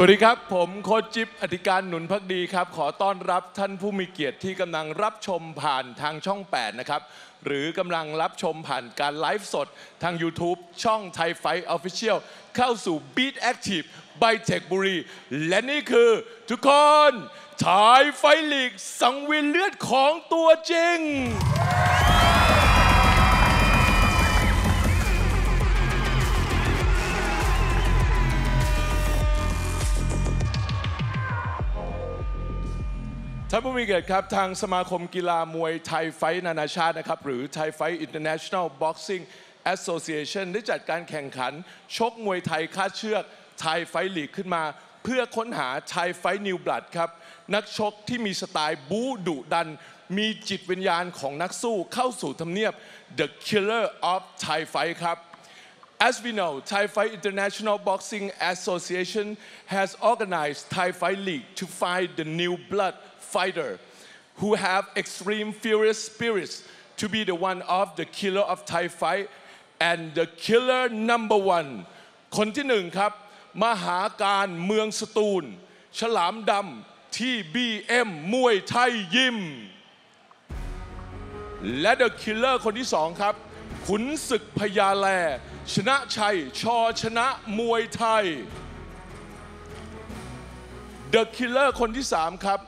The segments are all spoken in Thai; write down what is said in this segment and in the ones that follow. สวัสดีครับผมโค้ชจิ๊บอธิการหนุนภักดีครับขอต้อนรับท่านผู้มีเกียรติที่กำลังรับชมผ่านทางช่อง8นะครับหรือกำลังรับชมผ่านการไลฟ์สดทาง YouTube ช่อง Thai Fight Official เข้าสู่ Beat Active ไบเทคบุรีและนี่คือทุกคน Thai Fight League สังเวียนเลือดของตัวจริงท่านผู้มีเกียรติครับทางสมาคมกีฬามวยไทยไฟท์นานาชาตินะครับหรือ Thai Fight International Boxing Association ได้จัดการแข่งขันชกมวยไทยคาดเชือก Thai Fight League ขึ้นมาเพื่อค้นหา Thai Fight New Blood ครับนักชกที่มีสไตล์บู๊ดุดันมีจิตวิญญาณของนักสู้เข้าสู่ทำเนียบ The Killer of Thai Fight ครับ As we know, Thai Fight International Boxing Association has organized Thai Fight League to find the new blood fighter who have extreme furious spirits to be the one of the killer of Thai Fight and the killer number one. คนที่หนึ่งครับมหาการเมืองสตูลฉลามดำที่ BM มวยไทยยิมและ The Killer คนที่สองครับขุนศึกพญาแลชนะชัยชอชนะมวยไทย The Killer คนที่3ครับ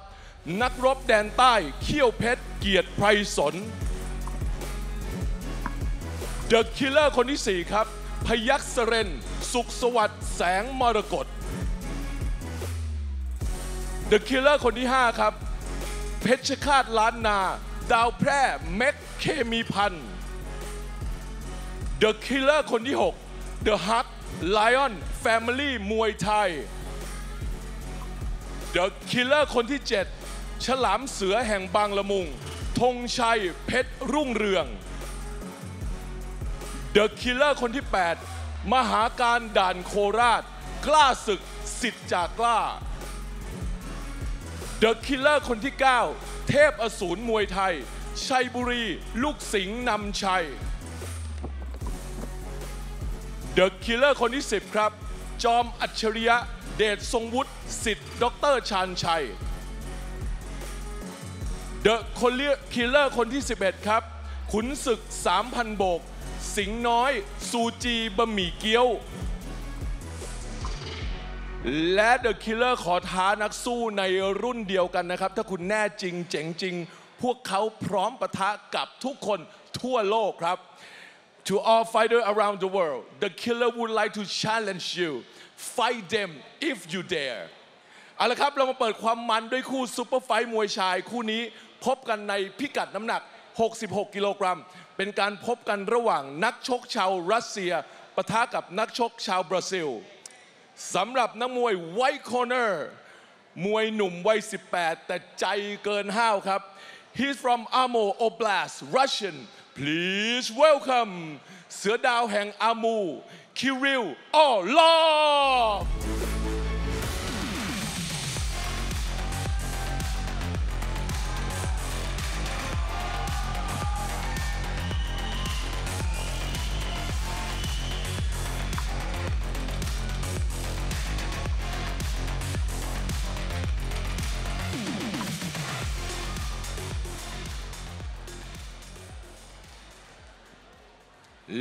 นักรบแดนใต้เขี้ยวเพชรเกียรติไพศาล The Killer คนที่4ครับพยัคฆ์สเรนสุขสวัสดิ์แสงมรกต The Killer คนที่5ครับเพชรฆาตล้านนาดาวแพร่เม็กเคมีพันธ์The Killer คนที่6 The Hug Lion Family มวยไทย The Killer คนที่7ฉลามเสือแห่งบางละมุงธงชัยเพชรรุ่งเรือง The Killer คนที่8มหาการด่านโคราชกล้าศึกสิทธิ์จากกล้า The Killer คนที่9เทพอสูรมวยไทยชัยบุรีลูกสิงห์นำชัยThe Killer คนที่10ครับจอมอัจฉริยะเดชทรงวุฒิสิทธิ์ดร.ชาญชัย The Killer คนที่11ครับขุนศึก 3,000 โบกสิงห์น้อยซูจีบะหมี่เกี๊ยวและ The Killer ขอท้านักสู้ในรุ่นเดียวกันนะครับถ้าคุณแน่จริงเจ๋งจริงพวกเขาพร้อมปะทะกับทุกคนทั่วโลกครับTo all fighters around the world, the killer would like to challenge you. Fight them if you dare. เอาละครับเรามาเปิดความมันด้วยคู่ซุปเปอร์ไฟท์มวยชายคู่นี้พบกันในพิกัดน้ำหนัก66กิโลกรัมเป็นการพบกันระหว่างนักชกชาวรัสเซียปะทะกับนักชกชาวบราซิลสำหรับนักมวยไวท์คอร์เนอร์มวยหนุ่มวัย18แต่ใจเกินห้าวครับ He's from Amur Oblast, Russian.Please welcome เสือดาวแห่งอามู Kirill Olaf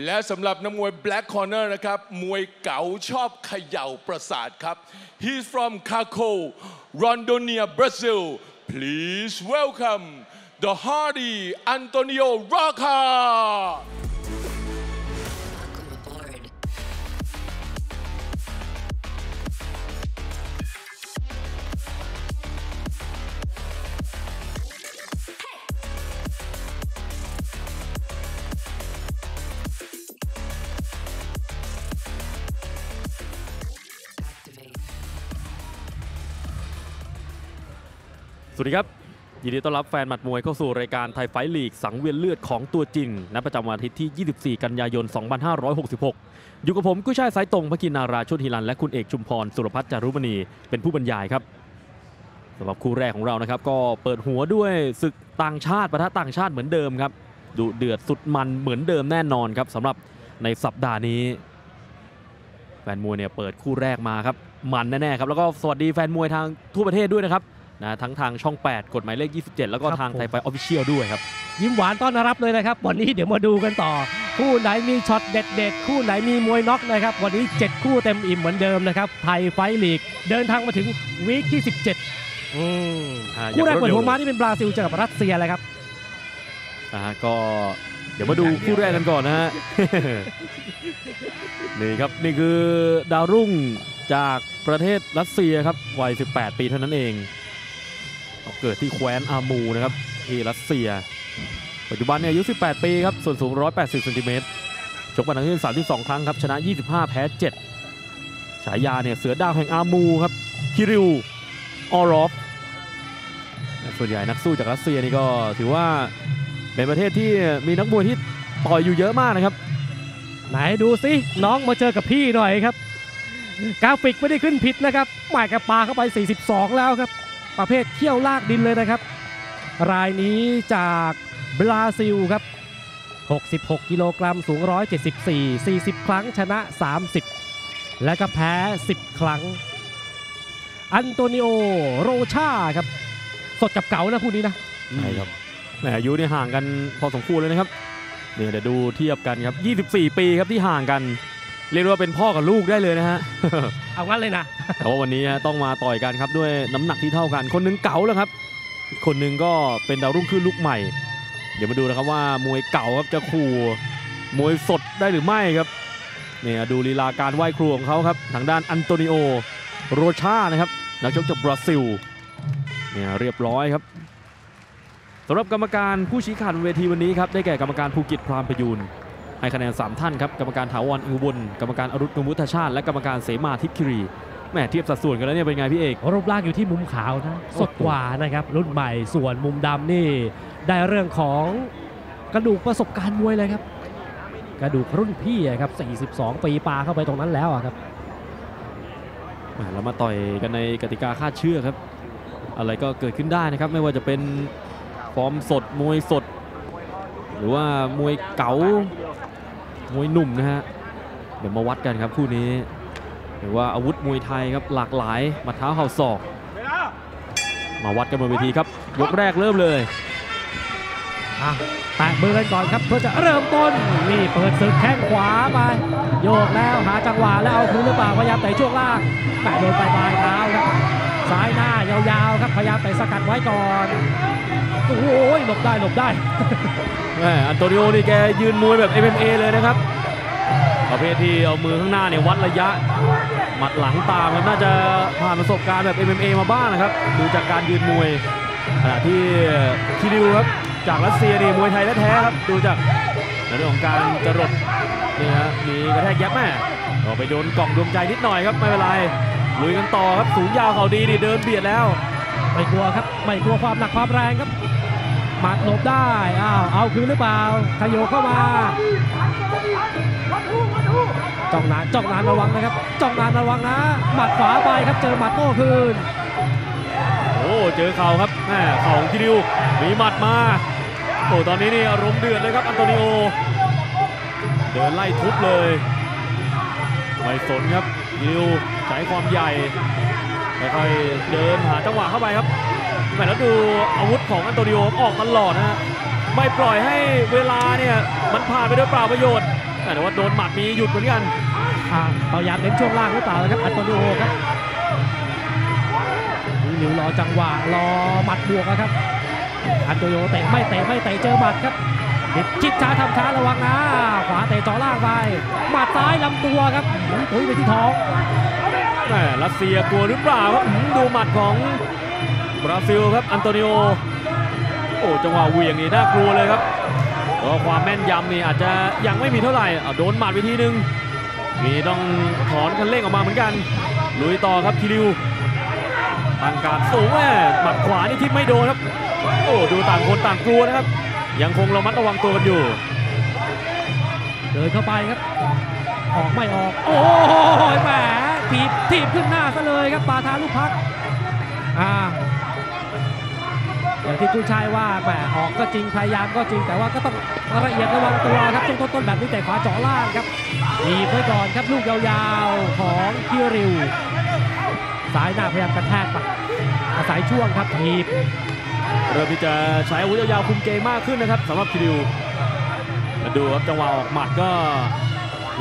และสำหรับนักมวย Black Corner นะครับมวยเก๋าชอบเขย่าประสาทครับ He's from Kako, Rondonia, Brazil. Please welcome the hardy Antonio Roccaสวัสดีครับยินดีต้อนรับแฟนหมัดมวยเข้าสู่รายการไทยไฟท์ลีกสังเวียนเลือดของตัวจริงณประจำวันอาทิตย์ที่24กันยายน2566อยู่กับผมกุ้ยช่ายสายตรงภกินาราชุดฮิรันและคุณเอกชุมพรสุรพัฒน์จารุมณีเป็นผู้บรรยายครับสำหรับคู่แรกของเรานะครับก็เปิดหัวด้วยศึกต่างชาติปะทะต่างชาติเหมือนเดิมครับดุเดือดสุดมันเหมือนเดิมแน่นอนครับสำหรับในสัปดาห์นี้แฟนมวยเนี่ยเปิดคู่แรกมาครับ มันแน่ๆครับแล้วก็สวัสดีแฟนมวยทางทั่วประเทศด้วยนะครับนะทั้งทางช่อง8กฎหมายเลข27แล้วก็ทาง Thai Fight Official ด้วยครับยิ้มหวานต้อนรับเลยนะครับวันนี้เดี๋ยวมาดูกันต่อคู่ไหนมีช็อตเด็ดๆคู่ไหนมีมวยน็อกนะครับวันนี้7คู่เต็มอิ่มเหมือนเดิมนะครับ Thai Fight League เดินทางมาถึงวีคที่17คู่แรกเปิดหัวม้าที่เป็นบราซิลเจอกับรัสเซียเลยครับก็เดี๋ยวมาดูคู่แรกกันก่อนนะฮะนี่ครับนี่คือดาวรุ่งจากประเทศรัสเซียครับวัย18 ปีเท่านั้นเองเกิดที่แคว้นอามูนะครับที่รัสเซียปัจจุบันเนี่ยอายุ18 ปีครับส่วนสูง180 ซม.ชกมาทั้งสิ้น32 ครั้งครับชนะ25 แพ้ 7 ฉายาเนี่ยเสือดาวแห่งอามูครับKirill Olafส่วนใหญ่นักสู้จากรัสเซียนี่ก็ถือว่าเป็นประเทศที่มีนักมวยที่ต่อยอยู่เยอะมากนะครับไหนดูสิน้องมาเจอกับพี่หน่อยครับกราฟิกไม่ได้ขึ้นผิดนะครับหมายกับปลาเข้าไป42แล้วครับประเภทเขี้ยวลากดินเลยนะครับรายนี้จากบราซิลครับ66 กิโลกรัมสูง174 40 ครั้งชนะ30และก็แพ้10 ครั้งอันโตนิโอโรชาครับสดกับเก๋านะคู่นี้นะใช่ครับอายุเนี่ยห่างกันพอสมควรเลยนะครับเดี๋ยวดูเทียบกันครับ24 ปีครับที่ห่างกันเรียกว่าเป็นพ่อกับลูกได้เลยนะฮะเอางั้นเลยนะแต่ว่าวันนี้ต้องมาต่อยกันครับด้วยน้ำหนักที่เท่ากันคนนึงเก๋าแล้วครับคนนึงก็เป็นดาวรุ่งขึ้นลูกใหม่เดี๋ยวมาดูนะครับว่ามวยเก่าครับจะขู่มวยสดได้หรือไม่ครับเนี่ยดูลีลาการไหว้ครูของเขาครับทางด้านอันโตนิโอโรชานะครับนักชกจากบราซิลเนี่ยเรียบร้อยครับสำหรับกรรมการผู้ชี้ขาดเวทีวันนี้ครับได้แก่กรรมการภูกิจพรามประยูนให้คะแนน3ท่านครับกรรมการถาวรอิงบุญกรรมการอรุณกมุทชาติและกรรมการเสมาทิพย์คิรีแหมเทียบสัดส่วนกันแล้วเนี่ยเป็นไงพี่เอกรูปร่างอยู่ที่มุมขาวนะสดกว่านะครับรุ่นใหม่ส่วนมุมดำนี่ได้เรื่องของกระดูกประสบการณ์มวยเลยครับกระดูกรุ่นพี่ครับ42 ปีปาเข้าไปตรงนั้นแล้วครับเรามาต่อยกันในกติกาคาดเชือกครับอะไรก็เกิดขึ้นได้นะครับไม่ว่าจะเป็นฟอร์มสดมวยสดหรือว่ามวยเก๋ามวยหนุ่มนะฮะเดี๋ยวมาวัดกันครับคู่นี้หรือว่าอาวุธมวยไทยครับหลากหลายมัดเท้าเข่าศอกมาวัดกันบนเวทีครับยกแรกเริ่มเลยแตะมือกันก่อนครับเพื่อจะเริ่มต้นนี่เปิดศึกแข้งขวาไปโยกแล้วหาจังหวะแล้วเอาคืนหรือเปล่าพยายามเตะช่วงล่างแตะโดนปลายเท้าครับซ้ายหน้ายาวๆครับพยายามเตะสกัดไว้ก่อนโอ้โหหลบได้หลบได้อันโตนิโอนี่แกยืนมวยแบบ MMA เลยนะครับประเภทที่เอามือข้างหน้าเนี่ยวัดระยะหมัดหลังตามน่าจะผ่านประสบการณ์แบบ MMA มาบ้างนะครับดูจากการยืนมวยขณะที่คิริลครับจากรัสเซียนี่มวยไทยแท้ๆครับดูจากเรื่องของการจรดนี่ฮะมีกระแทกยับแม่ก็ไปโดนกล่องดวงใจนิดหน่อยครับไม่เป็นไรลุยกันต่อครับสูงยาวเขาดีนี่เดินเบียดแล้วไม่กลัวครับไม่กลัวความหนักความแรงครับหมัดหลบได้อ้าวเอาคืนหรือเปล่าขยโยเข้ามาจ้องนานจ้องนานระวังนะครับจ้องนานระวังนะหมัดขวาไปครับเจอหมัดโต้คืนโอ้เจอเข่าครับแม่เข่าของคิริลมีหมัดมาโอ้ตอนนี้นี่อารมณ์เดือดเลยครับอันโตนิโอเดินไล่ทุบเลยไม่สนครับคิริลใช้ความใหญ่ค่อยๆเดินหาจังหวะเข้าไปครับแล้วดูอาวุธของอันโตนิโอออกตลอดนะฮะไม่ปล่อยให้เวลาเนี่ยมันผ่านไปด้วยเปล่าประโยชน์แต่ว่าโดนหมัดมีหยุดเหมือนกันพยายามเล่นช่วงล่างหรือเปล่าครับอันโตนิโอครับนิวรอจังหวะรอหมัดบวกนะครับอันโตนิโอเตะไม่เตะไม่เตะเจอหมัดครับชิดช้าทำช้าระวังนะขวาเตะจ่อล่างไปหมัดซ้ายลำตัวครับตุ้ยไปที่ท้องรัสเซียกลัวหรือเปล่าครับดูหมัดของบราซิลครับอันโตนิโอโอ้จังหวะเหวี่ยงนี่น่ากลัวเลยครับแล้วความแม่นยำนี่อาจจะยังไม่มีเท่าไหร่โดนหมัดไปทีนึงมีต้องถอนคันเร่งออกมาเหมือนกันลุยต่อครับคิริลทางการสูงแม่หมัดขวานี่ทิพย์ไม่โดนครับโอ้ดูต่างคนต่างกลัวนะครับยังคงระมัดระวังตัวกันอยู่เดินเข้าไปครับออกไม่ออกโอ้ยแหมถีบขึ้นหน้าซะเลยครับปาทาลูกพักอย่างที่คุณชายว่าแหมออกก็จริงพยายามก็จริงแต่ว่าก็ต้องละเอียดระวังตัวครับช่วงต้นๆแบบนี้แต่ขวาเจาะล่างครับหนีไปก่อนครับลูกยาวๆของคิริล ซ้ายหน้าพยายามกระแทกไปอาศัยช่วงครับถีบเริ่มที่จะใช้อาวุธยาวๆคุมเกมมากขึ้นนะครับสำหรับคิริวมาดูครับจังหวะออกหมัดก็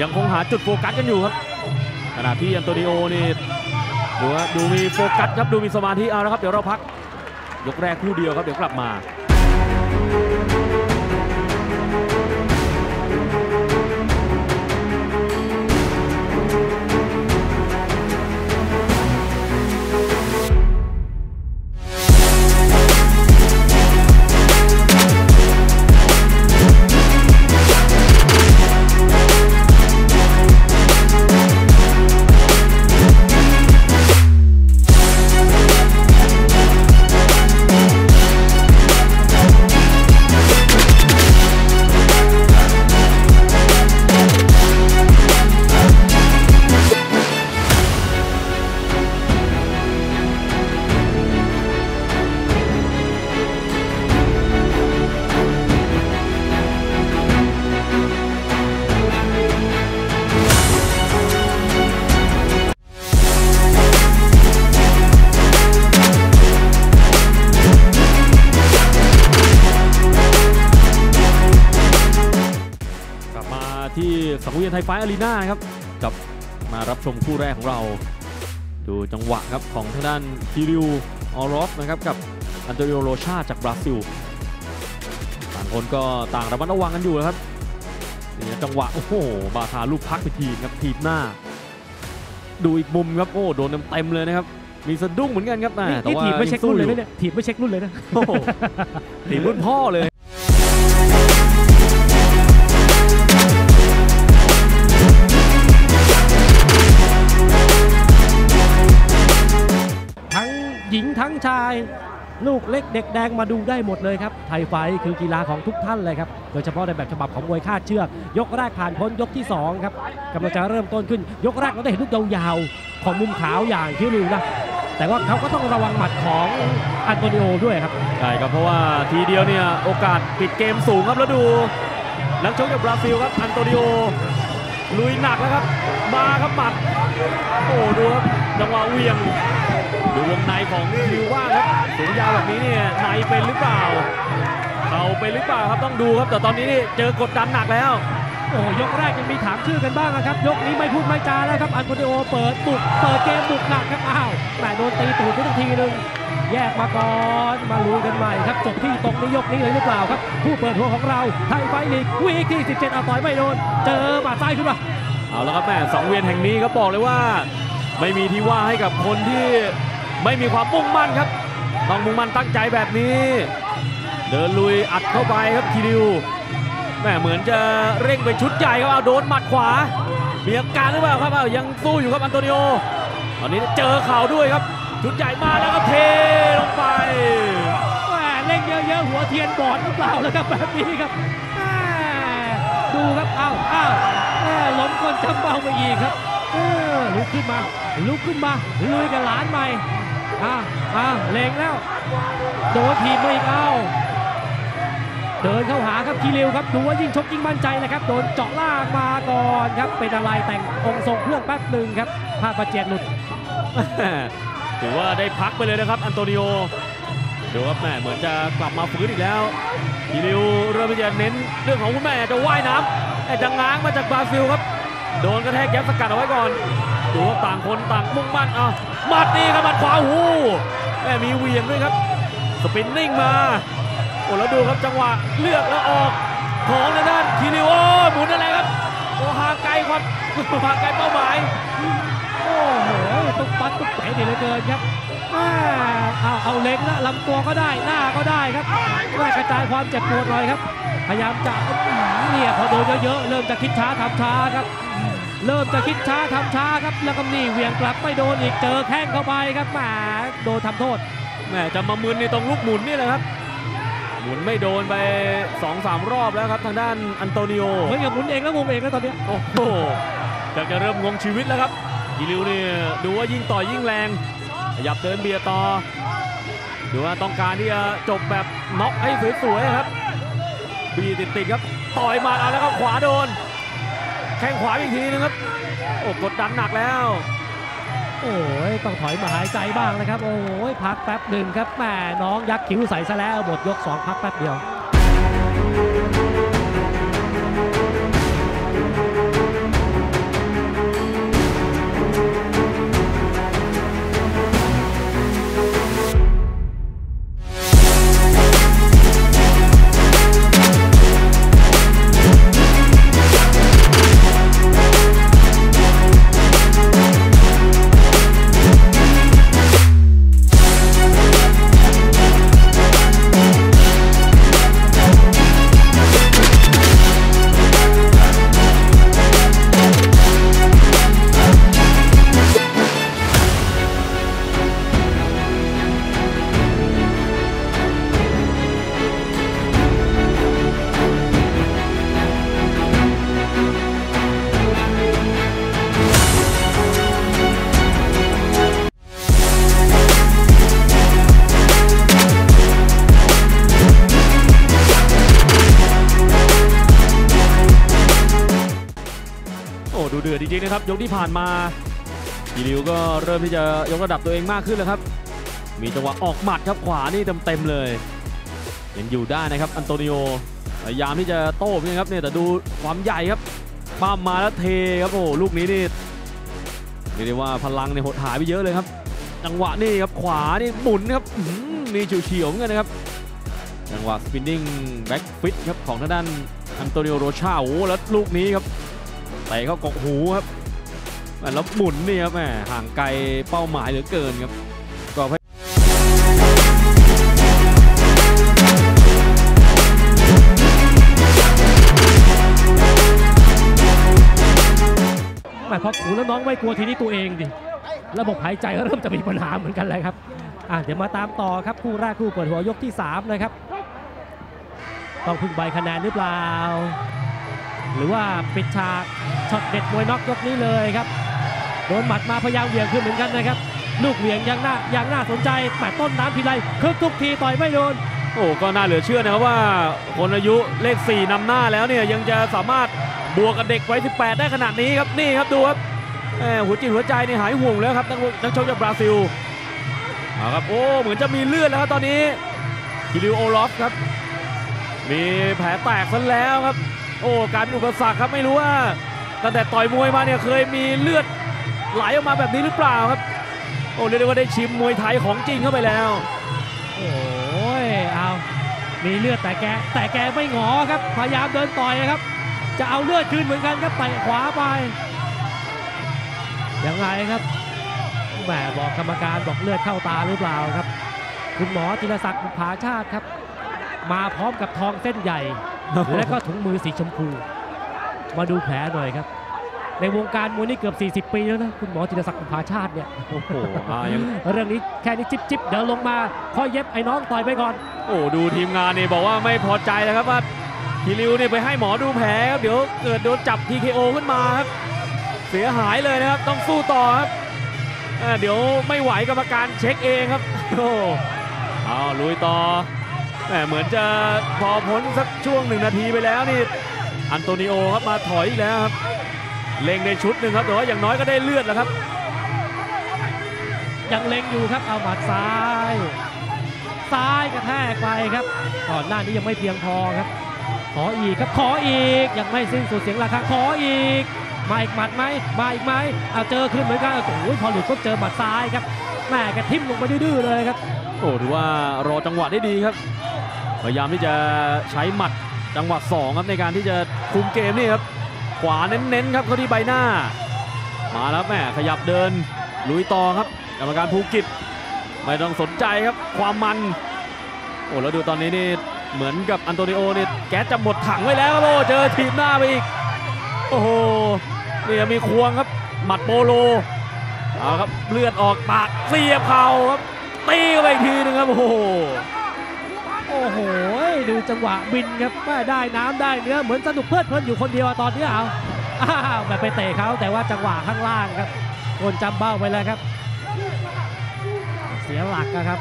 ยังคงหาจุดโฟกัสกันอยู่ครับขณะที่อันโตนิโอนี่ดูมีโฟกัสครับดูมีสมาธิเอาละครับเดี๋ยวเราพักยกแรกคู่เดียวครับเดี๋ยวกลับมาไทยไฟท์อารีนาครับกับมารับชมคู่แรกของเราดูจังหวะครับของทางด้านKirill OlafนะครับกับAntonio Roccaจากบราซิลต่างคนก็ต่างระมัดระวังกันอยู่นะครับนี่จังหวะโอ้โหบาทาลูกพักไปทีครับทีบหน้าดูอีกมุมครับโอ้โดนเต็มเลยนะครับมีสะดุ้งเหมือนกันครับแต่ว่าถีบไม่เช็ครุ่นเลยเนี่ยถีบไม่เช็ครุ่นเลยนะถีบรุ่นพ่อเลยหญิงทั้งชายลูกเล็กเด็กแดงมาดูได้หมดเลยครับไทยไฟท์คือกีฬาของทุกท่านเลยครับโดยเฉพาะในแบบฉบับของมวยคาดเชือกยกแรกผ่านพ้นยกที่2ครับกำลังจะเริ่มต้นขึ้นยกแรกเราได้เห็นลูกยาวๆของมุมขาวอย่างคิริวนะแต่ว่าเขาก็ต้องระวังหมัดของอันโตนิโอด้วยครับใช่ครับเพราะว่าทีเดียวเนี่ยโอกาสปิดเกมสูงครับแล้วดูนักชกจากบราซิลครับอันโตนิโอลุยหนักแล้วครับมาครับหมัดโอ้ดูครับจังหวะเวียงดูวงในของคิวว่าครับสูงยาวแบบนี้เนี่ยในเป็นหรือเปล่าเขาเป็นหรือเปล่าครับต้องดูครับแต่ตอนนี้นี่เจอกดดันหนักแล้วโอ้ยกแรกยังมีถามชื่อกันบ้างนะครับยกนี้ไม่พูดไม่จาแล้วครับอันโตนิโอเปิดบุกเปิดเกมบุกหนักครับอ้าวแต่โดนตีตูดไปทีนึงแยกมาก่อนมาลุ้นกันใหม่ครับจบที่ตรงนี้ยกนี้เลยหรือเปล่าครับผู้เปิดหัวของเราไทยไฟท์ลีกวีคที่17เอาต่อยไม่โดนเจอหมัดซ้ายขึ้นมาเอาละครับแม่สองเวียนแห่งนี้ก็บอกเลยว่าไม่มีที่ว่าให้กับคนที่ไม่มีความมุ่งมั่นครับต้องมุ่งมั่นตั้งใจแบบนี้เดินลุยอัดเข้าไปครับคิริวแม่เหมือนจะเร่งไปชุดใหญ่ครับเอาโดนหมัดขวาเบียดการหรือเปล่าครับเอายังสู้อยู่ครับอันโตนิโอตอนนี้เจอเข่าด้วยครับชุดใหญ่มาแล้วก็เทลงไปแม่เร่งเยอะๆหัวเทียนบอดหรือเปล่าแล้วครับแบบนี้ครับดูครับอ้าวล้มคนจำเบาไปอีกครับลุกขึ้นมาลุยกับหลานใหม่เล็งแล้วโดนทีไม่เข้าเดินเข้าหาครับคิริวครับดูว่ายิ่งชกยิ่งมั่นใจนะครับโดนเจาะล่างมาก่อนครับเป็นอะไรแต่งองค์ทรงเครื่องแป๊บหนึ่งครับภาพบาดเจ็บหลุดถือว่าได้พักไปเลยนะครับอันโตนิโอดูครับแม่เหมือนจะกลับมาฟื้นอีกแล้วคิริวเริ่มจะเน้นเรื่องของคุณแม่จะว่ายน้ำแต่จะง้างมาจากบราซิลครับโดนกระแทกยับสกัดเอาไว้ก่อนดูว่าต่างคนต่างมุ่งมั่นหมัดนี่ครับหมัดขวาหูแม่มีเวียงด้วยครับสปินนิ่งมาโอ้แล้วดูครับจังหวะเลือกแล้วออกของทางด้านคิริวหมุนอะไรครับโอ้ห่างไกลครับห่างไกลเป้าหมายโอ้โหตุ๊กปัดตุ๊กเต๋ดีเหลือเกินครับเอาเล็กนะลำตัวก็ได้หน้าก็ได้ครับแม่กระจายความเจ็บปวดเลยครับพยายามจะเนี่ยพอโดนเยอะๆเริ่มจะคิดช้าทำช้าครับเริ่มจะคิดช้าทำช้าครับแล้วก็นี่เวียงกลับไม่โดนอีกเจอแข้งเข้าไปครับแหมโดนทำโทษแหมจะมามึนในตรงลูกหมุนนี่แหละครับหมุนไม่โดนไป 2-3 รอบแล้วครับทางด้านอันโตนิโอเฮ้ยหมุนเองแล้วงงเองแล้วตอนนี้โอ้โหจะเริ่มงงชีวิตแล้วครับคิริวนี่ดูว่ายิ่งต่อยยิ่งแรงขยับเดินเบียดต่อดูว่าต้องการที่จะจบแบบน็อกให้สวยๆครับบีติดครับต่อยมาแล้วก็ขวาโดนแข้งขวาอีกทีนึงครับโอ้กดดันหนักแล้ว โอ้ยต้องถอยมาหายใจบ้างนะครับโอ้ยพักแป๊บหนึ่งครับแม่น้องยักษ์คิ้วใส่ซะแล้วหมดยก2พักแป๊บเดียวดูเดือดจริงๆนะครับยกที่ผ่านมากิริวก็เริ่มที่จะยกระดับตัวเองมากขึ้นแล้วครับมีจังหวะออกหมัดครับขวานี่เต็มๆเลยยังอยู่ได้นะครับอันโตนิโอพยายามที่จะโต้เนี่ยครับเนี่ยแต่ดูความใหญ่ครับป้ามมาแล้วเทครับโอ้ลูกนี้นี่เรียกว่าพลังเนี่ยหดหายไปเยอะเลยครับจังหวะนี่ครับขวานี่หมุนครับนี่เฉียวๆเหมือนกันนะครับจังหวะสปินนิ่งแบ็กฟิตครับของทางด้านอันโตนิโอโรชาโอ้แล้วลูกนี้ครับเตะเข้ากกหูครับแล้วหมุนนี่ครับแม่ห่างไกลเป้าหมายเหลือเกินครับก็พอขู่แล้วน้องไม่กลัวทีนี้ตัวเองดิระบบหายใจก็เริ่มจะมีปัญหาเหมือนกันเลยครับเดี๋ยวมาตามต่อครับคู่แรกคู่เปิดหัวยกที่3เลยครับต้องพึ่งใบคะแนนหรือเปล่าหรือว่าปิดฉากช็อตเด็ดมวยน็อกยกนี้เลยครับโดนหมัดมาพยายามเหวี่ยงขึ้นเหมือนกันนะครับลูกเหวี่ยงยังน่าสนใจแต่ต้นน้ำทีไรคึกทุกทีต่อยไม่โดนโอ้ก็น่าเหลือเชื่อนะครับว่าคนอายุเลข4นำหน้าแล้วเนี่ยยังจะสามารถบวกกับเด็กไว้18ได้ขนาดนี้ครับนี่ครับดูครับหัวจิตหัวใจนี่หายห่วงแล้วครับนักชกจากบราซิลครับโอ้เหมือนจะมีเลือดแล้วครับตอนนี้Kirill Olafครับมีแผลแตกซะแล้วครับโอ้การอุปสรรคครับไม่รู้ว่าตั้งแต่ต่อยมวยมาเนี่ยเคยมีเลือดไหลออกมาแบบนี้หรือเปล่าครับโอ้เรียกได้ว่าได้ชิมมวยไทยของจริงเข้าไปแล้วโอ้ยเอามีเลือดแต่แกไม่หงอครับพยายามเดินต่อยครับจะเอาเลือดคืนเหมือนกันครับไปขวาไปยังไงครับแหมบอกกรรมการบอกเลือดเข้าตาหรือเปล่าครับคุณหมอธีรศักดิ์บุภาชาติครับมาพร้อมกับทองเส้นใหญ่และก็ถุงมือสีชมพูมาดูแผลหน่อยครับในวงการมวยนี่เกือบ40 ปีแล้วนะคุณหมอจิรศักดิ์บุภาชาติเนี่ยโอ้โหเรื่องนี้แค่นี้จิ๊บเดี๋ยวลงมาค่อยเย็บไอ้น้องต่อยไปก่อนโอ้ดูทีมงานนี่บอกว่าไม่พอใจแล้วครับว่าคิริวเนี่ยไปให้หมอดูแผลครับเดี๋ยวเกิดโดนจับ TKO ขึ้นมาครับเสียหายเลยนะครับต้องสู้ต่อครับเดี๋ยวไม่ไหวกรรมการเช็คเองครับโอ้เอาลุยต่อเหมือนจะพอพ้นสักช่วง1 นาทีไปแล้วนี่อันโตนิโอครับมาถอยอีกแล้วครับเล็งในชุดหนึ่งครับแต่ว่าอย่างน้อยก็ได้เลือดแล้วครับยังเล็งอยู่ครับเอาหมัดซ้ายกระแทกไปครับก่อนหน้านี้ยังไม่เพียงพอครับขออีกครับขออีกยังไม่สิ้นสุดเสียงละครับขออีกมาอีกหมัดไหมมาอีกไหมเอาเจอขึ้นเหมือนกันโอ้ยพอหลุดก็เจอหมัดซ้ายครับแม่กระทิ่มลงมาดื้อเลยครับโอ้ถือว่ารอจังหวะได้ดีครับพยายามที่จะใช้หมัดจังหวะ2ครับในการที่จะคุมเกมนี่ครับขวาเน้นๆครับเข้าที่ใบหน้ามาแล้วแม่ขยับเดินลุยต่อครับกรรมการภูกิจไม่ต้องสนใจครับความมันโอ้แล้วดูตอนนี้นี่เหมือนกับอันโตนิโอเนี่ยแก๊สจะหมดถังไว้แล้วครับโอ้เจอทีมหน้าไปอีกโอ้โหนี่มีควงครับหมัดโปโลเอาครับเลือดออกปากเสียบเข่าครับตีเข้าไปอีกทีนึงครับโอ้โหดูจังหวะบินครับได้น้ำได้เนื้อเหมือนสนุกเพลิดเพลินอยู่คนเดียวตอนนี้เอาแบบไปเตะเขาแต่ว่าจังหวะข้างล่างครับโดนจำเบ้าไปแล้วครับเสียหลักครับ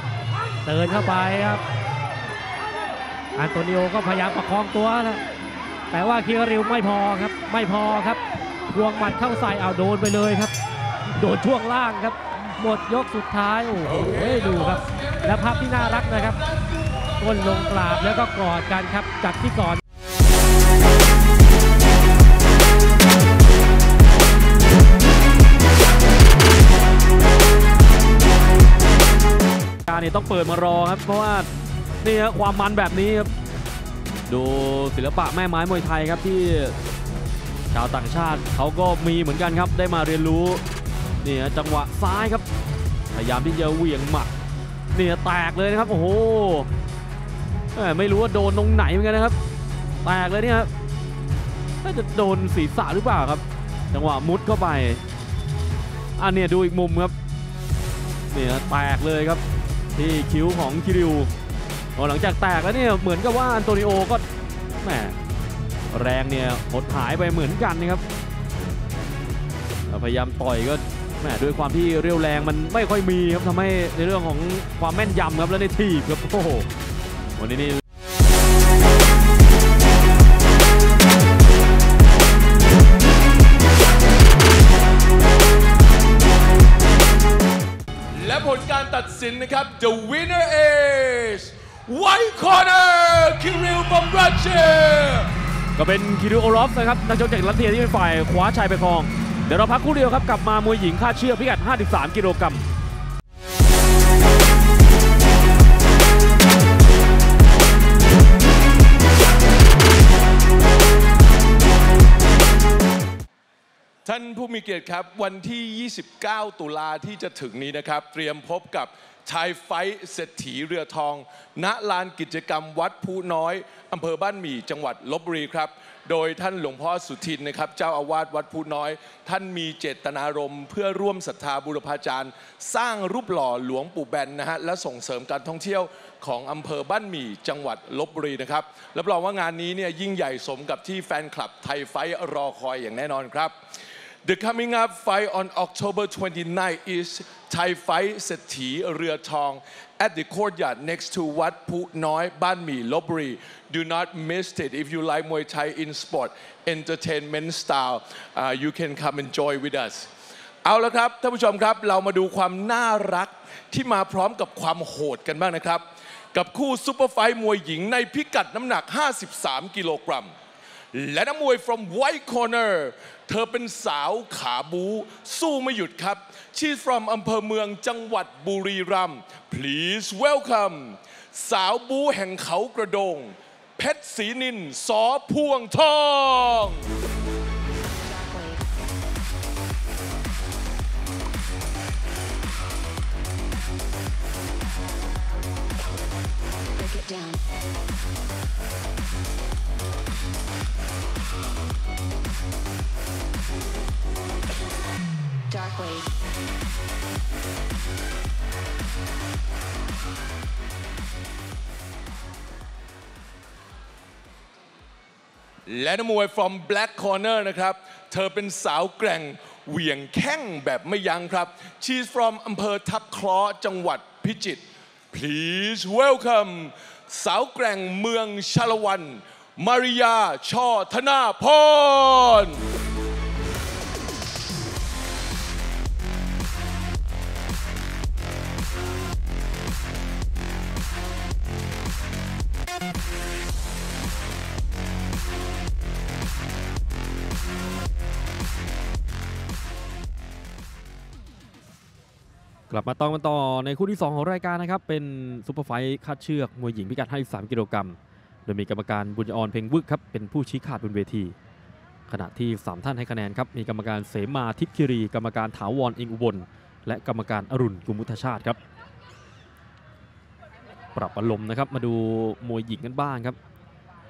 เดินเข้าไปครับอันโตนิโอก็พยายามประคองตัวนะแต่ว่าคิริวไม่พอครับพวงหมัดเข้าใส่เอาโดนไปเลยครับโดนช่วงล่างครับ หมดยกสุดท้ายโอ้โหดูครับและภาพที่น่ารักนะครับก้นลงกราบแล้วก็กอดกันครับจากที่ก่อนการเนี่ยต้องเปิดมารอครับเพราะว่านี่ครับความมันแบบนี้ครับดูศิลปะแม่ไม้มวยไทยครับที่ชาวต่างชาติเขาก็มีเหมือนกันครับได้มาเรียนรู้นี่จังหวะซ้ายครับพยายามที่จะเหวี่ยงหมัดเนี่ยแตกเลยนะครับโอ้โหไม่รู้ว่าโดนตรงไหนเหมือนกันนะครับแตกเลยเนี่ยครับน่าจะโดนศีรษะหรือเปล่าครับจังหวะมุดเข้าไปอันเนี่ยดูอีกมุมครับเนี่ยแตกเลยครับที่คิ้วของคิริวหลังจากแตกแล้วเนี่ยเหมือนกับว่าอันโตนิโอก็แหมแรงเนี่ยหดหายไปเหมือนกันนะครับพยายามต่อยก็แหมด้วยความที่เรี่ยวแรงมันไม่ค่อยมีครับทำให้ในเรื่องของความแม่นยำครับและได้ทีบครับโอ้โหวันนี้นี่และผลการตัดสินนะครับ The winner is White Corner Kirill Olafก็เป็นคิริลโอลอฟนะครับนักชกจากรัสเซียที่เป็นฝ่ายคว้าชัยไปครองเดี๋ยวเราพักคู่เดียวครับกลับมามวยหญิงค่าเชือกพิกัด53 กิโลกรัมท่านผู้มีเกียรติครับวันที่29ตุลาที่จะถึงนี้นะครับเตรียมพบกับThai Fight เศรษฐีเรือทองณลานกิจกรรมวัดภูน้อยอำเภอบ้านหมี่จังหวัดลพบุรีครับโดยท่านหลวงพ่อสุทินนะครับเจ้าอาวาสวัดภูน้อยท่านมีเจตนารมณ์เพื่อร่วมศรัทธาบูรพาจารย์สร้างรูปหล่อหลวงปู่แบนนะฮะและส่งเสริมการท่องเที่ยวของอำเภอบ้านหมี่จังหวัดลพบุรีนะครับรับรองว่างานนี้เนี่ยยิ่งใหญ่สมกับที่แฟนคลับไทยไฟท์รอคอยอย่างแน่นอนครับThe coming up fight on October 29 is Thai Fight เศรษฐีเรือทอง at the courtyard next to Wat Phu Noi, Ban Mi, Lopburi. Do not miss it if you like Muay Thai in sport entertainment style. You can come and join with us. เอาละครับท่านผู้ชมครับเรามาดูความน่ารักที่มาพร้อมกับความโหดกันบ้างนะครับกับคู่ซุปเปอร์ไฟท์มวยหญิงในพิกัดน้ำหนัก53 กิโลกรัมและนักมวย from White Corner เธอเป็นสาวขาบูสู้ไม่หยุดครับ She's from อำเภอเมืองจังหวัดบุรีรัมย์ Please welcome สาวบูแห่งเขากระโดงเพชรศรีนินสอพวงทองและนักมวย from Black Corner นะครับเธอเป็นสาวแกร่งเหวี่ยงแข้งแบบไม่ยั้งครับ She's from อำเภอทับคล้อจังหวัดพิจิตร Please welcome สาวแกร่งเมืองชาละวันมาริยาช่อธนาพรกลับมาต้องกันต่อในคู่ที่2ของรายการนะครับเป็นซุปเปอร์ไฟท์คัดเชือกมวยหญิงพิกัด53 กิโลกรัมโดยมีกรรมการบุญอรเพ็งวึกครับเป็นผู้ชี้ขาดบนเวทีขณะที่3ท่านให้คะแนนครับมีกรรมการเสมาทิพย์คิรีกรรมการถาวรอิงอุบลและกรรมการอรุณกุมุทชาติครับปรับอารมณ์นะครับมาดูมวยหญิงกันบ้างครับ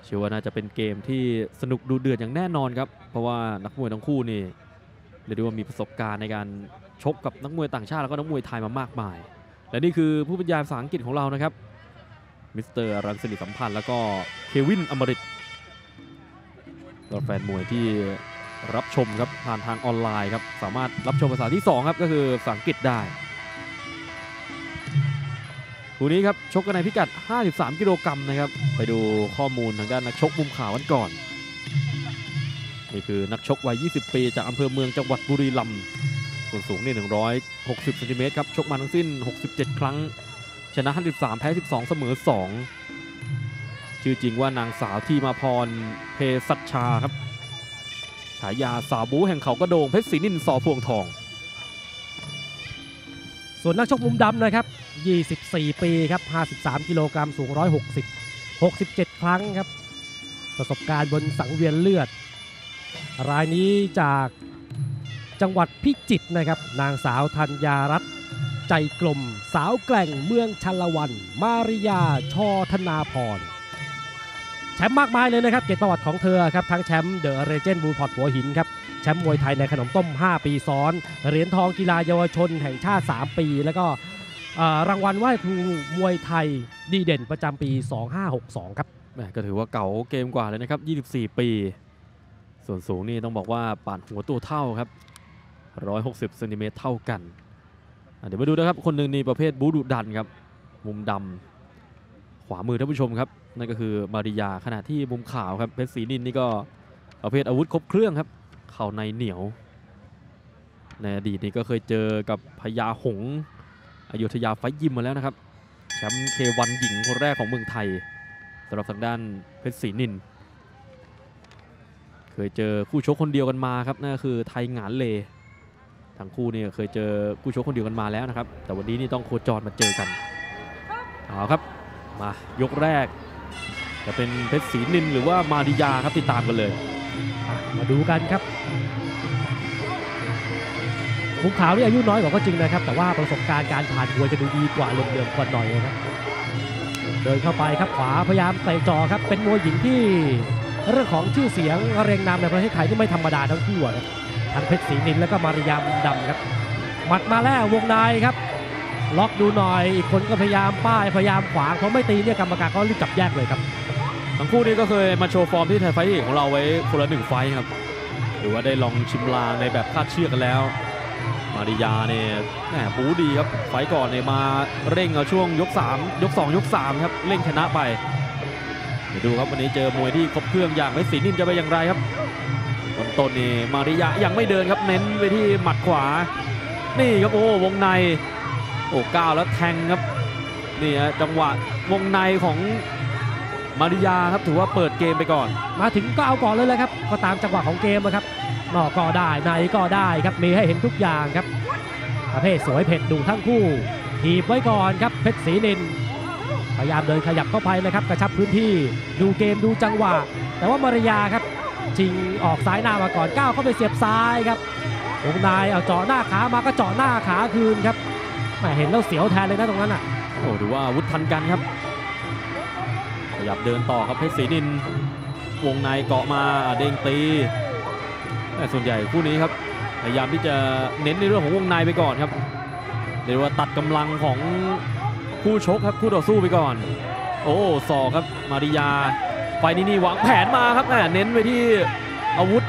เชื่อว่าน่าจะเป็นเกมที่สนุกดูเดือดอย่างแน่นอนครับเพราะว่านักมวยทั้งคู่นี่เรียกได้ว่ามีประสบการณ์ในการชกกับนักมวยต่างชาติแล้วก็นักมวยไทยมามากมายและนี่คือผู้บรรยายภาษาอังกฤษของเรานะครับมิสเตอร์รังสิริสัมพันธ์แล้วก็เควินอมริตต่อแฟนมวยที่รับชมครับผ่านทางออนไลน์ครับสามารถรับชมภาษาที่2ครับก็คือภาษาอังกฤษได้คู่นี้ครับชกกันในพิกัด53 กิโลกรัมนะครับไปดูข้อมูลทางด้านนักชกมุมขาวกันก่อนนี่คือนักชกวัย 20 ปีจากอำเภอเมืองจังหวัดบุรีรัมย์ ส่วนสูงนี่160ซน.ครับชกมาทั้งสิ้น67ครั้งชนะ53แพ้12เสมอ2ชื่อจริงว่านางสาวที่มาพรเพศัชชาครับฉายาสาวบูแห่งเขากระโดงเพชรศรีนินสอพวงทองส่วนนักชกมุมดำนะครับ24ปีครับ53กิโลกรัมสูง160 67ครั้งครับประสบการณ์บนสังเวียนเลือดรายนี้จากจังหวัดพิจิตรนะครับนางสาวธัญญารัตน์ใจกลมสาวแกล่งเมืองชลวันมาริยาชอธนาพรแชมป์มากมายเลยนะครับเกียรติประวัติของเธอครับทั้งแชมป์เดอะเรเจนด์บูพอร์ตหัวหินครับแชมป์มวยไทยในขนมต้ม5ปีซ้อนเหรียญทองกีฬาเยาวชนแห่งชาติ3ปีแล้วก็รางวัลไหว้ครูมวยไทยดีเด่นประจำปี2562ครับก็ถือว่าเก่าเกมกว่าเลยนะครับ24ปีส่วนสูงนี่ต้องบอกว่าปาดหัวตัวเท่าครับ160ซน.เท่ากันเดี๋ยวมาดูนะครับคนหนึ่งนี่ประเภทบูดุดันครับมุมดำขวามือท่านผู้ชมครับนั่นก็คือมาริยาขณะที่มุมขาวครับเพชรศรีนินนี่ก็ประเภทอาวุธครบเครื่องครับเข่าในเหนียวในอดีตนี่ก็เคยเจอกับพญาหงส์อยุธยาไฟยิมมาแล้วนะครับแชมป์K1หญิงคนแรกของเมืองไทยสำหรับทางด้านเพชรศรีนินเคยเจอคู่ชกคนเดียวกันมาครับนั่นก็คือไทยหงานเลทั้งคู่เนี่ยเคยเจอคู่ชกคนเดียวกันมาแล้วนะครับแต่วันนี้นี่ต้องโคจรมาเจอกันเอาครับมายกแรกจะเป็นเพชรศรีนินหรือว่ามาริยาครับติดตามกันเลยมาดูกันครับมุมขาวนี่อายุน้อยกว่าก็จริงนะครับแต่ว่าประสบการณ์การผ่านมวยจะดูดีกว่าเดิมๆกว่าหน่อยนะครับเดินเข้าไปครับขวาพยายามเตะจ่อครับเป็นมวยหญิงที่เรื่องของชื่อเสียงเรียงนามในประเทศไทยที่ไม่ธรรมดาทั้งคู่นะทั้งเพชรศรีนินแล้วก็มาริยาดำครับหมัดมาแล้ววงในครับล็อกดูหน่อยอีกคนก็พยายามป้ายพยายามขวางเขาไม่ตีเนี่ยกรรมการก็รีบจับแยกเลยครับทั้งคู่นี้ก็เคยมาโชว์ฟอร์มที่ไทยไฟท์ของเราไว้คนละ1 ไฟท์ครับหรือว่าได้ลองชิมลางในแบบคาดเชือกกันแล้วมาริยาเนี่ยแหมปูดีครับไฟท์ก่อนเนี่ยมาเร่งเอาช่วงยก3ยก2ยก3ครับเร่งชนะไปเดี๋ยวดูครับวันนี้เจอมวยที่ครบเครื่องอย่างเพชรศรีนินจะไปอย่างไรครับต้นนี่มาริยายังไม่เดินครับเน้นไปที่หมัดขวานี่ครับโอ้วงในโอ้ก้าวแล้วแทงครับนี่ฮะจังหวะวงในของมาริยาครับถือว่าเปิดเกมไปก่อนมาถึงก็เอาก่อนเลยเลยครับก็ตามจังหวะของเกมนะครับนอกก็ได้ในก็ได้ครับมีให้เห็นทุกอย่างครับประเภทสวยเผ็ดดุทั้งคู่ถีบไว้ก่อนครับเพชรศรีนินพยายามเดินขยับเข้าไปนะครับกระชับพื้นที่ดูเกมดูจังหวะแต่ว่ามาริยาครับชิงออกซ้ายหน้ามาก่อนก้าวเข้าไปเสียบซ้ายครับวงในเอาเจาะหน้าขามาก็เจาะหน้าขาคืนครับมาเห็นแล้วเสียวแทนเลยนะตรงนั้นอ่ะโอ้ดูว่าวุฒิทันกันครับขยับเดินต่อครับเพชรศรีนินวงในเกาะมาเด้งตีแต่ส่วนใหญ่คู่นี้ครับพยายามที่จะเน้นในเรื่องของวงในไปก่อนครับเรียกว่าตัดกำลังของคู่ชกครับคู่ต่อสู้ไปก่อนโอ้ศอกครับมาริยาไฟนี่วางแผนมาครับเน้นไปที่อาวุธ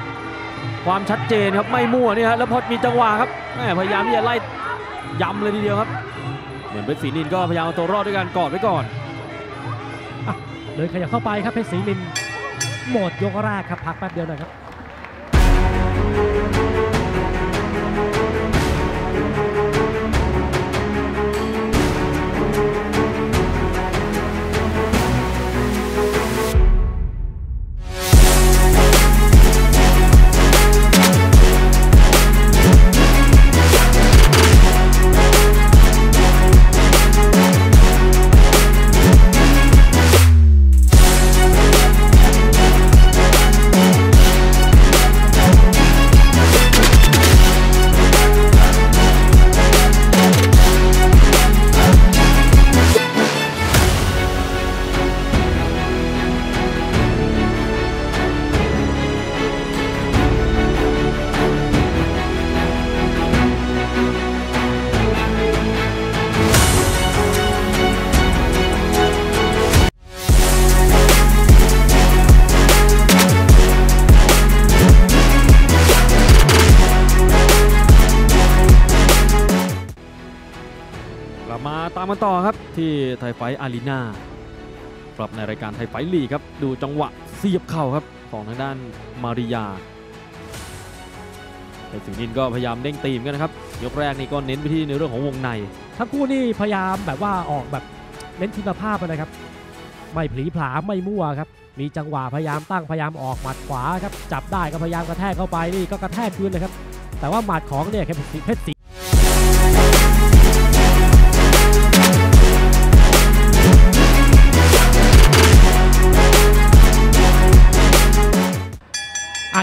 ความชัดเจนครับไม่มั่วนี่ฮะแล้วพอมีจังหวะครับพยายามที่จะไล่ย้ำเลยทีเดียวครับเหมือนเพชรศรีนินก็พยายามเอาตัวรอดด้วยการกอดไว้ก่อนเลยขยับเข้าไปครับเพชรศรีนินหมดยกแรกครับพักแป๊บเดียวหน่อยครับมาต่อครับที่ไทยไฟท์อารีนาปรับในรายการไทยไฟท์ลีกครับดูจังหวะเสียบเข่าครับของทางด้านมาริยาเพชรศรีนินก็พยายามเด้งตีมกันนะครับ ยกแรกนี่ก็เน้นไปที่ในเรื่องของวงในทั้งคู่นี่พยายามแบบว่าออกแบบเน้นคุณภาพนะครับไม่ผลีผลาไม่มั่วครับมีจังหวะพยายามตั้งพยายามออกหมัดขวาครับจับได้ก็พยายามกระแทกเข้าไปนี่ก็กระแทกคืนนะครับแต่ว่าหมัดของเนี่ยแค่เพชรศร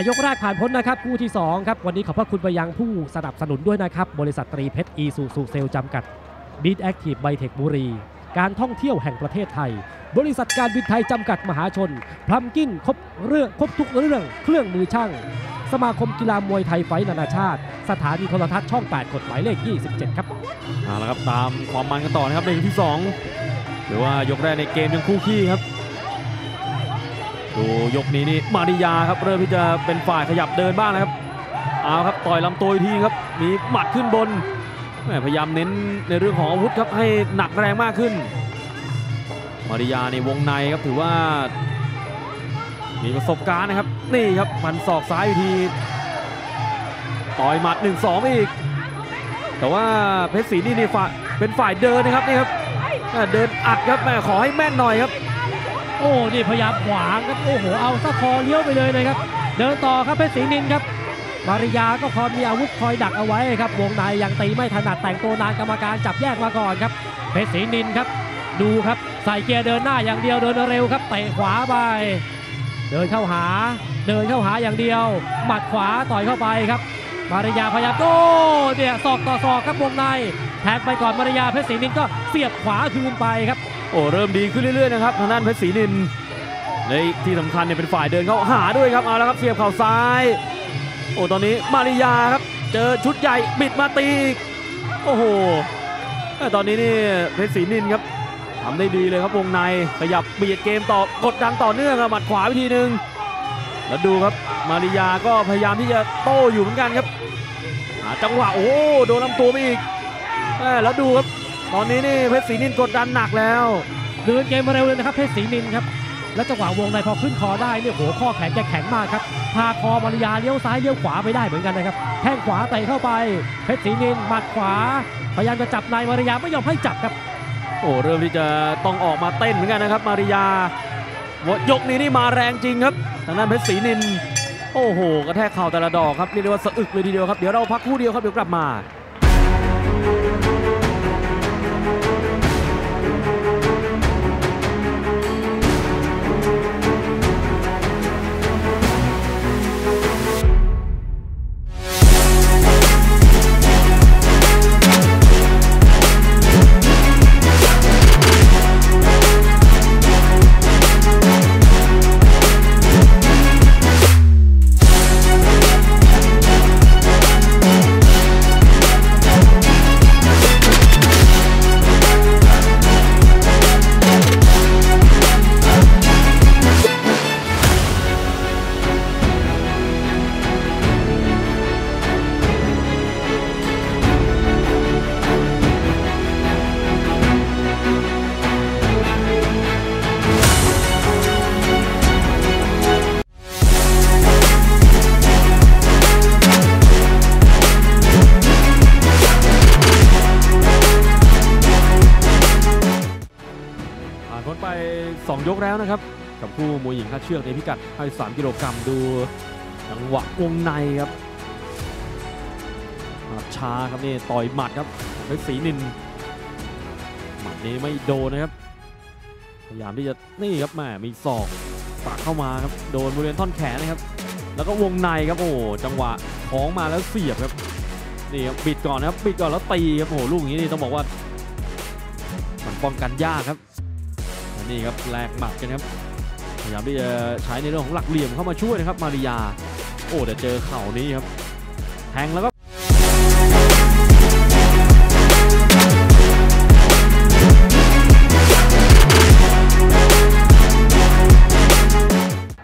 ียกแรกผ่านพ้นนะครับคู่ที่2ครับวันนี้ขอบพระคุณไปยังผู้สนับสนุนด้วยนะครับบริษัทตรีเพชรอีซูซูเซลจำกัด Beat Active ไบเทคบุรีการท่องเที่ยวแห่งประเทศไทยบริษัทการบินไทยจำกัดมหาชนพลัมกิ้งครบเรื่องครบทุกเรื่องเครื่องมือช่างสมาคมกีฬามวยไทยไฟท์นานาชาติสถานีโทรทัศน์ช่อง8กฎหมายเลข27ครับเอาละครับตามความมันกันต่อนะครับในยกที่2หรือว่ายกแรกในเกมยังคู่ขี้ครับดูยกนี้นี่มาริยาครับเริ่มที่จะเป็นฝ่ายขยับเดินบ้างนะครับเอาครับต่อยลำตัวทีครับมีหมัดขึ้นบนพยายามเน้นในเรื่องของอาวุธครับให้หนักแรงมากขึ้นมาริยาในวงในครับถือว่ามีประสบการณ์นะครับนี่ครับมันศอกซ้ายทีต่อยหมัด 1-2 อีกแต่ว่าเพชรศรีนี่เป็นฝ่ายเดินนะครับนี่ครับเดินอัดครับแม่ขอให้แม่นหน่อยครับโอ้นี่พยายามขวางครับโอ้โหเอาซะคอเลี้ยวไปเลยนะครับเดินต่อครับเพชรศรีนินครับมาริยาก็พอมีอาวุธคอยดักเอาไว้ครับวงในยังตีไม่ถนัดแต่งตัวนานกรรมการจับแยกมาก่อนครับเพชรศรีนินครับดูครับใส่เกียร์เดินหน้าอย่างเดียวเดินเร็วครับเตะขวาไปเดินเข้าหาอย่างเดียวหมัดขวาต่อยเข้าไปครับมาริยาพยายามโอ้เนี่ยศอกต่อศอกครับวงในแทงไปก่อนมาริยาเพชรศรีนินก็เสียบขวาคืนไปครับโอ้เริ่มดีขึ้นเรื่อยๆนะครับทางด้านเพชรศรีนินในที่สำคัญเนี่ยเป็นฝ่ายเดินเข้าหาด้วยครับเอาแล้วครับเสียบเข่าซ้ายโอ้ตอนนี้มาริยาครับเจอชุดใหญ่บิดมาตีโอ้โหตอนนี้นี่เพชรศรีนินครับทำได้ดีเลยครับวงในขยับเบียดเกมต่อกดดันต่อเนื่องหมัดขวาวิธีหนึ่งแล้วดูครับมาริยาก็พยายามที่จะโต้อยู่เหมือนกันครับจังหวะโอ้โดนลำตัวไปอีกแล้วดูครับตอนนี้นี่เพชรศรีนินกดดันหนักแล้วเดินเกมมาเร็วเลยนะครับเพชรศรีนินครับและจังหวะวงในพอขึ้นคอได้เนี่ยโหข้อแข็งแกแข็งมากครับพาคอมาริยาเลี้ยวซ้ายเลี้ยวขวาไปได้เหมือนกันนะครับแข้งขวาเตะเข้าไปเพชรศรีนินหมัดขวาพยายามจะจับนายมาริยาไม่ยอมให้จับครับโอ้เริ่มที่จะต้องออกมาเต้นเหมือนกันนะครับมาริยายกนี้นี่มาแรงจริงครับทางด้านเพชรศรีนินโอ้โหกระแทกเข่าแต่ละดอกครับเรียกได้ว่าสะอึกเลยทีเดียวครับเดี๋ยวเราพักคู่เดียวครับเดี๋ยวกลับมา2ยกแล้วนะครับกับคู่มวยหญิงค่าเชือกในพิกัด53กิโลกรัมดูจังหวะวงในครับช้าครับนี่ต่อยหมัดครับเพชรศรีนินหมัดนี้ไม่โดนนะครับพยายามที่จะนี่ครับแม่มีศอกปากเข้ามาครับโดนบริเวณท่อนแขนนะครับแล้วก็วงในครับโอ้จังหวะของมาแล้วเสียบครับนี่ครับบิดก่อนนะครับบิดก่อนแล้วตีครับโอ้ลูกนี้นี่ต้องบอกว่ามันป้องกันยากครับนี่ครับแลกหมัดกันครับพยายามที่จะใช้ในเรื่องของหลักเหลี่ยมเข้ามาช่วยนะครับมาริยาโอ้เดี๋ยวเจอเข่านี้ครับแทงแล้วก็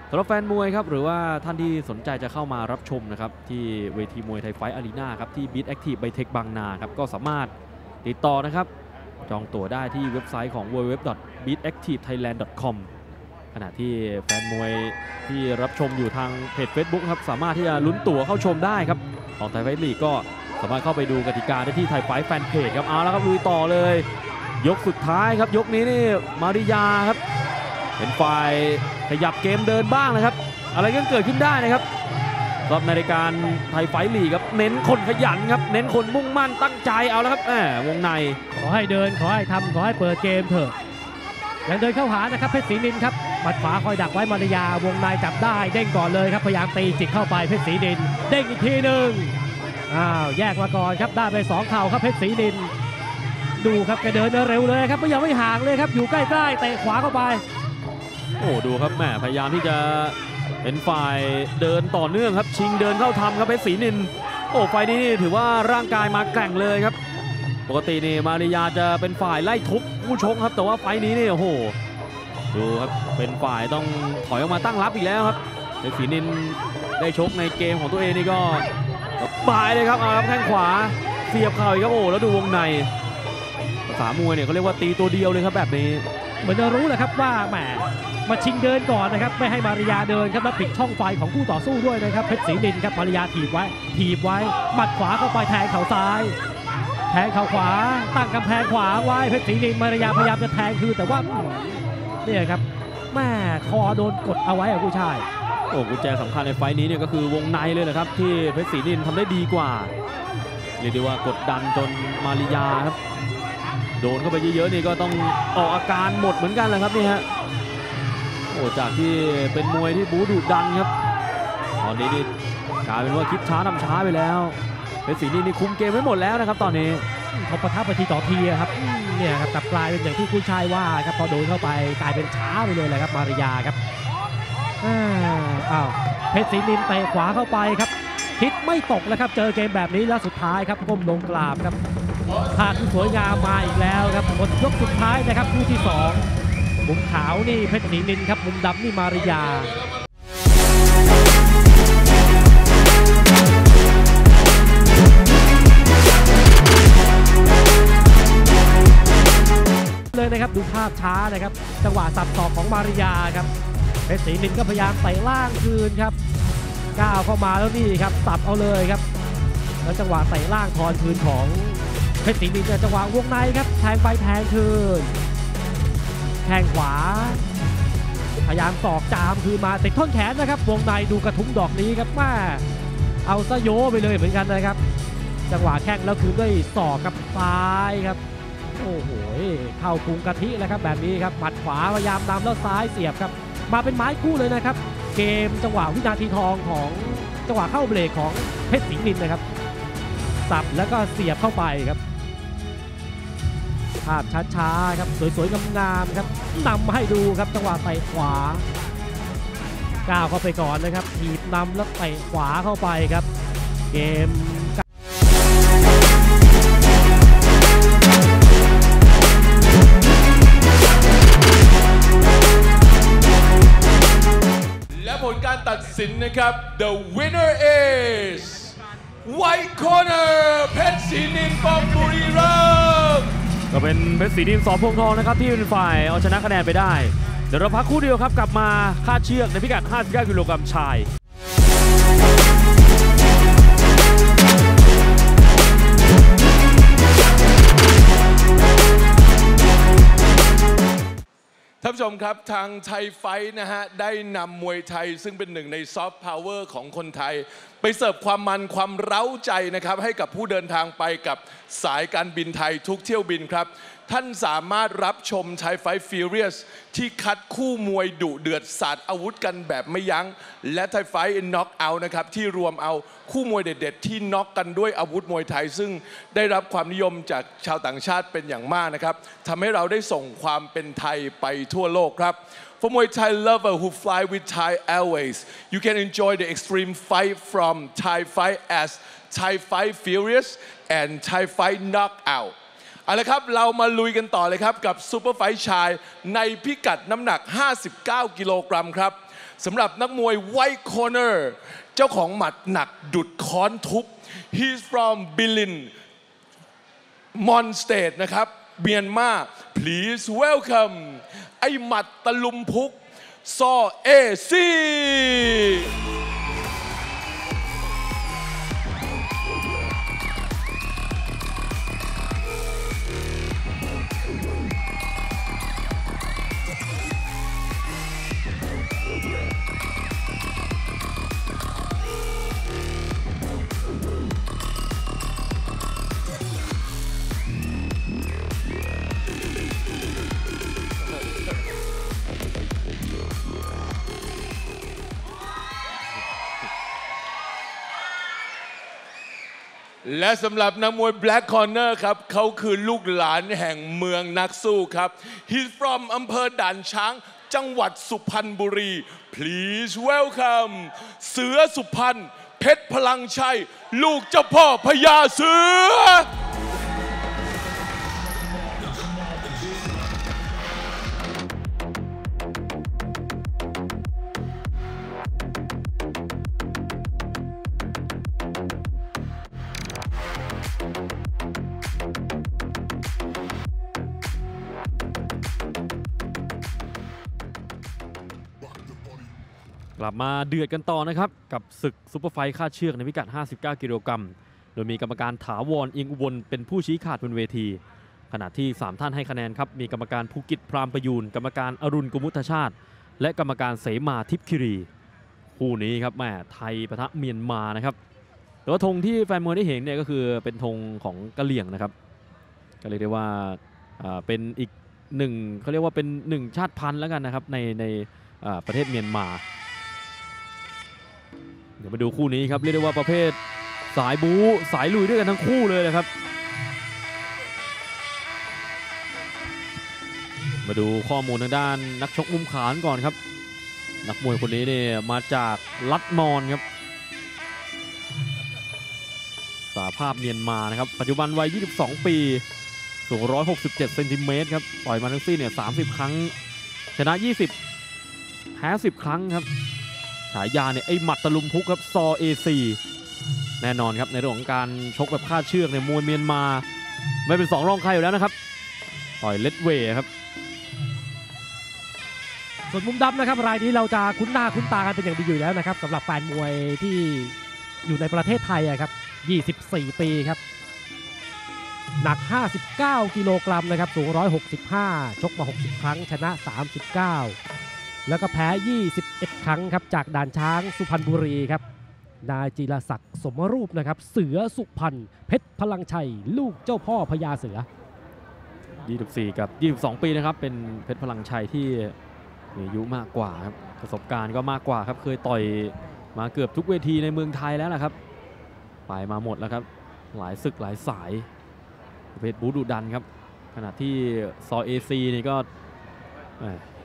สำหรับแฟนมวยครับหรือว่าท่านที่สนใจจะเข้ามารับชมนะครับที่เวทีมวยไทยไฟท์อารีนาครับที่ Beat Active ไบเทคบางนาครับก็สามารถติดต่อนะครับจองตั๋วได้ที่เว็บไซต์ของ www.beatactivethailand.com ขณะที่แฟนมวยที่รับชมอยู่ทางเพจ Facebook ครับสามารถที่จะลุ้นตั๋วเข้าชมได้ครับของไทยไฟท์ลีกก็ สามารถเข้าไปดูกติกาได้ที่ไทยไฟท์แฟนเพจครับเอาแล้วครับลุยต่อเลยยกสุดท้ายครับยกนี้นี่มาริยาครับเป็นฝ่ายขยับเกมเดินบ้างนะครับอะไรก็เกิดขึ้นได้นะครับรอบในรายการไทยไฟท์ลีกครับเน้นคนขยันครับเน้นคนมุ่งมั่นตั้งใจเอาแล้วครับวงในขอให้เดินขอให้ทำขอให้เปิดเกมเถอะยังเดินเข้าหานะครับเพชรศรีนินครับปัดขวาคอยดักไว้มาริยาวงในจับได้เด้งก่อนเลยครับพยายามตีจิกเข้าไปเพชรศรีนินเด้งอีกทีหนึ่งอ้าวแยกมาก่อนครับได้ไป2เข่าครับเพชรศรีนินดูครับแกเดินเร็วเลยครับไม่ยอมไม่ห่างเลยครับอยู่ใกล้ๆเตะขวาเข้าไปโอ้ดูครับแม่พยายามที่จะเป็นฝ่ายเดินต่อเนื่องครับชิงเดินเข้าทำครับเพชรศรีนินโอ้ไฟนี้ถือว่าร่างกายมาแกร่งเลยครับปกตินี่มาริยาจะเป็นฝ่ายไล่ทุบผู้ชกครับแต่ว่าไฟนี้นี่โอ้โหดูครับเป็นฝ่ายต้องถอยออกมาตั้งรับอีกแล้วครับเพชรศรีนินได้ชกในเกมของตัวเองนี่ก็ปลายเลยครับเอาครับแข้งขวาเสียบเข่าอีกครับโอ้แล้วดูวงในภาษามวยเนี่ยเขาเรียกว่าตีตัวเดียวเลยครับแบบนี้เหมือนจะรู้แหละครับว่าแหมมาชิงเดินก่อนนะครับไม่ให้มาริยาเดินครับแล้วปิดช่องไฟของคู่ต่อสู้ด้วยนะครับเพชรศรีนินครับมาริยาถีบไว้หมัดขวาเข้าไปแทงเข่าซ้ายแทงเข่าขวาตั้งกำแพงขวาไว้เพชรศรีนินมาริยาพยายามจะแทงคือแต่ว่าเนี่ยครับแม่คอโดนกดเอาไว้อะผู้ชายโอ้กุญแจสำคัญในไฟนี้เนี่ยก็คือวงในเลยนะครับที่เพชรศรีนินทำได้ดีกว่าเรียกได้ว่ากดดันจนมาริยาครับโดนเข้าไปเยอะๆนี่ก็ต้องออกอาการหมดเหมือนกันแหละครับนี่ฮะโอ้จากที่เป็นมวยที่บู๊ดุดันครับตอนนี้นี่กลายเป็นว่าคิดช้าทำช้าไปแล้วเพชรศรีนินนี่คุมเกมไว้หมดแล้วนะครับตอนนี้เขาประทับไปทีต่อทีครับเนี่ยครับกลายเป็นอย่างที่คุณชายว่าครับพอโดนเข้าไปกลายเป็นช้าไปเลยแหละครับมาริยาครับอ้าวเพชรศรีนินเตะขวาเข้าไปครับคิดไม่ตกแล้วครับเจอเกมแบบนี้แล้วสุดท้ายครับก้มลงกราบครับภาพที่สวยงามมาอีกแล้วครับหมดยกสุดท้ายนะครับคู่ที่2มุมขาวนี่เพชรศรีนินครับมุมดำนี่มาริยาเลยนะครับดูภาพช้านะครับจังหวะสับศอกของมาริยาครับเพชรศรีนินก็พยายามไต่ล่างคืนครับก้าวเข้ามาแล้วนี่ครับสับเอาเลยครับแล้วจังหวะไต่ล่างทอนคืนของเพชรศรีนินจังหวะวงในครับแทงไปแทงคืนแทงขวาพยายามสอกจามคืนมาติดท่อนแขนนะครับวงในดูกระทุ้งดอกนี้ครับแม่เอาซะโยไปเลยเหมือนกันนะครับจังหวะแข้งแล้วคืนด้วยศอกกับซ้ายครับโอ้โหเข้าพุงกะทิแล้วครับแบบนี้ครับหมัดขวาพยายามนำแล้วซ้ายเสียบครับมาเป็นไม้คู่เลยนะครับเกมจังหวะวินาทีทองของจังหวะเข้าเบรกของเพชรศรีนินนะครับสับแล้วก็เสียบเข้าไปครับภาพช้าๆครับสวยๆงามๆครับนำให้ดูครับจังหวะเตะขวาก้าวเข้าไปก่อนนะครับถีบนำแล้วเตะขวาเข้าไปครับเกมและผลการตัดสินนะครับ The winner is White Corner เพชรศรีนินฟอร์มบุรีรัมย์ก็เป็นเพชรศรีนิน ส.พวงทองนะครับที่เป็นฝ่ายเอาชนะคะแนนไปได้เดี๋ยวเราพักคู่เดียวครับกลับมาคาดเชือกในพิกัด59กิโลกรัมชายท่านผู้ชมครับทางไทยไฟท์นะฮะได้นำมวยไทยซึ่งเป็นหนึ่งในซอฟต์พาวเวอร์ของคนไทยไปเสิร์ฟความมันความเร้าใจนะครับให้กับผู้เดินทางไปกับสายการบินไทยทุกเที่ยวบินครับท่านสามารถรับชมไทยไฟท์ฟิวเรียสที่คัดคู่มวยดุเดือดสาดอาวุธกันแบบไม่ยั้งและไทยไฟท์น็อกเอาท์นะครับที่รวมเอาคู่มวยเด็ดๆที่น็อกกันด้วยอาวุธมวยไทยซึ่งได้รับความนิยมจากชาวต่างชาติเป็นอย่างมากนะครับทำให้เราได้ส่งความเป็นไทยไปทั่วโลกครับFor Muay Thai lovers who fly with Thai Airways, you can enjoy the extreme fight from Thai Fight as Thai Fight Furious and Thai Fight Knockout. เอาละครับเรามาลุยกันต่อเลยครับกับซูเปอร์ไฟท์ชายในพิกัดน้ำหนัก59กิโลกรัมครับสำหรับนักมวย White Corner เจ้าของหมัดหนักดุดค้อนทุบ He's from Bilin, Mon State นะครับเมียนมา Please welcomeไอหมัดตะลุมพุกซอเอซี และสำหรับนักมวย Black Corner ครับเขาคือลูกหลานแห่งเมืองนักสู้ครับ He's from อำเภอด่านช้างจังหวัดสุพรรณบุรี Please welcome เสือสุพรรณเพชรพลังชัยลูกเจ้าพ่อพญาเสือกลับมาเดือดกันต่อนะครับกับศึกซุปเปอร์ไฟท์คาดเชือกในพิกัด59กิโลกรัมโดยมีกรรมการถาวรอิงอุบลเป็นผู้ชี้ขาดบนเวทีขณะที่3ท่านให้คะแนนครับมีกรรมการภูกิจพรามประยูนกรรมการอรุณกุมุทชาติและกรรมการเสมาทิพย์คิรีคู่นี้ครับแม่ไทยปะทะเมียนมานะครับแต่ว่าธงที่แฟนมวยได้เห็นเนี่ยก็คือเป็นธงของกะเหรี่ยงนะครับก็เรียกได้ว่าเป็นอีกหนึ่งเขาเรียกว่าเป็นหนึ่งชาติพันธุ์แล้วกันนะครับในประเทศเมียนมาเดี๋ยวมาดูคู่นี้ครับเรียกได้ว่าประเภทสายบู๊สายลุยด้วยกันทั้งคู่เลยนะครับมาดูข้อมูลทางด้านนักชกมุมขานก่อนครับนักมวยคนนี้เนี่ยมาจากลัดมอนครับสหภาพเมียนมานะครับปัจจุบันวัย22ปีสูง167เซนติเมตรครับต่อยมาทั้งสิ้นเนี่ย30ครั้งชนะ20แพ้10ครั้งครับฉายาเนี่ยไอ้หมัดตะลุมพุกครับซอเอซีแน่นอนครับในเรื่องของการชกแบบคาดเชือกในมวยเมียนมาไม่เป็น2รองใครอยู่แล้วนะครับต่อยเลดเวย์ครับส่วนมุมดำนะครับรายนี้เราจะคุ้นหน้าคุ้นตากันเป็นอย่างดีอยู่แล้วนะครับสำหรับแฟนมวยที่อยู่ในประเทศไทยครับ24ปีครับหนัก59กิโลกรัมนะครับสูง165ชกมา60ครั้งชนะ39แล้วก็แพ้21ครั้งครับจากด่านช้างสุพรรณบุรีครับนายจิรศักดิ์สมรูปนะครับเสือสุพรรณเพชรพลังชัยลูกเจ้าพ่อพญาเสือ24กับ22ปีนะครับเป็นเพชรพลังชัยที่มีอายุมากกว่าครับประสบการณ์ก็มากกว่าครับเคยต่อยมาเกือบทุกเวทีในเมืองไทยแล้วล่ะครับไปมาหมดแล้วครับหลายศึกหลายสายประเภทบูดุดันครับขณะที่ซอเอซีนี่ก็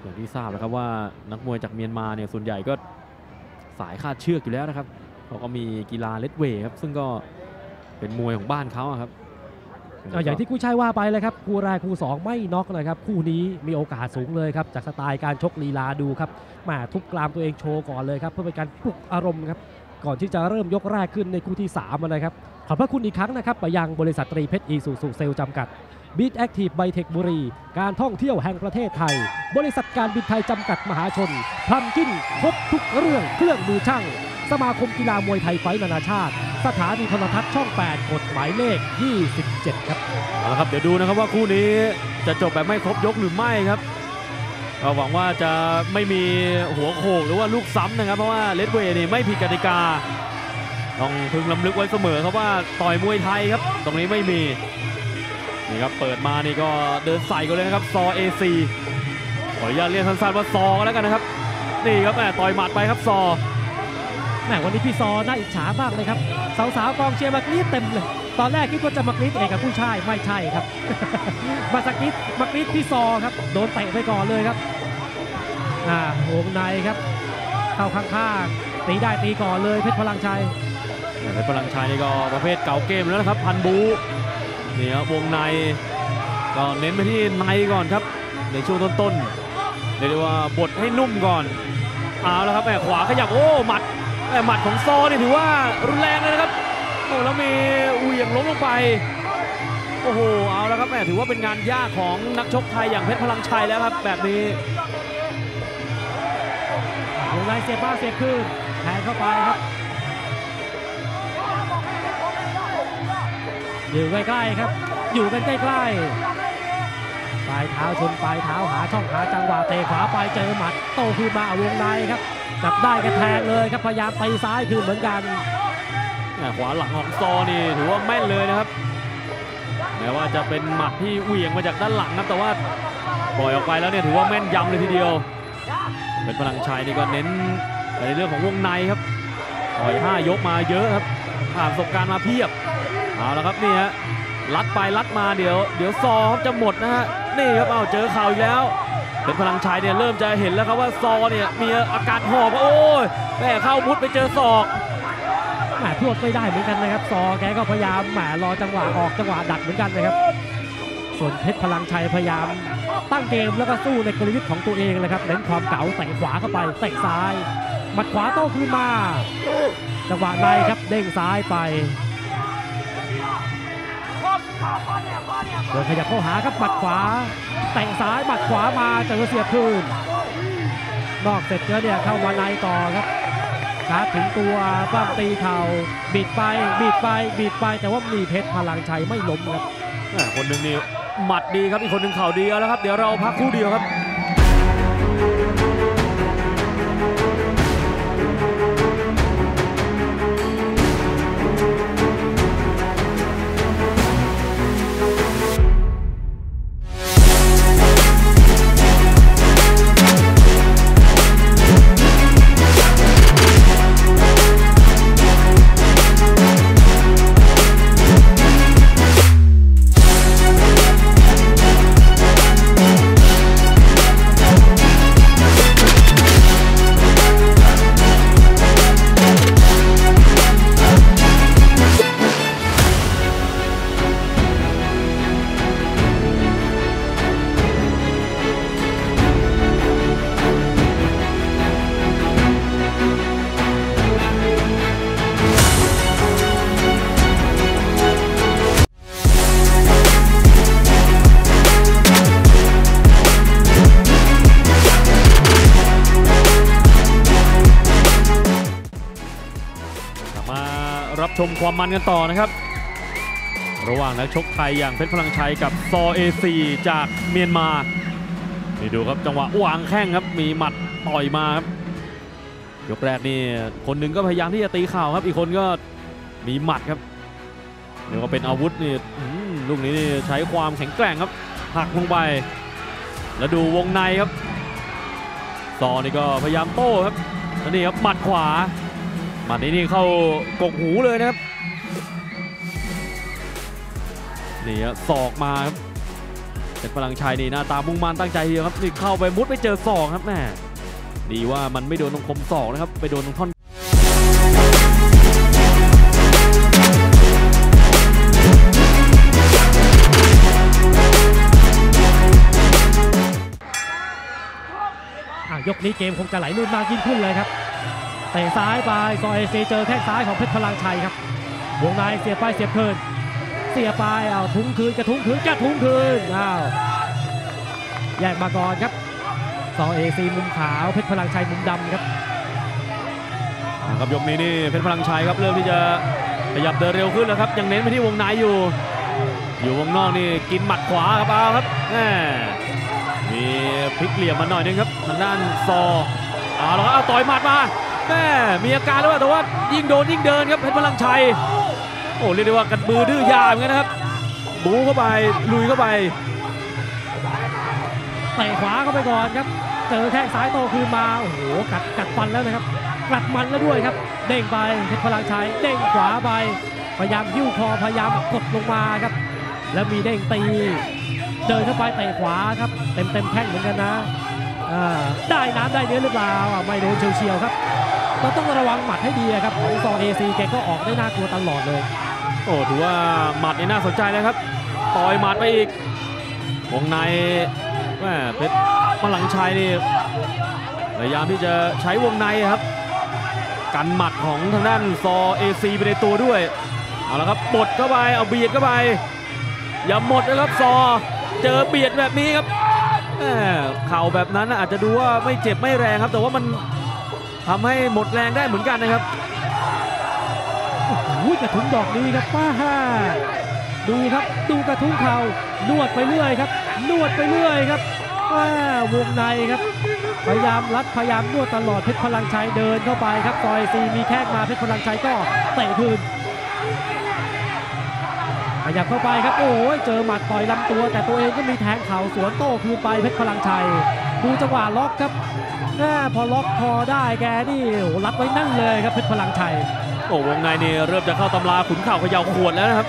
อย่างที่ทราบนะครับว่านักมวยจากเมียนมาเนี่ยส่วนใหญ่ก็สายคาดเชือกอยู่แล้วนะครับเขาก็มีกีฬาเลดเวย์ครับซึ่งก็เป็นมวยของบ้านเขาครับอย่างที่กู้ชัยว่าไปเลยครับคู่แรกคู่2ไม่น็อกเลยครับคู่นี้มีโอกาสสูงเลยครับจากสไตล์การชกลีลาดูครับมาทุบกลามตัวเองโชว์ก่อนเลยครับเพื่อเป็นการปลุกอารมณ์ครับก่อนที่จะเริ่มยกแรกขึ้นในคู่ที่3เลยครับขอบพระคุณอีกครั้งนะครับไปยังบริษัทตรีเพชรอีซูซูเซลจำกัดBeat Active ไบเทคบุรีการท่องเที่ยวแห่งประเทศไทยบริษัทการบินไทยจำกัดมหาชนทำกินครบทุกเรื่องเครื่องมือช่างสมาคมกีฬามวยไทยไฟท์นานาชาติสถานีโทรทัศน์ช่อง8กฎหมายเลข27ครับเอาละครับเดี๋ยวดูนะครับว่าคู่นี้จะจบแบบไม่ครบยกหรือไม่ครับเราหวังว่าจะไม่มีหัวโขกหรือว่าลูกซ้ำนะครับเพราะว่าเลดเวย์นี่ไม่ผิดกติกาต้องพึงลำลึกไว้เสมอครับว่าต่อยมวยไทยครับตรงนี้ไม่มีนี่ครับเปิดมานี่ก็เดินใส่กันเลยนะครับซอเอซีขออนุญาตเรียกสั้นๆว่าซอแล้วกันนะครับนี่ครับแหมต่อยหมัดไปครับซอแหมวันนี้พี่ซอน่าอิจฉามากเลยครับสาวๆกองเชียร์มากรี๊ดเต็มเลยตอนแรกคิดว่าจะมากรี๊ดเองกับผู้ชายไม่ใช่ครับ มาสกิดมากรี๊ดพี่ซอครับโดนเตะไปก่อนเลยครับวงในครับเข้าข้างๆตีได้ตีก่อนเลยเพชรพลังชัยเพชรพลังชัยนี่ก็ประเภทเก่าเกมแล้วนะครับพันบูนี่ครับวงในก็เน้นไปที่ในก่อนครับในช่วงต้นๆเรียกว่าบดให้นุ่มก่อนเอาแล้วครับแม่ขวาขยับโอ้หมัดแม่หมัดของซอนี่ถือว่ารุนแรงเลยนะครับโอ้แล้วมีเหวี่ยงล้มลงไปโอ้โหเอาแล้วครับแม่ถือว่าเป็นงานยากของนักชกไทยอย่างเพชรพลังชัยแล้วครับแบบนี้วงในเสียบบ้าเสียบคืนแทงเข้าไปครับอยู่ใกล้ๆครับอยู่กันใกล้ๆปลายเท้าชนปลายเท้าหาช่องหาจังหวะเตะขวาไปเจอหมัดโตคืนมาวงในครับจับได้กระแทกเลยครับพยายามไปซ้ายคืนเหมือนกันขวาหลังของซอนี่ถือว่าแม่นเลยนะครับแม้ว่าจะเป็นหมัดที่เหวี่ยงมาจากด้านหลังนะแต่ว่าปล่อยออกไปแล้วเนี่ยถือว่าแม่นยำเลยทีเดียวเป็นพลังชัยนี่ก็เน้นในเรื่องของวงในครับต่อย5ยกมาเยอะครับผ่านประสบการณ์มาเพียบ เอาละครับนี่ฮะลัดไปลัดมาเดี๋ยวซอจะหมดนะฮะนี่ครับเอาเจอเข่าอีกแล้วเป็นพลังชัยเนี่ยเริ่มจะเห็นแล้วครับว่าซอเนี่ยมีอาการหอบโอ้ยแม่เข้ามุดไปเจอศอกแหมพลวดไม่ได้เหมือนกันนะครับซอแกก็พยายามแหมรอจังหวะออกจังหวะดักเหมือนกันนะครับส่วนเพชรพลังชัยพยายามตั้งเกมแล้วก็สู้ในกลยุทธ์ของตัวเองนะครับเน้นความเก๋าเตะขวาเข้าไปเตะซ้ายหมัดขวาโต้คืนมาจังหวะในครับเด้งซ้ายไปเดินขยับเข้าหาครับหมัดขวาแต่งซ้ายหมัดขวามาเจอเสียบคืนนอกเสร็จแล้วเนี่ยเข้ามาในต่อครับชาร์จถึงตัวบ้างตีเข่าบิดไปบิดไปบิดไปแต่ว่ามีเพชรพลังชัยไม่ล้มครับคนหนึ่งนี่หมัดดีครับอีกคนหนึ่งเข่าดีแล้วครับเดี๋ยวเราพักคู่เดียวครับชมความมันกันต่อนะครับระหว่างนักชกไทยอย่างเพชรพลังชัยกับซอเอซีจากเมียนมานี่ดูครับจังหวะวางแข้งครับมีหมัดต่อยมาครับยกแรกนี่คนหนึ่งก็พยายามที่จะตีเข่าครับอีกคนก็มีหมัดครับเดี๋ยวก็เป็นอาวุธนี่ลูกนี้นี่ใช้ความแข็งแกร่งครับหักลงไปแล้วดูวงในครับซอนี่ก็พยายามโต้ครับแล้วนี่ครับหมัดขวามานี่เข้ากกหูเลยนะครับนี่ฮะศอกมาครับเป็นพลังชัยนี่หน้าตามุ่งมั่นตั้งใจเดียวครับนี่เข้าไปมุดไปเจอศอกครับแม่ดีว่ามันไม่โดนตรงคมศอกนะครับไปโดนตรงท่อนยกนี้เกมคงจะไหลลื่นมากยิ่งขึ้นเลยครับเตะซ้ายไปซอเอซีเจอแข้งซ้ายของเพชรพลังชัยครับวงในเสียบไปเสียบคืนเสียบไปเอาทุ้งคืนกระทุ้งคืนกระทุ้งคืนอ้าวแยกมาก่อนครับซอเอซีมุมขาวเพชรพลังชัยมุมดำครับกับยกนี้นี่เพชรพลังชัยครับเริ่มที่จะขยับเดินเร็วขึ้นแล้วครับยังเน้นไปที่วงในอยู่วงนอกนี่กินหมัดขวาครับเอาครับแหมมีพลิกเหลี่ยมมาหน่อยนึงครับทางด้านซอเอาแล้วเอาต่อยหมัดมาแม่มีอาการแล้วแต่ว่ายิ่งโดนยิ่งเดินครับเพชรพลังชัยโอ้เรียกได้ว่ากัดมือดื้อยาเหมือนกันนะครับบู๊เข้าไปลุยเข้าไปเตะขวาเข้าไปก่อนครับเจอแข้งซ้ายโตคืนมาโอ้โหกัดฟันแล้วนะครับกัดมันแล้วด้วยครับเด้งไปเพชรพลังชัยเด้งขวาไปพยายามยิ้วคอพยายามกดลงมาครับแล้วมีเด้งตีเดินเข้าไปเตะขวาครับเต็มแข้งเหมือนกันนะได้น้ำได้เนื้อหรือเปล่าไม่โดนเฉียวๆครับเราต้องระวังหมัดให้ดีครับของซอเอซีแกก็ออกได้น่ากลัวตลอดเลยโอ้ถือว่าหมัดนี่น่าสนใจเลยครับต่อยหมัดไปอีกวงในแม่เพชรพลังชัยนี่พยายามที่จะใช้วงในครับกันหมัดของทางด้านซอเอซีไปในตัวด้วยเอาละครับบดเข้าไปเอาเบียดเข้าไปอย่าหมดนะครับซอเจอเบียดแบบนี้ครับเข่าแบบนั้นอาจจะดูว่าไม่เจ็บไม่แรงครับแต่ว่ามันทำให้หมดแรงได้เหมือนกันนะครับกระทุ้งดอกนี้ครับป้าฮ่าดูครับดูกระทุ้งเขานวดไปเรื่อยครับนวดไปเรื่อยครับวงในครับพยายามรัดพยายามนวดตลอดเพชรพลังชัยเดินเข้าไปครับต่อยซีมีแข้งมาเพชรพลังชัยก็เตะคืนขยับเข้าไปครับโอ้ยเจอหมัดต่อยลำตัวแต่ตัวเองก็มีแทงเข่าสวนโต้คืนไปเพชรพลังชัยดูจังหวะล็อกครับพอล็อกคอได้แกนี่โอ้รับไว้นั่นเลยครับเพชรพลังชัยโอ้วงในนี่เริ่มจะเข้าตำราขุนเข่าเขย่าขวดแล้วนะครับ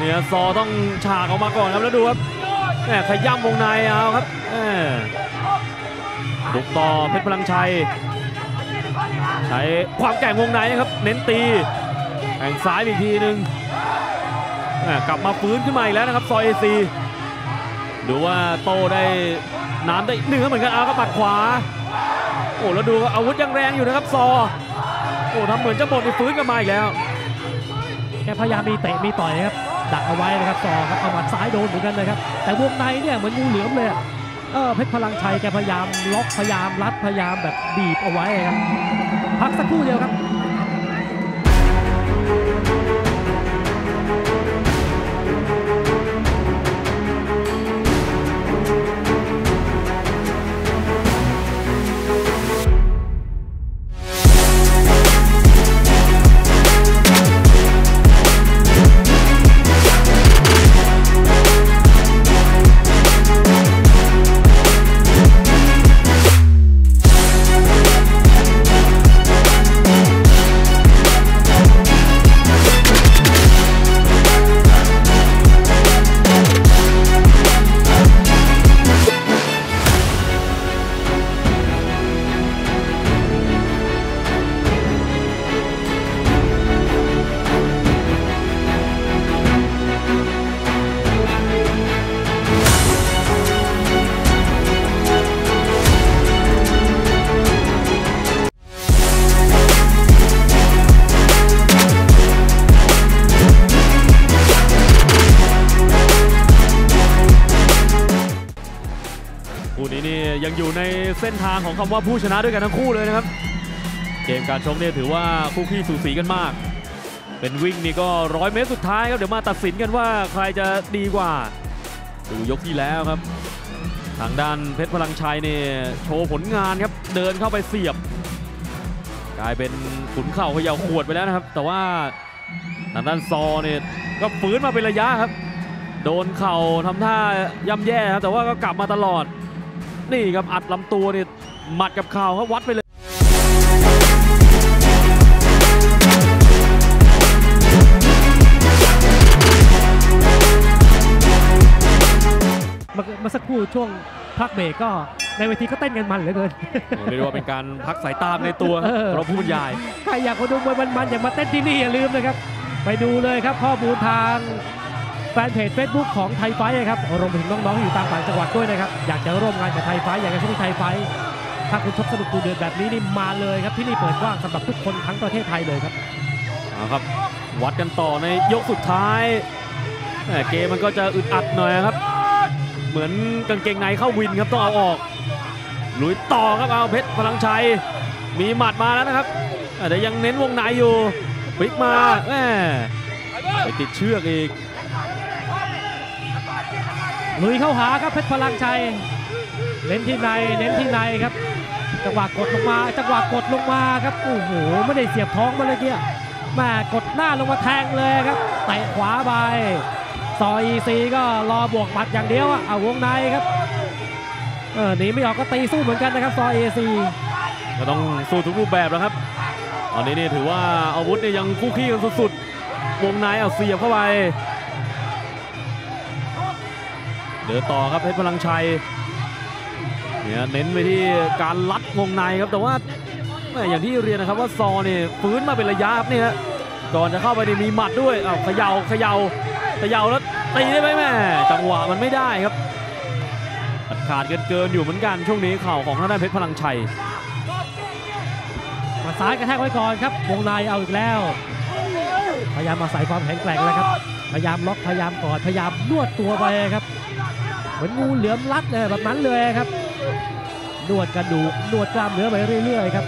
เนี่ยซอต้องฉากออกมาก่อนครับแล้วดูครับแหมขย่ำวงในเอาครับบุกต่อเพชรพลังชัยใช้ความแกร่งวงในครับเน้นตีแข่งซ้ายอีกทีนึงกลับมาฟื้นขึ้นมาอีกแล้วนะครับซอยเอซีดูว่าโตได้น้ำได้หนึ่งเหมือนกันเอาก็ปัดขวาโอ้แล้วดูอาวุธยังแรงอยู่นะครับซอโอ้ทำเหมือนจะหมดฟื้นกันมาอีกแล้วแกพยายามมีเตะมีต่อยครับดักเอาไว้นะครับซอครับเอาหมัดซ้ายโดนเหมือนกันเลยครับแต่วงในเนี่ยเหมือนงูเหลือมเลยเพชรพลังชัยแกพยายามล็อกพยายามรัดพยายามแบบบีบเอาไว้ครับพักสักครู่เดียวครับยังอยู่ในเส้นทางของคำว่าผู้ชนะด้วยกันทั้งคู่เลยนะครับเกมการชกเนี่ยถือว่าคู่ขี้สูสีกันมากเป็นวิ่งนี่ก็100 เมตรสุดท้ายครับเดี๋ยวมาตัดสินกันว่าใครจะดีกว่าดูยกที่แล้วครับทางด้านเพชรพลังชัยเนี่ยโชว์ผลงานครับเดินเข้าไปเสียบกลายเป็นขุนเข่าเขย่าขวดไปแล้วนะครับแต่ว่าทางด้านซอเนี่ยก็ฟื้นมาเป็นระยะครับโดนเข่าทำท่าย่ำแย่ครับแต่ว่าก็กลับมาตลอดนี่ครับอัดลำตัวนี่หมัดกับเข่าเขาวัดไปเลยมาสักครู่ช่วงพักเบรกก็ในเวทีก็เต้นกันมันเหลือเกินเรียกว่าเป็นการพักสายตาในตัวเราผู้บรรยายใครอยากมาดูมวยมันๆอยากมาเต้นที่นี่อย่าลืมนะครับไปดูเลยครับข้อมูลทางแฟนเพจ Facebook ของไทยไฟท์ครับรวมถึงน้องๆอยู่ตามต่างจังหวัดด้วยนะครับอยากจะร่วมงานกับไทยไฟท์อยากจะช่วยไทยไฟท์ถ้าคุณชอบสนุกดูเดือดแบบนี้นี่มาเลยครับที่นี่เปิดกว้างสำหรับทุกคนทั้งประเทศไทยเลยครับครับวัดกันต่อในยกสุดท้ายเกมมันก็จะอึดอัดหน่อยครับเหมือนกางเกงในเข้าวินครับต้องเอาออกลุยต่อครับเอาเพชรพลังชัยมีหมัดมาแล้วนะครับแต่ยังเน้นวงในอยู่พลิกมาไปติดเชือกอีกลุยเข้าหาครับเพชรพลังชัยเน้นที่ในเน้นที่ในครับจังหวะกดลงมาจังหวะกดลงมาครับโอ้โหไม่ได้เสียบท้องมาเลยเกี้ยแม่กดหน้าลงมาแทงเลยครับเตะขวาไปซอยซีก็รอบวกหมัดอย่างเดียวเอาวงในครับหนีไม่ออกก็ตีสู้เหมือนกันนะครับซอยซีก็ต้องสู้ทุกรูปแบบแล้วครับตอนนี้นี่ถือว่าอาวุธเนี่ยยังคู่ขี้กันสุดๆวงในเอาเสียบเข้าไปเดินต่อครับเพชรพลังชัยเนี่ยเน้นไปที่การลัดวงในครับแต่ว่าอย่างที่เรียนนะครับว่าซอเนี่ยฟื้นมาเป็นระยะครับนี่ฮะก่อนจะเข้าไปมีหมัดด้วยเอาเขย่าแล้วตีได้ไหมแม่จังหวะมันไม่ได้ครับขาดเกินอยู่เหมือนกันช่วงนี้เข่าของทางด้านเพชรพลังชัยมาซ้ายกระแทกไว้ก่อนครับวงในเอาอีกแล้วพยายามมาใส่ความแข็งแกร่งแล้วครับพยายามล็อกพยายามกอดพยายามนวดตัวไปครับเหมือนงูเหลือมลัดเลยแบบนั้นเลยครับนวดกระดูกนวดกล้ามเนื้อไปเรื่อยๆครับ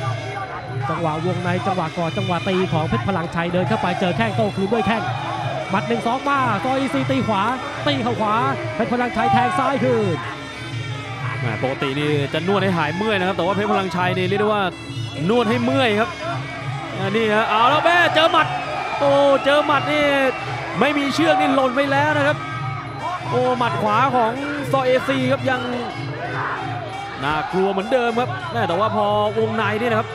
จังหวะวงในจังหวะกอดจังหวะตีของเพชรพลังชัยเดินเข้าไปเจอแข้งโต้คืนด้วยแข้งหมัด 1-2 มาซอยซีตีขวาตีเข้าขวาเพชรพลังชัยแทงซ้ายคืนปกตินี่จะนวดให้หายเมื่อยนะครับแต่ว่าเพชรพลังชัยนี่เรียกได้ว่านวดให้เมื่อยครับนี่ฮะเอาแล้วแม่เจอหมัดโอ้เจอหมัดนี่ไม่มีเชือกนี่หล่นไปแล้วนะครับโอ้หมัดขวาของซอเอซีครับยังน่ากลัวเหมือนเดิมครับแต่ว่าพอวงในนี่นะครับ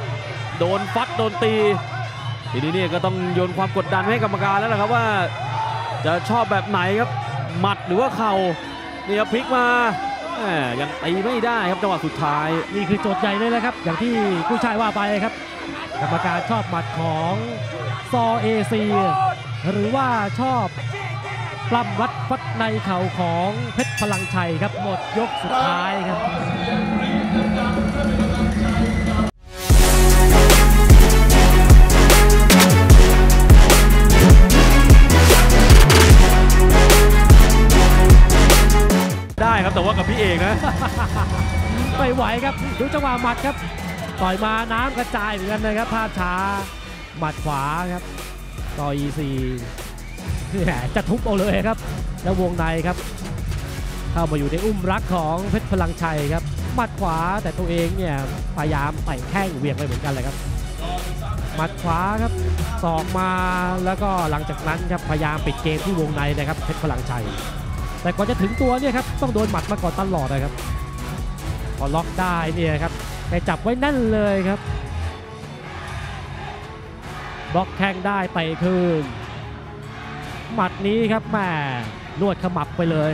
โดนฟัดโดนตีทีนี้เนี่ยก็ต้องโยนความกดดันให้กรรมการแล้วนะครับว่า จะชอบแบบไหนครับหมัดหรือว่าเข่าเนี่ยพลิกมายังตีไม่ได้ครับจังหวะสุดท้ายนี่คือโจทย์ใหญ่เลยนะครับอย่างที่ผู้ชายว่าไปครับกรรมการชอบหมัดของซอเอซีหรือว่าชอบปล้ำวัดฟัดในเข่าของเพชรพลังชัยครับหมดยกสุดท้ายครับได้ครับแต่ว่ากับพี่เอกนะ ไม่ไหวครับดูจังหวะหมัดครับต่อยมาน้ำกระจายเหมือนกันเลยครับภาพช้าหมัดขวาครับต่อ E4 จะทุบเอาเลยครับแล้ววงในครับเข้ามาอยู่ในอุ้มรักของเพชรพลังชัยครับหมัดขวาแต่ตัวเองเนี่ยพยายามไต่แข้งเวียงไปเหมือนกันเลยครับหมัดขวาครับศอกมาแล้วก็หลังจากนั้นครับพยายามปิดเกมที่วงในนะครับเพชรพลังชัยแต่กว่าจะถึงตัวเนี่ยครับต้องโดนหมัดมาก่อนตลอดนะครับพอล็อกได้เนี่ยครับแต่จับไว้นั่นเลยครับบล็อกแข้งได้ไปคืนหมัดนี้ครับแม่นวดขมับไปเลย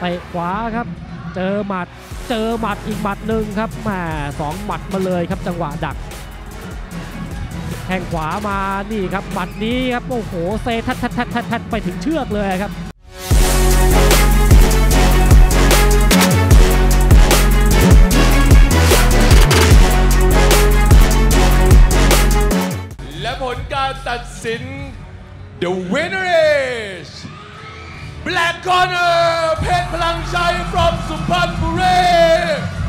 ไปขวาครับเจอหมัดอีกหมัดหนึ่งครับแม่สองหมัดมาเลยครับจังหวะดักแข้งขวามานี่ครับหมัดนี้ครับโอ้โหเซทัดไปถึงเชือกเลยครับและผลการตัดสิน The winner is Black Corner เพชรพลังชัย from สุพรรณบุรี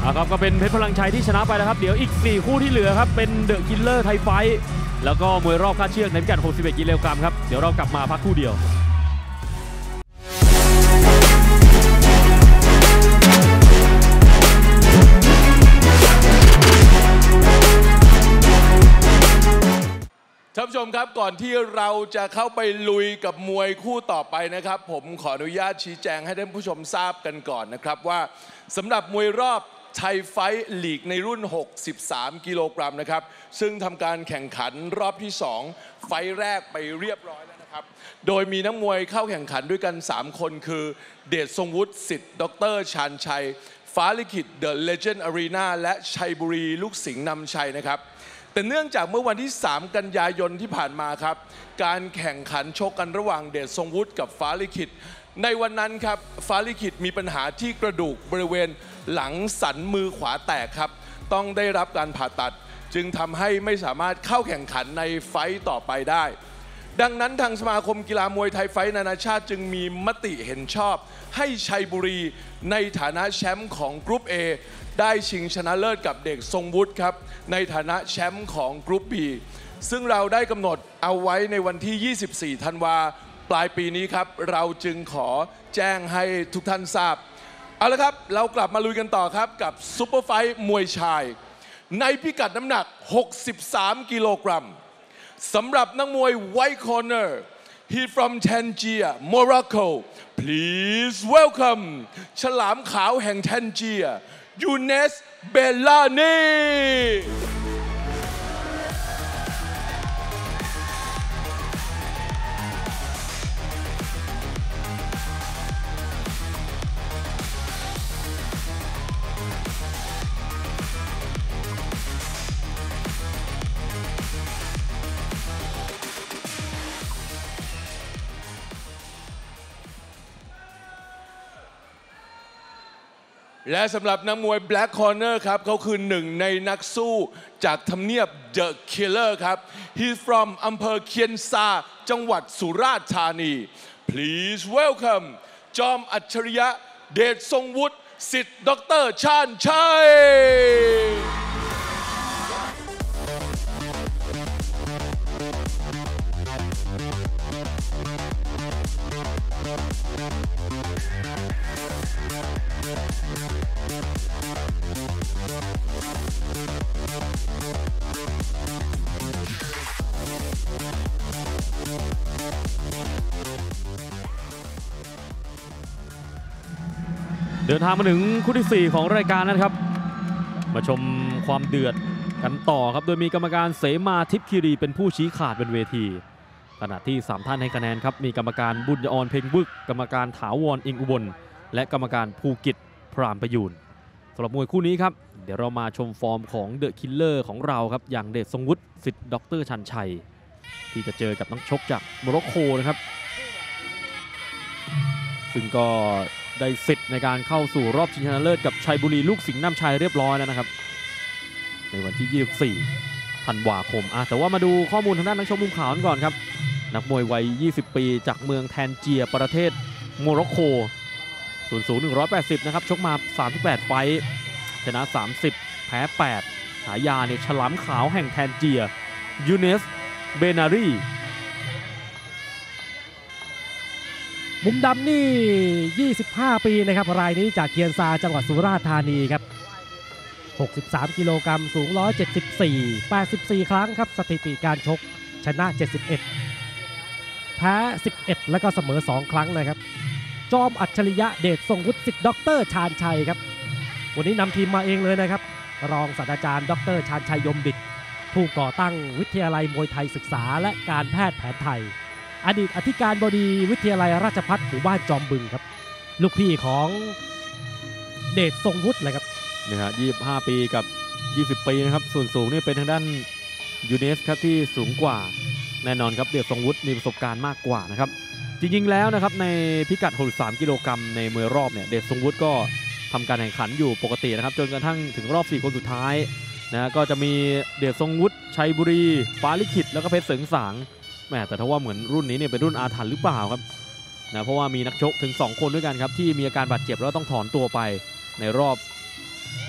ครับก็เป็นเพชรพลังชัยที่ชนะไปแล้วครับเดี๋ยวอีก4คู่ที่เหลือครับเป็น The Killer Thai Fight แล้วก็มวยรอบคาดเชือกในพิกัด61กิโลกรัมครับเดี๋ยวเรากลับมาพักคู่เดียวท่านผู้ชมครับก่อนที่เราจะเข้าไปลุยกับมวยคู่ต่อไปนะครับผมขออนุญาตชี้แจงให้ท่านผู้ชมทราบกันก่อนนะครับว่าสำหรับมวยรอบไทยไฟท์ลีกในรุ่น63กิโลกรัมนะครับซึ่งทำการแข่งขันรอบที่2ไฟท์แรกไปเรียบร้อยแล้วนะครับโดยมีนักมวยเข้าแข่งขันด้วยกัน3คนคือเดชทรงวุฒิสิทธิ์ดร.ชาญชัยฟ้าลิขิตเดอะเลเจนด์อารีนาและชัยบุรีลูกสิงห์นำชัยนะครับแต่เนื่องจากเมื่อวันที่3กันยายนที่ผ่านมาครับการแข่งขันชกกันระหว่างเดชทรงวุฒิกับฟ้าลิขิตในวันนั้นครับฟ้าลิขิตมีปัญหาที่กระดูกบริเวณหลังสันมือขวาแตกครับต้องได้รับการผ่าตัดจึงทำให้ไม่สามารถเข้าแข่งขันในไฟต์ต่อไปได้ดังนั้นทางสมาคมกีฬามวยไทยไฟท์นานาชาติจึงมีมติเห็นชอบให้ชัยบุรีในฐานะแชมป์ของกรุ๊ป A ได้ชิงชนะเลิศกับเด็กทรงวุฒิครับในฐานะแชมป์ของกรุ๊ป B ซึ่งเราได้กำหนดเอาไว้ในวันที่24ธันวาปลายปีนี้ครับเราจึงขอแจ้งให้ทุกท่านทราบเอาละครับเรากลับมาลุยกันต่อครับกับซุปเปอร์ไฟท์มวยชายในพิกัดน้ำหนัก63กิโลกรัมสำหรับนักมวย White Corner he from Tangier Morocco please welcome ฉลามขาวแห่ง Tangier Younes Bellani และสำหรับนักมวย Black Corner ครับเขาคือหนึ่งในนักสู้จากทำเนียบ The Killer ครับ he's from อำเภอเคียนซาจังหวัดสุราษฎร์ธานี please welcome จอมอัจฉริยะเดชทรงวุฒิสิทธิ์ดร.ชาญชัยเดินทางมาถึงคู่ที่4ของรายการนะครับมาชมความเดือดกันต่อครับโดยมีกรรมการเสมาทิพย์คีรีเป็นผู้ชี้ขาดบนเวที ขณะที่3ท่านให้คะแนนครับมีกรรมการบุญยอรเพ็งบึกกรรมการถาวรอิงอุบลและกรรมการภูกิจพรามประยูนสำหรับมวยคู่นี้ครับเดี๋ยวเรามาชมฟอร์มของเดอะคิลเลอร์ของเราครับอย่างเดชทรงวุฒิสิทธิ์ดร.ชันชัยที่จะเจอกับนักชกจากโมร็อกโกนะครับซึ่งก็ได้สิทธิ์ในการเข้าสู่รอบชิงชนะเลิศกับชัยบุรีลูกสิงห์น้ำชัยเรียบร้อยแล้วนะครับในวันที่24ธันวาคมแต่ว่ามาดูข้อมูลทางด้านนักชกมุมขาวก่อนครับนักมวยวัย20ปีจากเมืองแทนเจียประเทศโมร็อกโกส่วนสูง180นะครับชกมา38ไฟท์ชนะ30แพ้8ฉายาเนี่ยฉลามขาวแห่งแทนเจีย Younes Bellani มุมดำนี่25ปีนะครับรายนี้จากเคียนซาจังหวัดสุราษฎร์ธานีครับ63กิโลกรัมสูง174 84ครั้งครับสถิติการชกชนะ71แพ้11แล้วก็เสมอ2ครั้งเลยครับจอมอัจฉริยะเดชทรงวุฒิศิษย์ด็อกเตอร์ชาญชัยครับวันนี้นำทีมมาเองเลยนะครับรองศาสตราจารย์ด็อกเตอร์ชาญชัยยมดิษฐ์ผู้ก่อตั้งวิทยาลัยมวยไทยศึกษาและการแพทย์แผนไทยอดีตอธิการบดีวิทยาลัยราชภัฏหมู่บ้านจอมบึงครับลูกพี่ของเดชทรงวุฒิเลยครับนี่ฮะ25ปีกับ20ปีนะครับส่วนสูงนี่เป็นทางด้านยูเนสครับที่สูงกว่าแน่นอนครับเดชทรงวุฒิมีประสบการณ์มากกว่านะครับจริงๆแล้วนะครับในพิกัด63กิโลกรัมในมวยรอบเนี่ยเดชทรงวุฒิก็ทำการแข่งขันอยู่ปกตินะครับจนกระทั่งถึงรอบ4คนสุดท้ายนะก็จะมีเดชทรงวุฒิชัยบุรีฟ้าลิขิตแล้วก็เพชรเสริงสางแหมแต่ถ้าว่าเหมือนรุ่นนี้เนี่ยเป็นรุ่นอาถรรพ์หรือเปล่าครับนะเพราะว่ามีนักชกถึง2คนด้วยกันครับที่มีอาการบาดเจ็บแล้วต้องถอนตัวไปในรอบ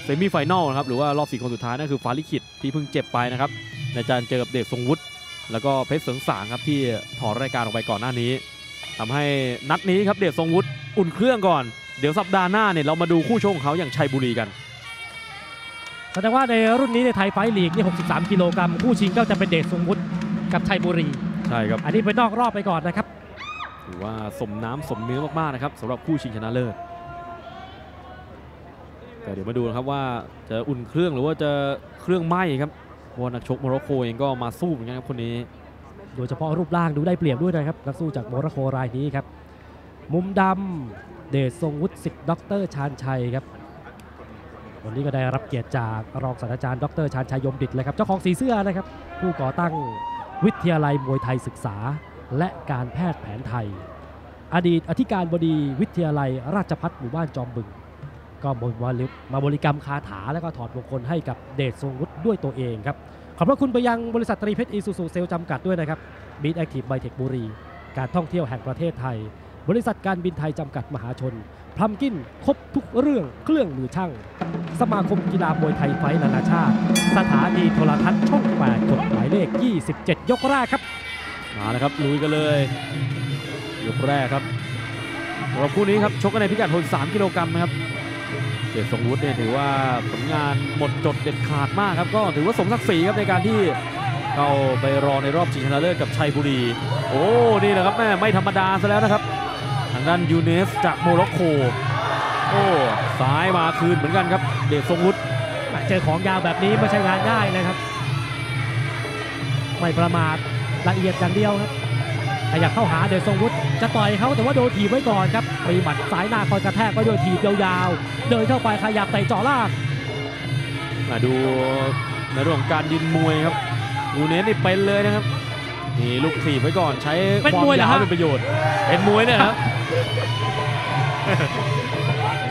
เซมิไฟแนลนะครับหรือว่ารอบ4คนสุดท้ายนั่นคือฟ้าลิขิตที่เพิ่งเจ็บไปนะครับอาจารย์เจอกับเดชทรงวุฒิแล้วก็เพชรเสริงสางครับที่ถอนรายการออกไปก่อนหน้านี้ทำให้นัดนี้ครับเดชทรงวุฒิอุ่นเครื่องก่อนเดี๋ยวสัปดาห์หน้าเนี่ยเรามาดูคู่ชกของเขาอย่างชัยบุรีกันแสดงว่าในรุ่นนี้ในไทยไฟท์ลีกนี่63กิโลกรัมคู่ชิงก็จะเป็นเดชทรงวุฒิกับชัยบุรีใช่ครับอันนี้ไปนอกรอบไปก่อนนะครับถือว่าสมน้ำสมเนื้อมากๆนะครับสำหรับคู่ชิงชนะเลิศแต่เดี๋ยวมาดูนะครับว่าจะอุ่นเครื่องหรือว่าจะเครื่องไหม้ครับว่านักชกโมร็อกโกเองก็มาสู้เหมือนกันครับคนนี้โดยเฉพาะรูปร่างดูได้เปรียบด้วยนะครับนักสู้จากโมร็อกโกรายนี้ครับมุมดำเดชทรงวุฒิศิษย์ด็อกเตอร์ชาญชัยครับวันนี้ก็ได้รับเกียรติจากรองศาสตราจารย์ด็อกเตอร์ชาญชัยยมดิษฐ์เลยครับเจ้าของสีเสื้อนะครับผู้ก่อตั้งวิทยาลัยมวยไทยศึกษาและการแพทย์แผนไทยอดีตอธิการบดีวิทยาลัยราชภัฏหมู่บ้านจอมบึงก็มาบริกรรมคาถาและก็ถอดมงคลให้กับเดชทรงวุฒิด้วยตัวเองครับขอบพระคุณไปยังบริษัทตรีเพชรอีซูซูเซลจำกัดด้วยนะครับ Beat Active ไบเทคบุรีการท่องเที่ยวแห่งประเทศไทยบริษัทการบินไทยจำกัดมหาชนพลัมกินครบทุกเรื่องเครื่องมือช่างสมาคมกีฬามวยไทยไฟท์นานาชาติสถานีโทรทัศน์ช่อง8กฎหมายเลข27ยกแรกครับมาแล้วครับลุยกันเลยยกแรกครับเราคู่นี้ครับชกกันในพิกัด63กิโลกรัมนะครับเดชทรงวุฒิเนี่ยถือว่าผลงานหมดจดเด็ดขาดมากครับก็ถือว่าสมศักดิ์ศรีครับในการที่เข้าไปรอในรอบชิงชนะเลิศกับชัยบุรีโอ้นี่แหละครับแม่ไม่ธรรมดาซะแล้วนะครับทางด้านยูเนสจากโมร็อกโกโอ้ซ้ายมาคืนเหมือนกันครับเดชทรงวุฒิเจอของยาวแบบนี้ไม่ใช่งานง่ายนะครับไม่ประมาทละเอียดอย่างเดียวครับแต่อยากเข้าหาเดชทรงวุฒิจะต่อยเขาแต่ว่าโดนถีบไว้ก่อนครับมีหมัดสายหน้าคอยกระแทกไปโดนถีบยาวๆเดินเข้าไปขยับเตะเจาะล่างมาดูในเรื่องการยืนมวยครับยูเนสนี่เป็นเลยนะครับนี่ลูกถีบไว้ก่อนใช้ความยาวเป็นประโยชน์เป็นมวยเนี่ยครับ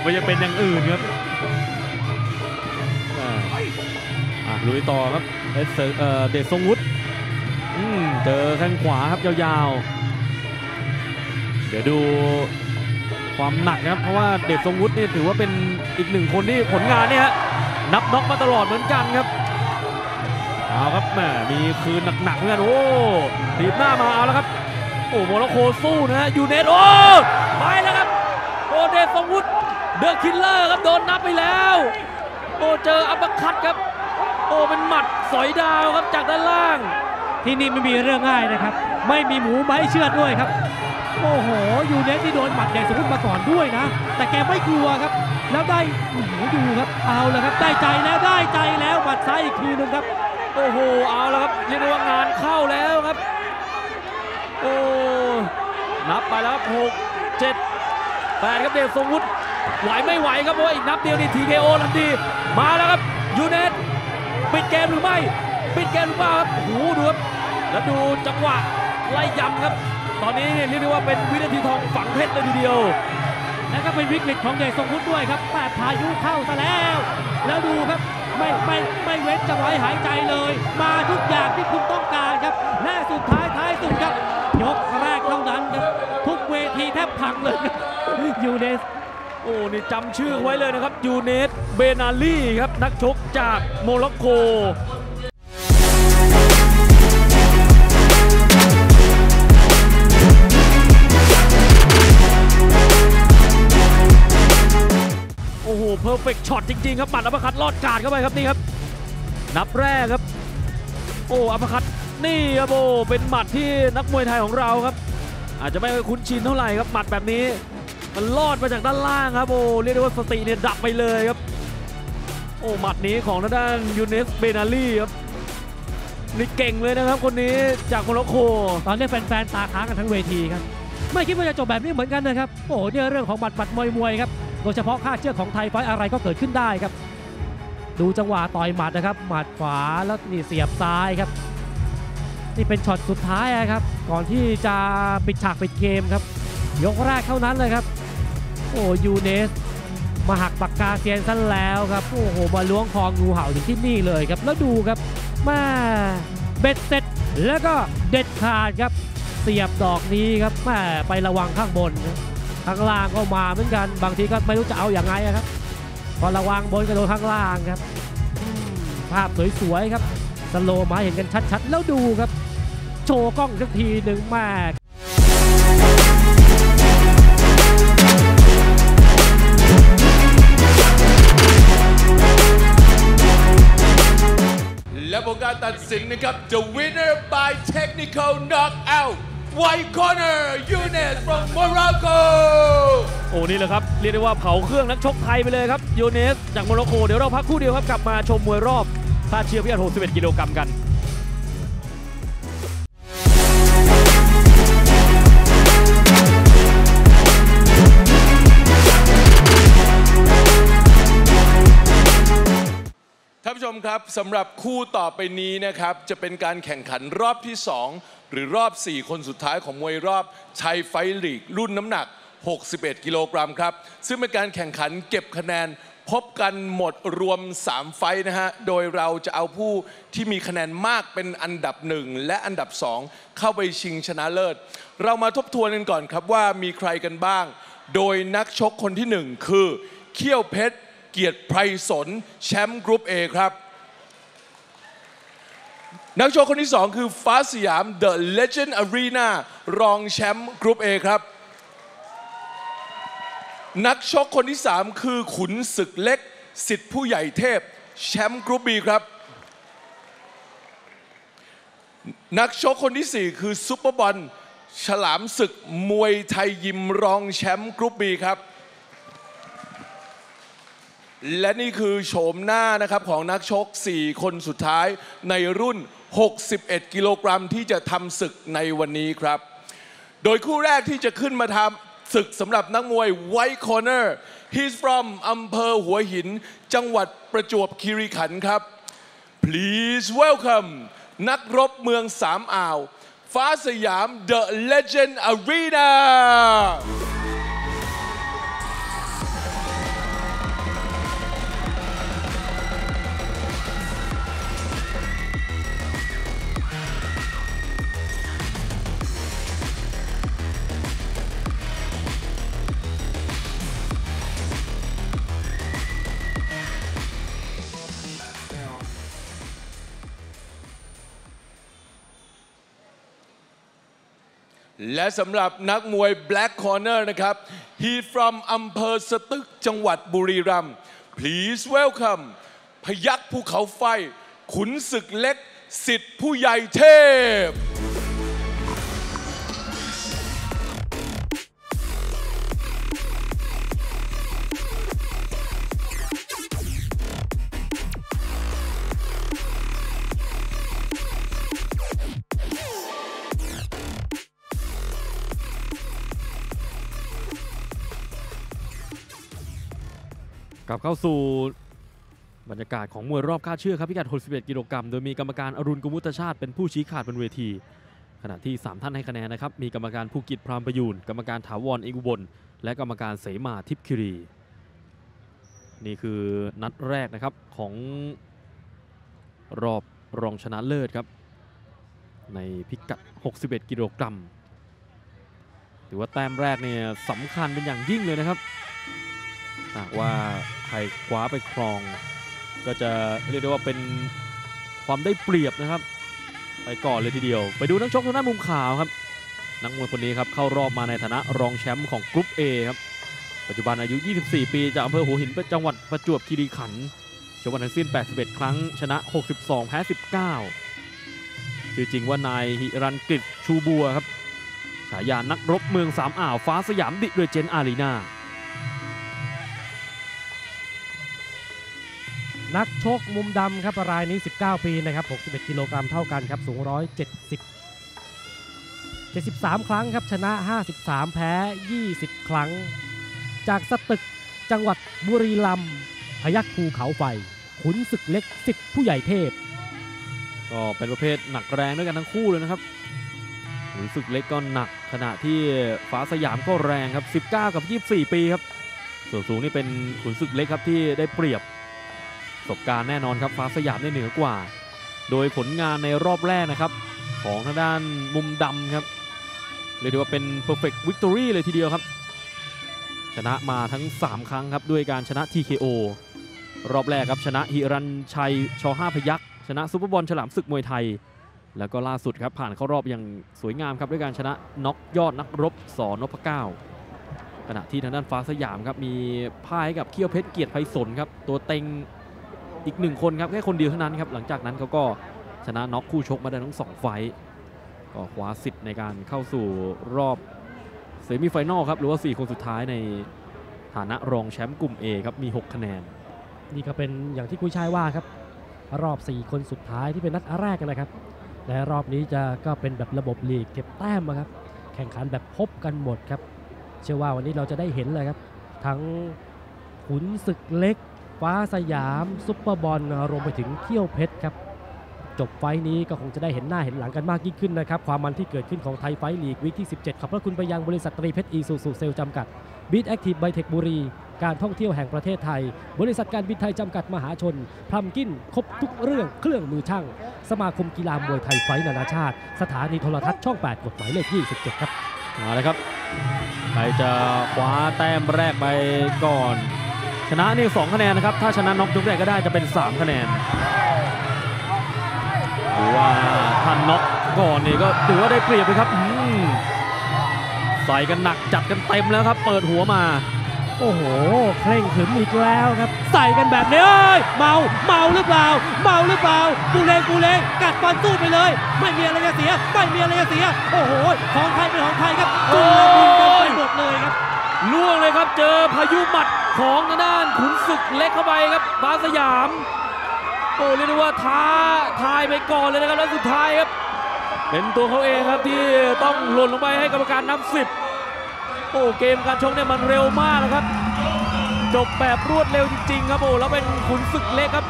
มันจะเป็นอย่างอื่นครับลุยต่อครับเดชทรงวุฒิเจอแข้งขวาครับยาวๆเดี๋ยวดูความหนักครับเพราะว่าเดชทรงวุฒินี่ถือว่าเป็นอีกหนึ่งคนที่ผลงานเนี่ยฮะนับน็อกมาตลอดเหมือนกันครับเอาครับแหมมีคืนหนักๆเหมือนกันโอ้ตีบหน้ามาเอาแล้วครับโอ้โมร็อกโกสู้นะฮะยูเนสโอ้ไปแล้วครับโอ้เดชทรงวุฒิเดอะคิลเลอร์ครับโดนนับไปแล้วโอ้เจออัปเปอร์คัตครับโอ้เป็นหมัดสอยดาวครับจากด้านล่างที่นี่ไม่มีเรื่องง่ายนะครับไม่มีหมูไม้เชือดด้วยครับโอ้โหยูเนสที่โดนหมัดเดชทรงวุฒิมาก่อนด้วยนะแต่แกไม่กลัวครับแล้วได้โอ้โหดูครับเอาแล้วครับได้ใจแล้วได้ใจแล้วหมัดซ้ายอีกทีนึงครับโอ้โหเอาแล้วครับเรียกว่างานเข้าแล้วครับ โอ้นับไปแล้ว6 7 8ครับเดชทรงวุฒิไหวไม่ไหวครับโอ้ยนับเดียวนี่ทีเคโอทันทีมาแล้วครับยูเนสปิดเกมหรือไม่ปิดเกมหรือเปล่าครับหูดูครับแล้วดูจังหวะไล่ยับครับตอนนี้เรียกได้ว่าเป็นวินาทีทองฝังเพชรเลยทีเดียวและก็เป็นวิกฤตของเดชทรงวุฒิด้วยครับแปดพายุเข้าซะแล้วแล้วดูครับไม่เว้นจังหวะหายใจเลยมาทุกอย่างที่คุณต้องการครับและสุดท้ายท้ายสุดครับยกแรกเท่านั้นครับทุกเวทีแทบพังเลยยูเนสโอ้นี่จำชื่อไว้เลยนะครับยูเนสเบลานีครับนักชกจากโมร็อกโกโอ้โหเพอร์เฟกช็อตจริงๆครับปัดอัปเปอร์คัตลอดกาดเข้าไปครับนี่ครับนับแรกครับโอ้อัปเปอร์คัตนี่ครับโอ้เป็นหมัดที่นักมวยไทยของเราครับอาจจะไม่คุ้นชินเท่าไหร่ครับหมัดแบบนี้มันลอดมาจากด้านล่างครับโอ้เรียกได้ว่าสติเนี่ยดับไปเลยครับโอ้หมัดนี้ของทางด้านยูเนสเบนาลีครับนี่เก่งเลยนะครับคนนี้จากโมร็อกโกตอนนี้แฟนๆตาค้างกันทั้งเวทีครับไม่คิดว่าจะจบแบบนี้เหมือนกันนะครับโอ้เนี่ยเรื่องของหมัดมวยครับโดยเฉพาะค่าเชือกของไทยไฟอะไรก็เกิดขึ้นได้ครับดูจังหวะต่อยหมัดนะครับหมัดขวาแล้วนี่เสียบซ้ายครับนี่เป็นช็อตสุดท้ายครับก่อนที่จะปิดฉากปิดเกมครับยกแรกเท่านั้นเลยครับโอ้ยูเนสมาหักปากกาเซียนซะแล้วครับโอ้โหมาล้วงคองูเห่าถึงที่นี่เลยครับแล้วดูครับมาเบ็ดเสร็จแล้วก็เด็ดขาดครับเสียบดอกนี้ครับมาไประวังข้างบนข้างล่างก็มาเหมือนกันบางทีก็ไม่รู้จะเอาอย่างไรครับพอระวังบนก็โดนข้างล่างครับภาพสวยๆครับสโลว์มาเห็นกันชัดๆแล้วดูครับโชว์กล้องสักทีหนึ่งมากและผลการตัดสินนะครับ The winner by technical knockout White Corner Younes from Morocco โอ้นี่แหละครับเรียกได้ว่าเผาเครื่องนักชกไทยไปเลยครับ Younes จากโมร็อกโกเดี๋ยวเราพักคู่เดียวครับกลับมาชมมวยรอบค่าเชียร์พิกัด61กิโลกรัมกันท่านผู้ชมครับสำหรับคู่ต่อไปนี้นะครับจะเป็นการแข่งขันรอบที่2หรือรอบ4คนสุดท้ายของมวยรอบไทยไฟท์ลีกรุ่นน้ำหนัก61กิโลกรัมครับซึ่งเป็นการแข่งขันเก็บคะแนนพบกันหมดรวม3ไฟท์นะฮะโดยเราจะเอาผู้ที่มีคะแนนมากเป็นอันดับ1และอันดับ2เข้าไปชิงชนะเลิศเรามาทบทวนกันก่อนครับว่ามีใครกันบ้างโดยนักชกคนที่1คือเขี้ยวเพชรเกียรติไพรสนแชมป์กรุ๊ป A ครับนักชกคนที่2คือฟ้าสยาม The Legend Arena รองแชมป์กรุ๊ป A ครับนักชกคนที่3คือขุนศึกเล็กสิทธิ์ผู้ใหญ่เทพแชมป์กรุ๊ป B ครับนักชกคนที่4คือซุปเปอร์บอลฉลามศึกมวยไทยยิมรองแชมป์กรุ๊ป B ครับและนี่คือโฉมหน้านะครับของนักชก4คนสุดท้ายในรุ่น61กิโลกรัมที่จะทำศึกในวันนี้ครับโดยคู่แรกที่จะขึ้นมาทำศึกสำหรับนักมวย White Corner he's from อำเภอหัวหินจังหวัดประจวบคีรีขันธ์ครับ please welcome นักรบเมืองสามอ่าวฟ้าสยาม The Legend Arenaและสำหรับนักมวย Black Corner นะครับ he from อำเภอสตึกจังหวัดบุรีรัมย์ please welcome พยัคฆ์ภูเขาไฟขุนศึกเล็กสิทธิ์ผู้ใหญ่เทพ กลับเข้าสู่บรรยากาศของมวยรอบค่าเชือกครับพิกัด61กิโลกรัมโดยมีกรรมการอรุณกุมุตชาติเป็นผู้ชี้ขาดบนเวทีขณะที่3ท่านให้คะแนนนะครับมีกรรมการภูกิจพรามประยูนกรรมการถาวรเอกอุบลและกรรมการเสมาทิพย์คิรีนี่คือนัดแรกนะครับของรอบรองชนะเลิศครับในพิกัด61กิโลกรัมถือว่าแต้มแรกเนี่ยสำคัญเป็นอย่างยิ่งเลยนะครับหากว่าใครคว้าไปครองก็จะเรียกได้ว่าเป็นความได้เปรียบนะครับไปก่อนเลยทีเดียวไปดูนักชกทางด้านมุมขาวครับนักมวยคนนี้ครับเข้ารอบมาในฐานะรองแชมป์ของกรุ๊ป A ครับปัจจุบันอายุ24ปีจากอำเภอหัวหินจังหวัดประจวบคีรีขันธ์ชกมาทั้งสิ้น81ครั้งชนะ62แพ้19ชื่อจริงว่านายหิรันกฤษชูบัวครับฉายานักรบเมืองสามอ่าวฟ้าสยามดิเรเจนอารีนานักชกมุมดำครับรายนี้19ปีนะครับ61กิโลกรัมเท่ากันครับสูง173ครั้งครับชนะ53แพ้20ครั้งจากสตึกจังหวัดบุรีรัมย์พยัคฆ์ภูเขาไฟขุนศึกเล็กสิทธิ์ผู้ใหญ่เทพก็เป็นประเภทหนักแรงด้วยกันทั้งคู่เลยนะครับขุนศึกเล็กก็หนักขณะที่ฟ้าสยามก็แรงครับ19กับ24ปีครับส่วนสูงนี่เป็นขุนศึกเล็กครับที่ได้เปรียบประสบการณ์แน่นอนครับฟ้าสยามได้เหนือกว่าโดยผลงานในรอบแรกนะครับของทางด้านมุมดำครับเรียกได้ว่าเป็น perfect victory เลยทีเดียวครับชนะมาทั้ง3ครั้งครับด้วยการชนะ TKO รอบแรกครับชนะหิรัญชัยช5พยัคฆ์ชนะซุปเปอร์บอลฉลามศึกมวยไทยแล้วก็ล่าสุดครับผ่านเข้ารอบอย่างสวยงามครับด้วยการชนะน็อกยอดนักรบสนพเก้าขณะที่ทางด้านฟ้าสยามครับมีพ่ายกับเขี้ยวเพชรเกียรติไพศาลครับตัวเต็งอีก1คนครับแค่คนเดียวเท่านั้นครับหลังจากนั้นเขาก็ชนะน็อกคู่ชกมาได้ทั้ง2ไฟต์ก็คว้าสิทธิ์ในการเข้าสู่รอบเซมิไฟแนลครับหรือว่า4คนสุดท้ายในฐานะรองแชมป์กลุ่ม A ครับมี6คะแนนนี่ก็เป็นอย่างที่กุ้ยช่ายว่าครับรอบ4คนสุดท้ายที่เป็นนัดแรกกันนะครับและรอบนี้จะก็เป็นแบบระบบลีกเก็บแต้มนะครับแข่งขันแบบพบกันหมดครับเชื่อว่าวันนี้เราจะได้เห็นเลยครับทั้งขุนศึกเล็กฟ้าสยามซุปเปอร์บอลรวมไปถึงเขี้ยวเพชรครับจบไฟนี้ก็คงจะได้เห็นหน้าเห็นหลังกันมากยิ่งขึ้นนะครับความมันที่เกิดขึ้นของไทยไฟท์ลีกวีคที่17ขอบพระคุณไปยังบริษัทตรีเพชรอีซูซูเซลจำกัด Beat Active ไบเทคบุรีการท่องเที่ยวแห่งประเทศไทยบริษัทการบินไทยจำกัดมหาชนพลัมกินครบทุกเรื่องเครื่องมือช่างสมาคมกีฬามวยไทยไฟท์นานาชาติสถานีโทรทัศน์ช่อง8กฎหมายเลข27ครับมาเลยครับใครจะคว้าแต้มแรกไปก่อนชนะนี่2คะแนนนะครับถ้าชนะน็อกยกแรกก็ได้จะเป็น3คะแนนหรือว่าถ้าน็อกก่อนนี่ก็ถือว่าได้เปรียบเลยครับใส่กันหนักจัดกันเต็มแล้วครับเปิดหัวมาโอ้โหเคร่งขรึมอีกแล้วครับใส่กันแบบนี้เมาหรือเปล่ากูเลงกัดฟันสู้ไปเลยไม่มีอะไรจะเสียโอ้โหของไทยเป็นของไทยครับจุลบุญกันไปหมดเลยครับล่วงเลยครับเจอพายุหมัดของทางด้านขุนศึกเล็กเข้าไปครับฟ้าสยามโอ้เรียกได้ว่าท้าทายไปก่อนเลยนะครับแล้วสุดท้ายครับเป็นตัวเขาเองครับที่ต้องหล่นลงไปให้กรรมการนับ10โอ้เกมการชกเนี่ยมันเร็วมากนะครับจบแบบรวดเร็วจริงๆครับโอ้แล้วเป็นขุนศึกเล็กครับ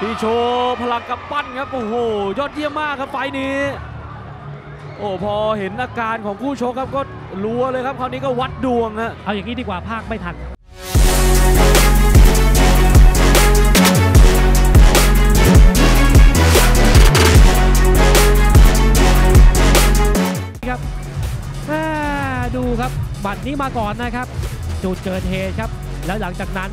ที่โชว์พลังกำปั้นครับโอ้โหยอดเยี่ยมมากครับไฟนี้โอ้พอเห็นอาการของคู่ชกครับก็รัวเลยครับคราวนี้ก็วัดดวงฮะเอาอย่างนี้ดีกว่าภาคไม่ทันครับดูครับบัตรนี้มาก่อนนะครับจุดเกิดเหตุครับแล้วหลังจากนั้น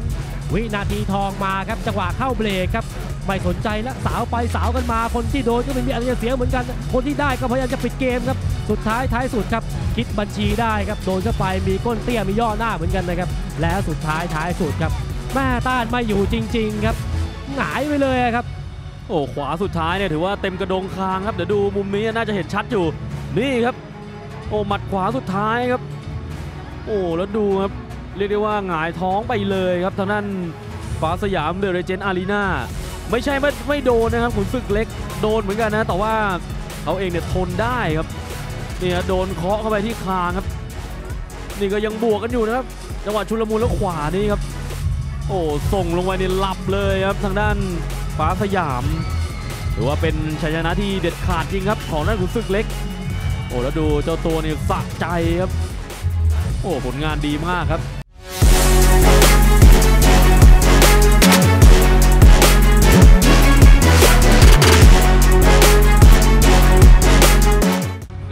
วินาทีทองมาครับจังหวะเข้าเบรกครับไม่สนใจแล้วสาวไปสาวกันมาคนที่โดนก็ไม่มีอะไรจะเสียเหมือนกันคนที่ได้ก็พยายามจะปิดเกมครับสุดท้ายท้ายสุดครับคิดบัญชีได้ครับโดนเข้าไปมีก้นเตี้ยมีย่อหน้าเหมือนกันนะครับและสุดท้ายท้ายสุดครับแม่ต้านไม่อยู่จริงๆครับหงายไปเลยครับโอ้ขวาสุดท้ายเนี่ยถือว่าเต็มกระดงคางครับเดี๋ยวดูมุมนี้น่าจะเห็นชัดอยู่นี่ครับโอ้หมัดขวาสุดท้ายครับโอ้แล้วดูครับเรียกได้ว่าหงายท้องไปเลยครับทางด้านฟ้าสยามเดอะเรเจนต์อารีนาไม่ใช่ไม่โดนนะครับขุนศึกเล็กโดนเหมือนกันนะแต่ว่าเขาเองเนี่ยทนได้ครับเนี่ยโดนเคาะเข้าไปที่คางครับนี่ก็ยังบวกกันอยู่นะครับจังหวะชุลมุนแล้วขวานี่ครับโอ้ อ้ส่งลงไปในหลับเลยครับทางด้านฟ้าสยามหรือว่าเป็นชัยชนะที่เด็ดขาดจริงครับของนักขุนศึกเล็กโอ้แล้วดูเจ้าตัวนี่สะใจครับโอ้ผลงานดีมากครับ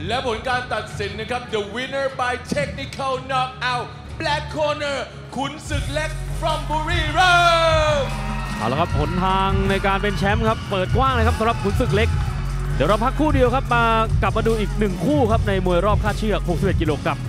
และผลการตัดสินนะครับ The winner by technical knockout Black Corner ขุนศึกเล็ก from บุรีรัมย์เอาละครับหนทางในการเป็นแชมป์ครับเปิดกว้างเลยครับสำหรับขุนศึกเล็กเดี๋ยวเราพักคู่เดียวครับมากลับมาดูอีก1คู่ครับในมวยรอบคาดเชือก61กิโลกรัม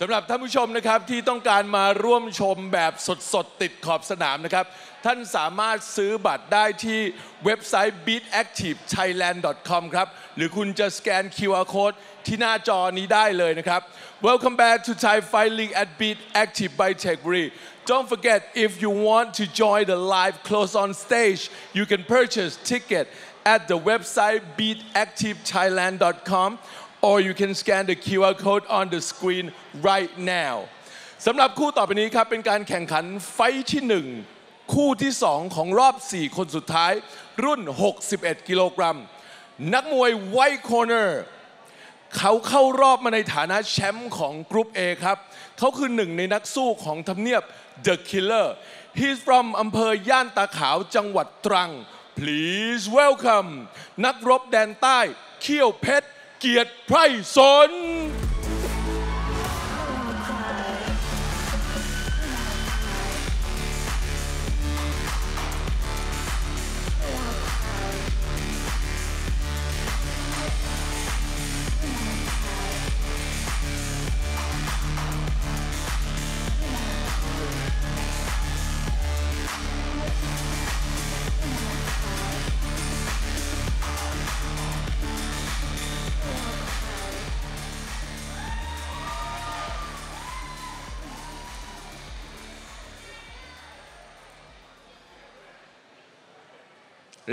สำหรับท่านผู้ชมนะครับที่ต้องการมาร่วมชมแบบสดๆติดขอบสนามนะครับท่านสามารถซื้อบัตรได้ที่เว็บไซต์ beatactivethailand.com ครับหรือคุณจะสแกน QR Code ที่หน้าจอนี้ได้เลยนะครับ Welcome back to Thai Fight League at Beat Active by Techbury. Don't forget if you want to join the live close on stage you can purchase ticket at the website beatactivethailand.com or you can scan the QR code on the screen right now สำหรับคู่ต่อไปนี้ครับเป็นการแข่งขันไฟที่1คู่ที่2ของรอบ4คนสุดท้ายรุ่น61กิโลกรัมนักมวยไวท์คอร์เนอร์เขาเข้ารอบมาในฐานะแชมป์ของกรุ๊ป A ครับเขาคือหนึ่งในนักสู้ของทำเนียบ The Killer He's from อำเภอย่านตาขาวจังหวัดตรัง Please welcome นักรบแดนใต้เขี้ยวเพชรเกียรติไพรสน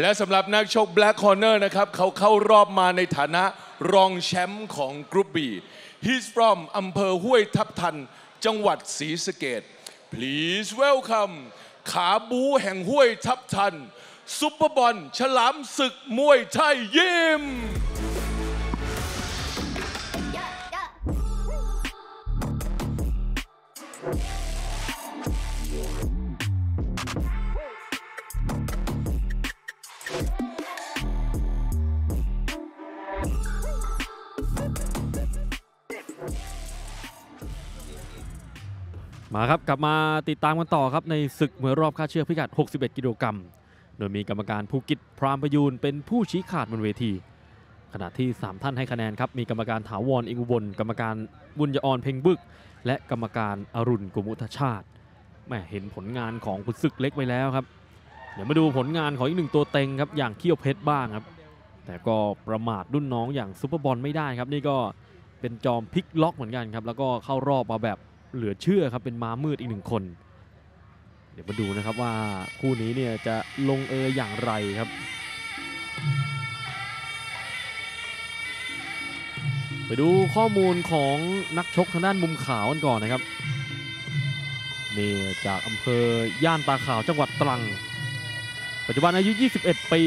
และสำหรับนักชก Black Corner นะครับเขาเข้ารอบมาในฐานะรองแชมป์ของกรุ๊ป B He's from อำเภอห้วยทับทันจังหวัดศรีสะเกษ Please welcome ขาบูแห่งห้วยทับทันซุปเปอร์บอลฉลามศึกมวยไทยยิมมาครับกลับมาติดตามกันต่อครับในศึกมวยรอบคาดเชือกพิกัด61กิโลกรัมโดยมีกรรมการภูกิจพรามประยูนเป็นผู้ชี้ขาดบนเวทีขณะที่3ท่านให้คะแนนครับมีกรรมการถาวรอิงอุบลกรรมการบุญยอรเพ็งบึกและกรรมการอรุณกุมุทชาติแม่เห็นผลงานของขุนศึกเล็กไปแล้วครับเดี๋ยวมาดูผลงานของอีกหนึ่งตัวเต็งครับอย่างเขี้ยวเพชรบ้างครับแต่ก็ประมาทรุ่นน้องอย่างซุปเปอร์บอลไม่ได้ครับนี่ก็เป็นจอมพลิกล็อกเหมือนกันครับแล้วก็เข้ารอบมาแบบเหลือเชื่อครับเป็นม้ามืดอีกหนึ่งคนเดี๋ยวมาดูนะครับว่าคู่นี้เนี่ยจะลงเอยอย่างไรครับไปดูข้อมูลของนักชกทางด้านมุมขาวกันก่อนนะครับนี่จากอำเภอย่านตาขาวจังหวัดตรังปัจจุบันอายุ21ปี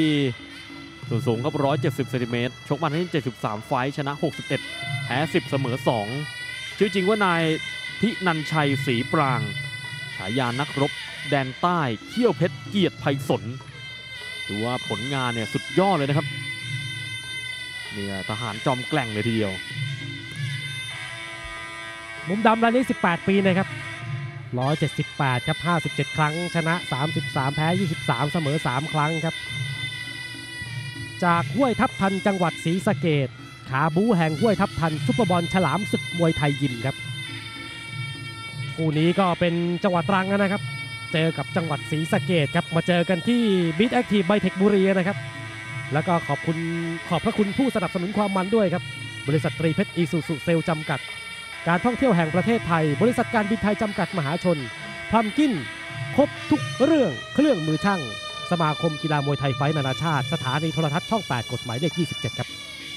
ส่วนสูงครับ170เซนติเมตรชกมาทั้ง73ไฟท์ชนะ61แพ้10เสมอ2ชื่อจริงว่านายพินันชัยศรีปรางฉายานักรบแดนใต้เขี้ยวเพชรเกียรติไพศาลถือว่าผลงานเนี่ยสุดยอดเลยนะครับเนี่ยทหารจอมแกร่งเลยทีเดียวมุมดำรายนี้18ปีนะครับ178ครับ57ครั้งชนะ33แพ้23เสมอ3ครั้งครับจากห้วยทับทันจังหวัดศรีสะเกษขาบูแห่งห้วยทับทันซุปเปอร์บอลฉลามศึกมวยไทยยิมครับคู่นี้ก็เป็นจังหวัดตรังนะครับเจอกับจังหวัดศรีสะเกษครับมาเจอกันที่ Beat Active by Tech บุรีนะครับแล้วก็ขอบพระคุณผู้สนับสนุนความมันด้วยครับบริษัทตรีเพชรอีซูซุเซลจำกัดการท่องเที่ยวแห่งประเทศไทยบริษัทการบินไทยจำกัดมหาชนพลัมกินครบทุกเรื่องเครื่องมือช่าง สมาคมกีฬามวยไทยไฟท์นานาชาติสถานีโทรทัศน์ช่อง8กฎหมายเลข27ครับ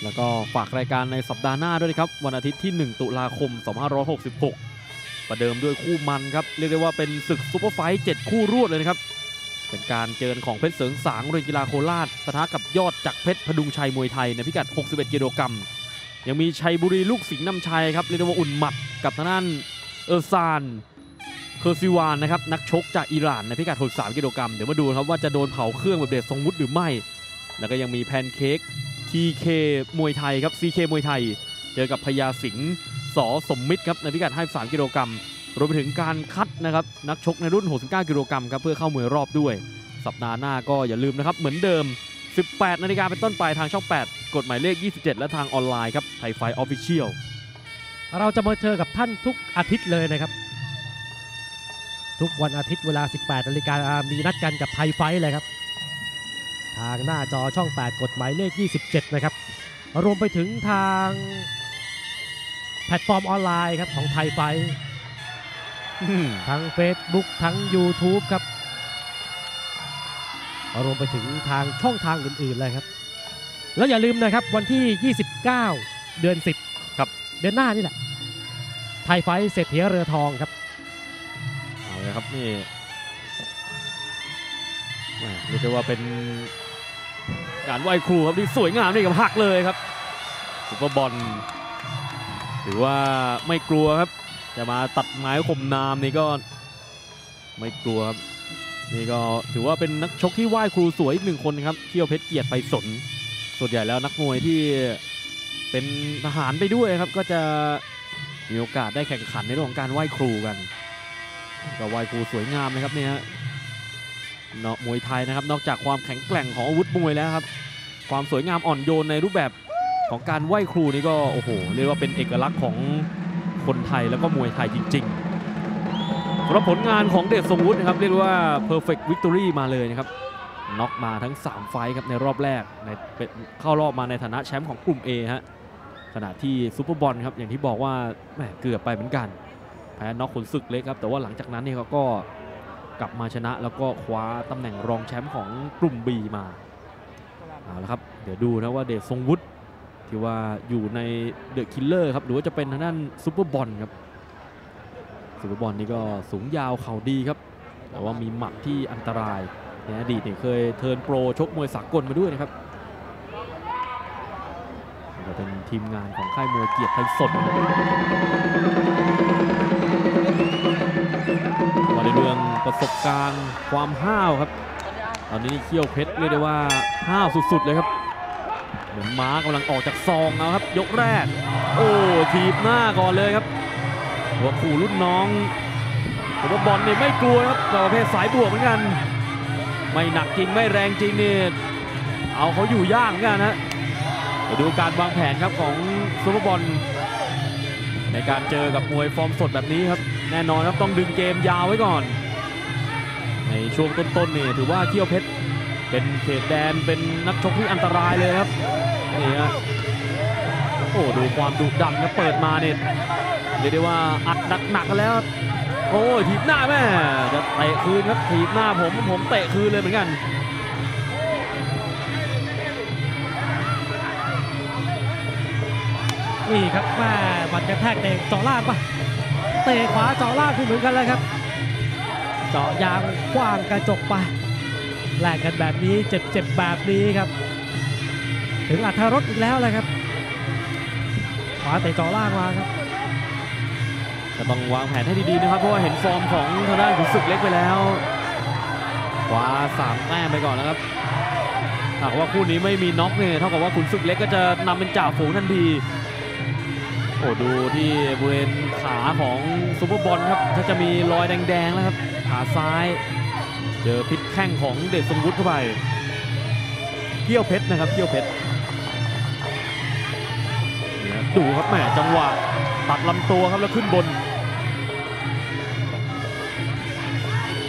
แล้วก็ฝากรายการในสัปดาห์หน้าด้วยครับวันอาทิตย์ที่1 ตุลาคม 2566ประเดิมด้วยคู่มันครับเรียกได้ว่าเป็นศึกซุปเปอร์ไฟท์7คู่รวดเลยนะครับเป็นการเจอของเพชรเสริงสางเรือนกีฬาโคราชปะทะกับยอดจักรเพชรพดุงชัยมวยไทยในพิกัด61กิโลกรัมยังมีชัยบุรีลูกสิงห์นำชัยครับเรียกได้ว่าอุ่นหมัดกับทางด้านเออซานเคอร์ซิวานนะครับนักชกจากอิหร่านในพิกัด63กิโลกรัมเดี๋ยวมาดูครับว่าจะโดนเผาเครื่องแบบเดชทรงวุฒิหรือไม่แล้วก็ยังมีแพนเค้ก TK มวยไทยครับ CK มวยไทยเจอกับพญาสิงห์สอสมมิตรครับในพิกัด53กิโลกรัมรวมไปถึงการคัดนะครับนักชกในรุ่น69กิโลกรัมครับเพื่อเข้ามวยรอบด้วยสัปดาห์หน้าก็อย่าลืมนะครับเหมือนเดิม 18 นาฬิกาเป็นต้นไปทางช่อง8กฎหมายเลข27และทางออนไลน์ครับ Thai Fight Official เราจะมาเจอกับท่านทุกอาทิตย์เลยนะครับทุกวันอาทิตย์เวลา 18 นาฬิกามีนัดกันกับไทยไฟท์เลยครับทางหน้าจอช่อง8กฎหมายเลข27นะครับรวมไปถึงทางแพลตฟอร์มออนไลน์ครับของไทยไฟท์ทั้ง Facebook ทั้ง YouTube ครับรวมไปถึงทางช่องทางอื่นๆเลยครับแล้วอย่าลืมนะครับวันที่29เดือน10ครับเดือนหน้านี่แหละไทยไฟท์เศรษฐีเรือทองครับเอาเลยครับนี่เรียกได้ว่าเป็นการไหว้ครูครับที่สวยงามนี่กับหักเลยครับซุปเปอร์บอลหรือว่าไม่กลัวครับจะมาตัดไม้ข่มนามนี่ก็ไม่กลัวครับนี่ก็ถือว่าเป็นนักชกที่ไหว้ครูสวยอีกหนึ่งคนครับเที่ยวเพชรเกียรติไปสนส่วนใหญ่แล้วนักมวยที่เป็นทหารไปด้วยครับก็จะมีโอกาสได้แข่งขันในเรื่องของการไหว้ครูกันก็ไหว้ครูสวยงามนะครับเนี่ยเนาะมวยไทยนะครับนอกจากความแข็งแกร่งของอาวุธมวยแล้วครับความสวยงามอ่อนโยนในรูปแบบของการไหว้ครูนี่ก็โอ้โหเรียกว่าเป็นเอกลักษณ์ของคนไทยแล้วก็มวยไทยจริงๆสำหรับผลงานของเดชทรงวุฒินะครับเรียกว่า perfect victory มาเลยนะครับน็อกมาทั้ง3ไฟท์ครับในรอบแรกในเข้ารอบมาในฐานะแชมป์ของกลุ่ม A ฮะขณะที่ซุปเปอร์บอลครับอย่างที่บอกว่าแหมเกือบไปเหมือนกันแพ้น็อกขุนศึกเล็กครับแต่ว่าหลังจากนั้นเนี่ยเขาก็กลับมาชนะแล้วก็คว้าตำแหน่งรองแชมป์ของกลุ่ม B มาเอาละครับเดี๋ยวดูนะว่าเดชทรงวุฒิที่ว่าอยู่ใน The Killer ครับหรือว่าจะเป็นทางด้านซุปเปอร์บอลครับซุปเปอร์บอลนี่ก็สูงยาวเข่าดีครับแต่ว่ามีหมัดที่อันตรายในอดีตเนี่ยเคยเทิร์นโปรชกมวยสากลมาด้วยนะครับจะเป็นทีมงานของค่ายมวยเกียรติไทยสดมาในเรื่องประสบการณ์ความห้าวครับตอนนี้เขี้ยวเพชรเรียกได้ว่าห้าวสุดๆเลยครับเหมือนม้ากำลังออกจากซองแล้วครับยกแรกโอ้ทีบหน้าก่อนเลยครับหัวขู่รุ่นน้องแต่ว่าบอลเนี่ยไม่กลัวครับประเภทสายบวกเหมือนกันไม่หนักจริงไม่แรงจริงเนี่ยเอาเขาอยู่ยากเหมือนกันนะเดี๋ยวดูการวางแผนครับของซุปเปอร์บอลในการเจอกับมวยฟอร์มสดแบบนี้ครับแน่นอนครับต้องดึงเกมยาวไว้ก่อนในช่วงต้นๆนี่ถือว่าเขี้ยวเพชรเป็นเขตแดนเป็นนักชกที่อันตรายเลยครับนี่ฮะโอ้ดูความดุดันนะเปิดมาเนี่ยเรียกได้ว่าอัดหนักๆกันแล้วโอ้ถีบหน้าแม่จะเตะคืนครับถีบหน้าผมเตะคืนเลยเหมือนกันนี่ครับแม่บัดกระแทกเตะจ่อล่างปะเตะขวาจ่อล่างคือเหมือนกันเลยครับเจาะยางกว้างกระจกไปแลกกันแบบนี้เจ็บแบบนี้ครับถึงอัธรสอีกแล้วเลยครับขวาเตะจ่อล่างมาครับจะต้องวางแผนให้ดีๆนะครับเพราะว่าเห็นฟอร์มของทางด้านขุนศึกเล็กไปแล้วขวา3แต้มไปก่อนนะครับหากว่าคู่นี้ไม่มีน็อกเนี่ยเท่ากับว่าขุนศึกเล็กก็จะนำเป็นจ่าฝูงทันทีโอ้ดูที่บริเวณขาของซุปเปอร์บอลครับถ้าจะมีรอยแดงๆแล้วครับขาซ้ายเจอพิษแข้งของเดชทรงวุฒิเข้าไปเขี้ยวเพชรนะครับเขี้ยวเพชรดูครับแหมจังหวะตัดลำตัวครับแล้วขึ้นบน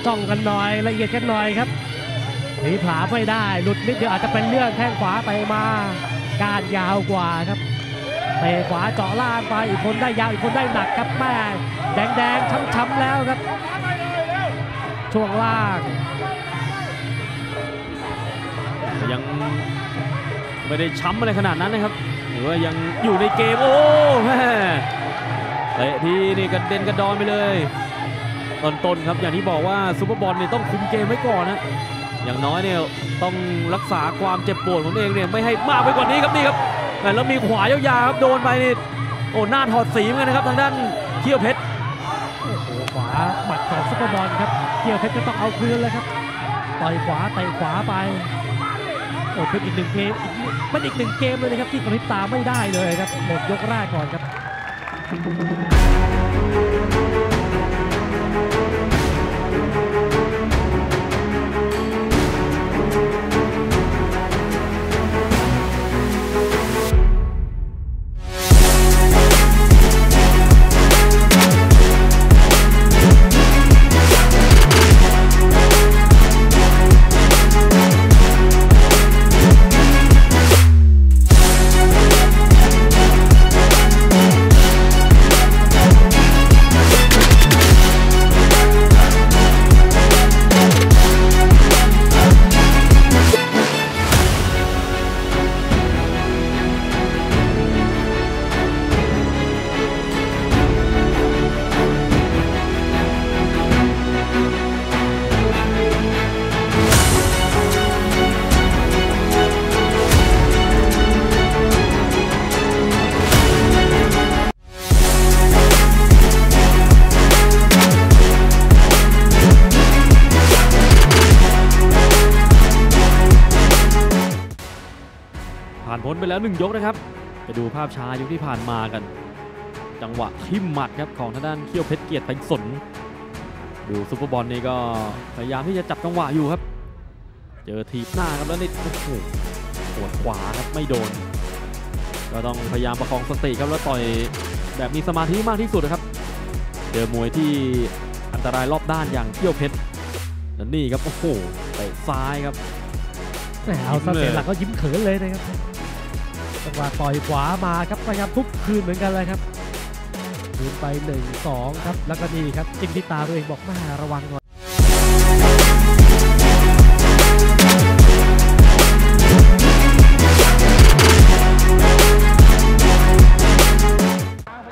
จ้องกันหน่อยละเอียดกันหน่อยครับหนีผลาไม่ได้หลุดนิดเดียวอาจจะเป็นเรื่องแข้งขวาไปมาการยาวกว่าครับเตะขวาเจาะล่างไปอีกคนได้ยาวอีกคนได้หนักครับแม่แดงช้ำๆแล้วครับช่วงล่าง ยังไม่ได้ช้ำอะไรขนาดนั้นนะครับหรือว่ายังอยู่ในเกมโอ้แม่เตะทีนี่กระเด็นกระดอนไปเลยต้นครับอย่างที่บอกว่าซูเปอร์บอลเนี่ยต้องคุมเกมไว้ก่อนนะอย่างน้อยเนี่ยต้องรักษาความเจ็บปวดของตัวเองเนี่ยไม่ให้มากไปกว่านี้ครับนี่ครับแล้วมีขวายาวๆครับโดนไปนี่โอ้หน้าถอดสีเหมือนกันนะครับทางด้านเขี้ยวเพชรโอ้โหขวาหมัดของซูเปอร์บอลครับเขี้ยวเพชรก็ต้องเอาคืนเลยครับต่อยขวาเตะขวาไปโอ้เป็นอีกหนึ่งเกมเป็นอีกหนึ่งเกมเลยนะครับที่กระพริบตาไม่ได้เลยครับหมดยกแรกก่อนครับไปแล้ว1ยกนะครับจะดูภาพช้ายกที่ผ่านมากันจังหวะทิ่มหมัดครับของทางด้านเขี้ยวเพชรเกียรติไพศาลดูซุปเปอร์บอลนี่ก็พยายามที่จะจับจังหวะอยู่ครับเจอทีบหน้าครับแล้วนี่โอ้โหปวดขวาครับไม่โดนก็ต้องพยายามประคองสติครับแล้วต่อยแบบมีสมาธิมากที่สุดนะครับเจอมวยที่อันตรายรอบด้านอย่างเขี้ยวเพชรแล้วนี่ครับโอ้โหเตะซ้ายครับเอาเสียหลักก็ยิ้มเขินเลยนะครับจังหวะต่อยขวามาครับพยายามทุบคืนเหมือนกันเลยครับคืนไป 1-2 ครับแล้วก็นี่ครับจิ้มที่ตาตัวเองบอกมาระวังหน่อย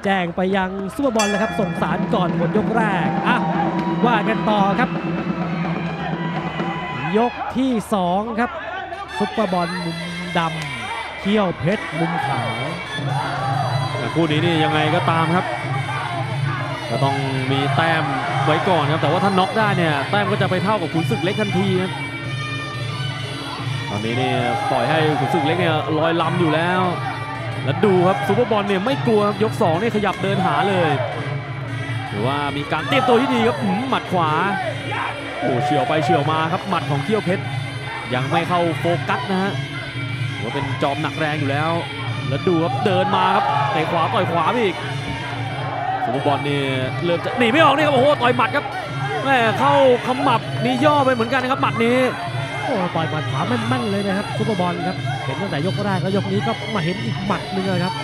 แจ้งไปยังซุปเปอร์บอลแล้วครับส่งสารก่อนหมดยกแรกอ่ะว่ากันต่อครับยกที่2ครับซุปเปอร์บอลมุมดำเขี้ยวเพชรมุมขาวคู่นี้นี่ยังไงก็ตามครับก็ต้องมีแต้มไว้ก่อนครับแต่ว่าถ้าน็อกได้เนี่ยแต้มก็จะไปเท่ากับขุนศึกเล็กทันทีครับตอนนี้นี่ปล่อยให้ขุนศึกเล็กเนี่ยลอยล้ำอยู่แล้วแล้วดูครับซูเปอร์บอลเนี่ยไม่กลัวยก2นี่ขยับเดินหาเลยหรือว่ามีการเตรียมตัวที่ดีครับหมัดขวาโอ้เฉียวไปเฉียวมาครับหมัดของเขี้ยวเพชรยังไม่เข้าโฟกัสนะฮะว่าเป็นจอมหนักแรงอยู่แล้วแล้วดูครับเดินมาครับเตะขวาต่อยขวาอีกซุปเปอร์บอลนี่เริ่มจะหนีไม่ออกนี่ครับโอ้โหต่อยหมัดครับแม่เข้าขมับนี่ย่อไปเหมือนกันนะครับหมัดนี้โอ้ต่อยหมัดขวามั่นๆเลยนะครับซุปเปอร์บอลครับเห็นตั้งแต่ยกแรกแล้วยกนี้ก็มาเห็นอีกหมัดนึงเลยครับ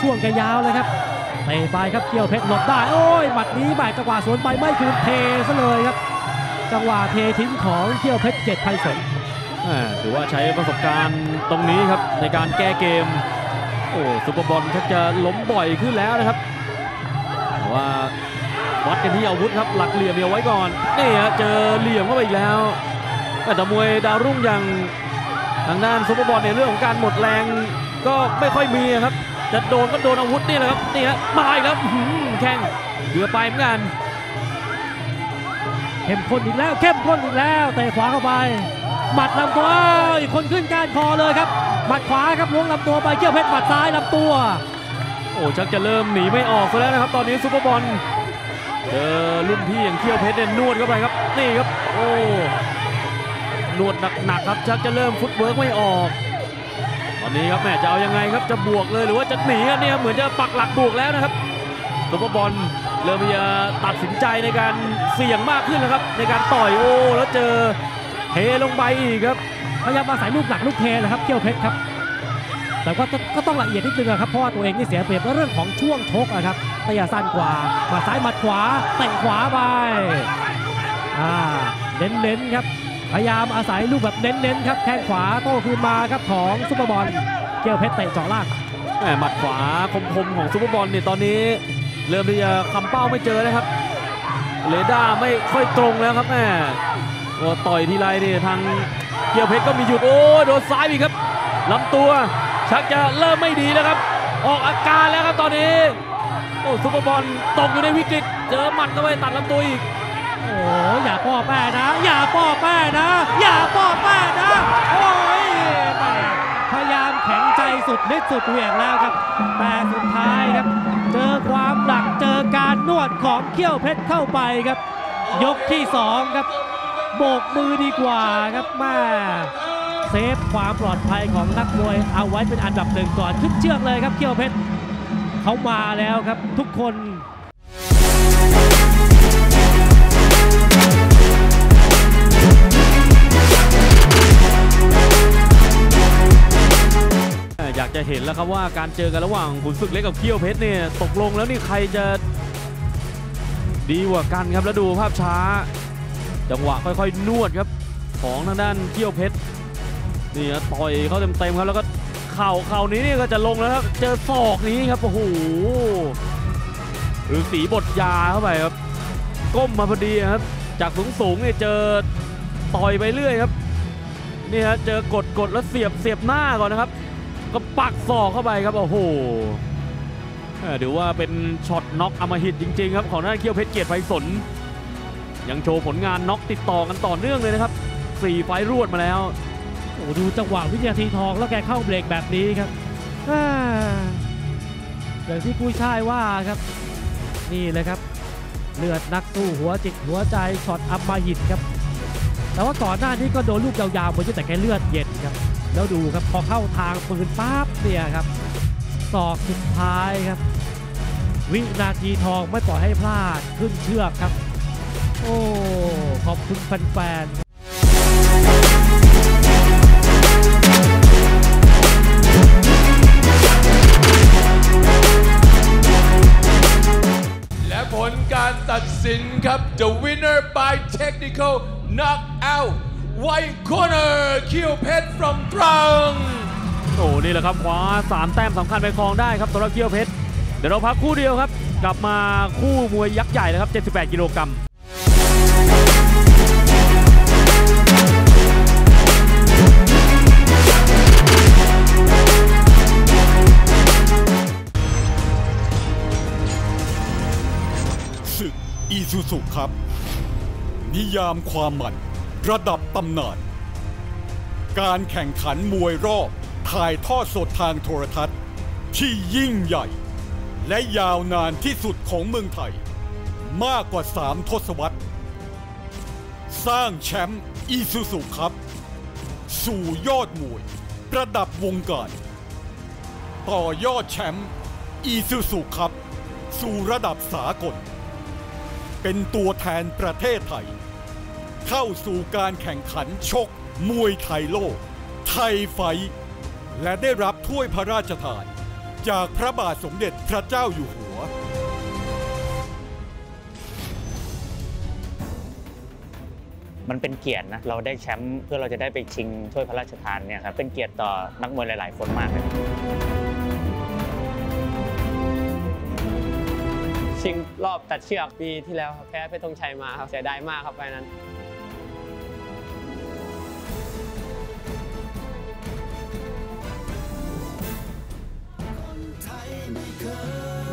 ช่วงกระยาวเลยครับเตะไปครับเขี้ยวเพชรหลบได้โอ้ยหมัดนี้บ่ายจังหวะสวนไปไม่คืนเทซะเลยครับจังหวะเททิ้งของเขี้ยวเพชรเกียรติไพศาลถือว่าใช้ประสบการณ์ตรงนี้ครับในการแก้เกมโอ้ซุปเปอร์บอลชักจะล้มบ่อยขึ้นแล้วนะครับแต่ว่าวัดกันที่อาวุธครับหลักเหลี่ยมเอาไว้ก่อนนี่ฮะเจอเหลี่ยมเข้าไปอีกแล้วแต่มวยดาวรุ่งอย่างทางด้านซุปเปอร์บอลในเรื่องของการหมดแรงก็ไม่ค่อยมีครับจะโดนก็โดนอาวุธนี่แหละครับนี่ฮะมาอีกแล้วแข้งเหลือไปเหมือนกันเข้มข้นอีกแล้วเข้มข้นอีกแล้วเตะขวาเข้าไปหมัดลำตัวอีกคนขึ้นการคอเลยครับหมัดขวาครับล้วงลำตัวไปเขี้ยวเพชรหมัดซ้ายลำตัวโอ้ชักจะเริ่มหนีไม่ออกซะแล้วนะครับตอนนี้ซุปเปอร์บอลเจอรุ่นพี่อย่างเขี้ยวเพชรเนี่ยนวดเข้าไปครับนี่ครับโอ้นวดหนักๆครับชักจะเริ่มฟุตเวิร์กไม่ออกตอนนี้ครับแม่จะเอายังไงครับจะบวกเลยหรือว่าจะหนีกันเนี่ยเหมือนจะปักหลักบวกแล้วนะครับซุปเปอร์บอลเริ่มจะตัดสินใจในการเสี่ยงมากขึ้นแล้วครับในการต่อยโอ้แล้วเจอเทลงไปอีกครับพยายามมาใส่ลูกหลักลูกเทนะครับเขี้ยวเพชรครับแต่ว่าก็ต้องละเอียดนิดนึงครับเพราะว่าตัวเองนี่เสียเปรียบเรื่องของช่วงชกนะครับระยะสั้นกว่ามาซ้ายหมัดขวาเตะขวาไปเน้นๆครับ พยายามอาศัยลูกแบบเน้นๆครับแข้งขวาโต้คืนมาครับของซุปเปอร์บอลเกี่ยวเพชรเตะเจาะล่างหมัดขวาคมๆของซุปเปอร์บอลเนี่ยตอนนี้เริ่มที่จะคำเป้าไม่เจอนะครับเรดาร์ไม่ค่อยตรงแล้วครับแม่ต่อยทีไรเนี่ยทางเกี่ยวเพชรก็มีหยุดโอ้โดนซ้ายอีกครับลำตัวชักจะเริ่มไม่ดีแล้วครับออกอาการแล้วครับตอนนี้โอ้ซุปเปอร์บอลตกอยู่ในวิกฤตเจอหมัดเข้าไปตัดลำตัวอีกโอ้อย่าป้อแป้นะอย่าป้อแป้นะอย่าป้อแป้นะโอ้ยพยายามแข็งใจสุดฤทธิ์สุดเหวี่ยงแล้วครับแต่สุดท้ายครับเจอความหนักเจอการนวดของเขี้ยวเพชรเข้าไปครับยกที่2ครับโบกมือดีกว่าครับแม่เซฟความปลอดภัยของนักมวยเอาไว้เป็นอันดับหนึ่งก่อนขึ้นเชือกเลยครับเขี้ยวเพชรเขามาแล้วครับทุกคนอยากจะเห็นแล้วครับว่าการเจอกันระหว่างขุนศึกเล็กกับเขี้ยวเพชรเนี่ยตกลงแล้วนี่ใครจะดีกว่ากันครับแล้วดูภาพช้าจังหวะค่อยๆนวดครับของทางด้านเขี้ยวเพชรนี่นะต่อยเขาเต็มๆครับแล้วก็เข่านี้นี่ก็จะลงแล้วครับเจอศอกนี้ครับโอ้โหหรือสีบทยาเข้าไปครับก้มมาพอดีครับจากสูงๆเนี่ยเจอต่อยไปเรื่อยครับนี่ฮะเจอกดแล้วเสียบหน้าก่อนนะครับก็ปักศอกเข้าไปครับโอ้โหเดี๋ยวว่าเป็นช็อตน็อกอมหิตจริงๆครับของหน้าเขี้ยวเพชรเกียรติไพศาลยังโชว์ผลงานน็อกติดต่อกันต่อเนื่องเลยนะครับ4ไฟรวดมาแล้วโอ้ดูจังหวะวินาทีทองแล้วแกเข้าเบรกแบบนี้ครับอย่างที่กุ้ยช่ายว่าครับนี่เลยครับเลือดนักสู้หัวจิตหัวใจช็อตอมหิตครับแต่ว่าก่อนหน้านี้ก็โดนลูกยาวๆไปแต่แกเลือดเย็นครับแล้วดูครับพอเข้าทางปืนปั๊บเนี่ยครับศอกสุดท้ายครับวินาทีทองไม่ปล่อยให้พลาดขึ้นเชือกครับโอ้ขอบคุณแฟนๆและผลการตัดสินครับ The winner by technical knockout White Corner เขี้ยวเพชร from ตรังโอ้นี่แหละครับคว้า3แต้มสำคัญไปครองได้ครับสำหรับเขี้ยวเพชรเดี๋ยวเราพักคู่เดียวครับกลับมาคู่มวยยักษ์ใหญ่นะครับ78กิโลกรัมศึกอีซูซุครับนิยามความมันระดับตำนานการแข่งขันมวยรอบถ่ายทอดสดทางโทรทัศน์ที่ยิ่งใหญ่และยาวนานที่สุดของเมืองไทยมากกว่า3 ทศวรรษสร้างแชมป์อีซูซุครับสู่ยอดมวยระดับวงการต่อยอดแชมป์อีซูซุครับสู่ระดับสากลเป็นตัวแทนประเทศไทยเข้าสู่การแข่งขันชกมวยไทยโลกไทยไฟท์และได้รับถ้วยพระราชทานจากพระบาทสมเด็จพระเจ้าอยู่หัวมันเป็นเกียรตินะเราได้แชมป์เพื่อเราจะได้ไปชิงถ้วยพระราชทานเนี่ยครับเป็นเกียรติต่อนักมวยหลายๆคนมากเลยชิงรอบตัดเชือกปีที่แล้วครับแพ้เพชรธงชัยมาครับเสียดายมากครับไปนั้น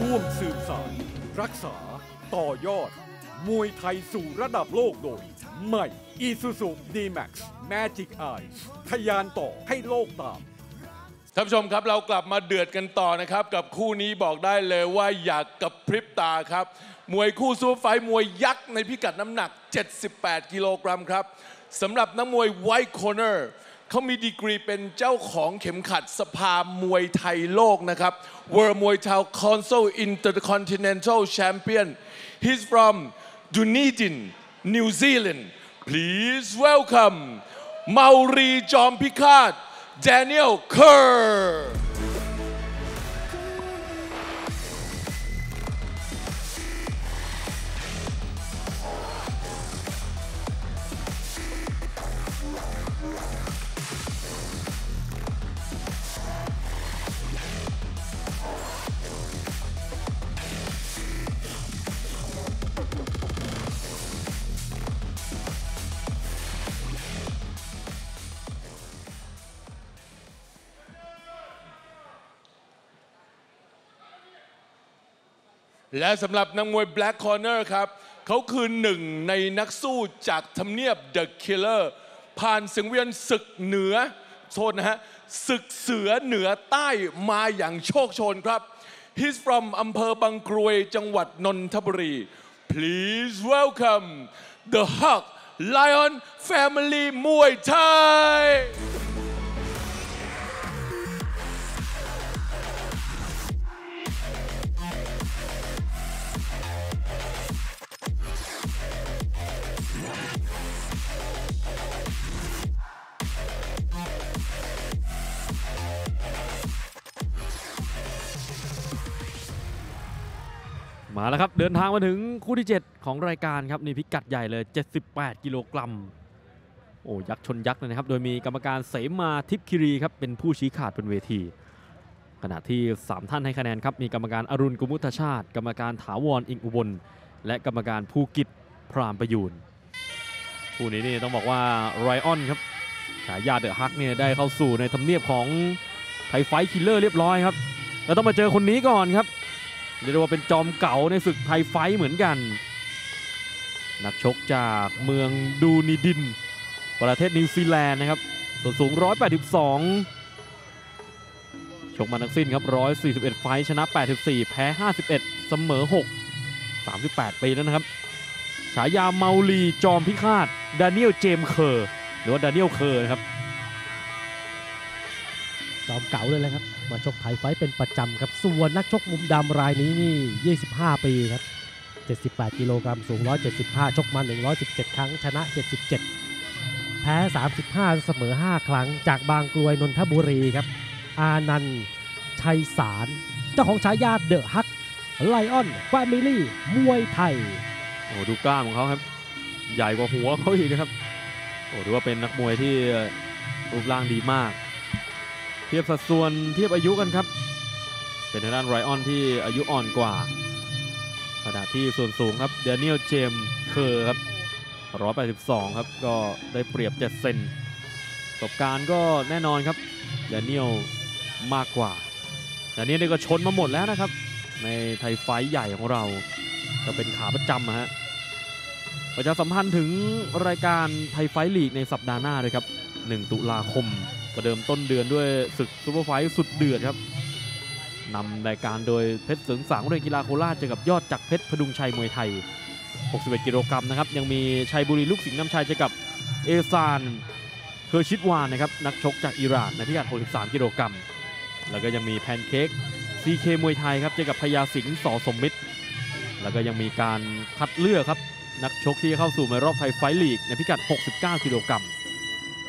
ร่วมสืบสานรักษาต่อยอดมวยไทยสู่ระดับโลกโดยใหม่ Isuzu D-Max Magic Eyes ทะยานต่อให้โลกตามท่านผู้ชมครับเรากลับมาเดือดกันต่อนะครับกับคู่นี้บอกได้เลยว่าอยากกระพริบตาครับมวยคู่ซูเปอร์ไฟท์มวยยักษ์ในพิกัดน้ำหนัก78กิโลกรัมครับสำหรับนักมวย White Corner เขามีดีกรีเป็นเจ้าของเข็มขัดสภามวยไทยโลกนะครับ World Muay Thai Council Intercontinental Champion He's from Dunedin New Zealand Please welcome มารีจอมพิฆาตDaniel Kerr และสำหรับนักมวย Black Corner ครับเขาคือหนึ่งในนักสู้จากทำเนียบ The Killer ผ่านสังเวียนศึกเหนือโทษนะฮะศึกเสือเหนือใต้มาอย่างโชคโชนครับ He's from อำเภอบางกรวยจังหวัดนนทบุรี Please welcome the Hawk Lion Family มวยไทยมาแล้วครับเดินทางมาถึงคู่ที่7ของรายการครับนี่พิกัดใหญ่เลย78กิโลกรัมโอ้ยักษ์ชนยักษ์เลยนะครับโดยมีกรรมการเสมาทิพย์คิรีครับเป็นผู้ชี้ขาดบนเวทีขณะที่3ท่านให้คะแนนครับมีกรรมการอรุณกุมุทชาติกรรมการถาวรอิงอุบลและกรรมการภูกิจพรามประยูนคู่นี้นี่ต้องบอกว่าไรออนครับฉายาเดอะฮักเนี่ยได้เข้าสู่ในทำเนียบของไทยไฟท์คิลเลอร์เรียบร้อยครับแล้วต้องมาเจอคนนี้ก่อนครับเรียกว่าเป็นจอมเก่าในศึกไทยไฟท์เหมือนกันนักชกจากเมืองดูนิดินประเทศนิวซีแลนด์นะครับส่วนสูง182ชกมาทั้งสิ้นครับ141ไฟท์ชนะ84แพ้51เสมอ6 38ปีแล้วนะครับฉายาเมาลีจอมพิฆาตDaniel James Kerrหรือว่าDaniel Kerrครับจอมเก่าเลยแหละครับมาชกไทยไฟท์เป็นประจำครับส่วนนักชกมุมดำรายนี้นี่25ปีครับ78กิโลกรัมสูง175ชกมา117ครั้งชนะ77แพ้35เสมอ5ครั้งจากบางกรวยนนทบุรีครับอานันต์ชัยสารเจ้าของฉายาเดอะฮักไลออนแฟมิลี่มวยไทยโอ้ดูกล้ามของเขาครับใหญ่กว่าหัวเขาอีกนะครับโอ้ดูว่าเป็นนักมวยที่รูปร่างดีมากเทียบสัดส่วนเทียบอายุกันครับเป็นทางด้านไรออนที่อายุอ่อนกว่าขณะที่ส่วนสูงครับDaniel James Kerrครับ182ครับก็ได้เปรียบ7เซนประสบการณ์ก็แน่นอนครับDanielมากกว่าDanielนี่ก็ชนมาหมดแล้วนะครับในไทยไฟท์ใหญ่ของเราจะเป็นขาประจำนะฮะประชาสัมพันธ์ถึงรายการไทยไฟท์ลีกในสัปดาห์หน้าเลยครับ1 ตุลาคมประเดิมต้นเดือนด้วยศึกซูเปอร์ไฟท์สุดเดือดครับนำรายการโดยเพชรเสริมสางเรียนกีฬาโคราชเจอกับยอดจักรเพชรพดุงชัยมวยไทย61กิโลกรัมนะครับยังมีชัยบุรีลูกสิงห์น้ำชัยเจอกับเอซานเคอร์ชิดวานนะครับนักชกจากอิหร่านในพิกัด63กิโลกรัมแล้วก็ยังมีแพนเค้กซีเคมวยไทยครับเจอกับพญาสิงห์ส.สมมิตรแล้วก็ยังมีการคัดเลือกครับนักชกที่เข้าสู่ในรอบไทยไฟท์ลีกในพิกัด69กิโลกรัม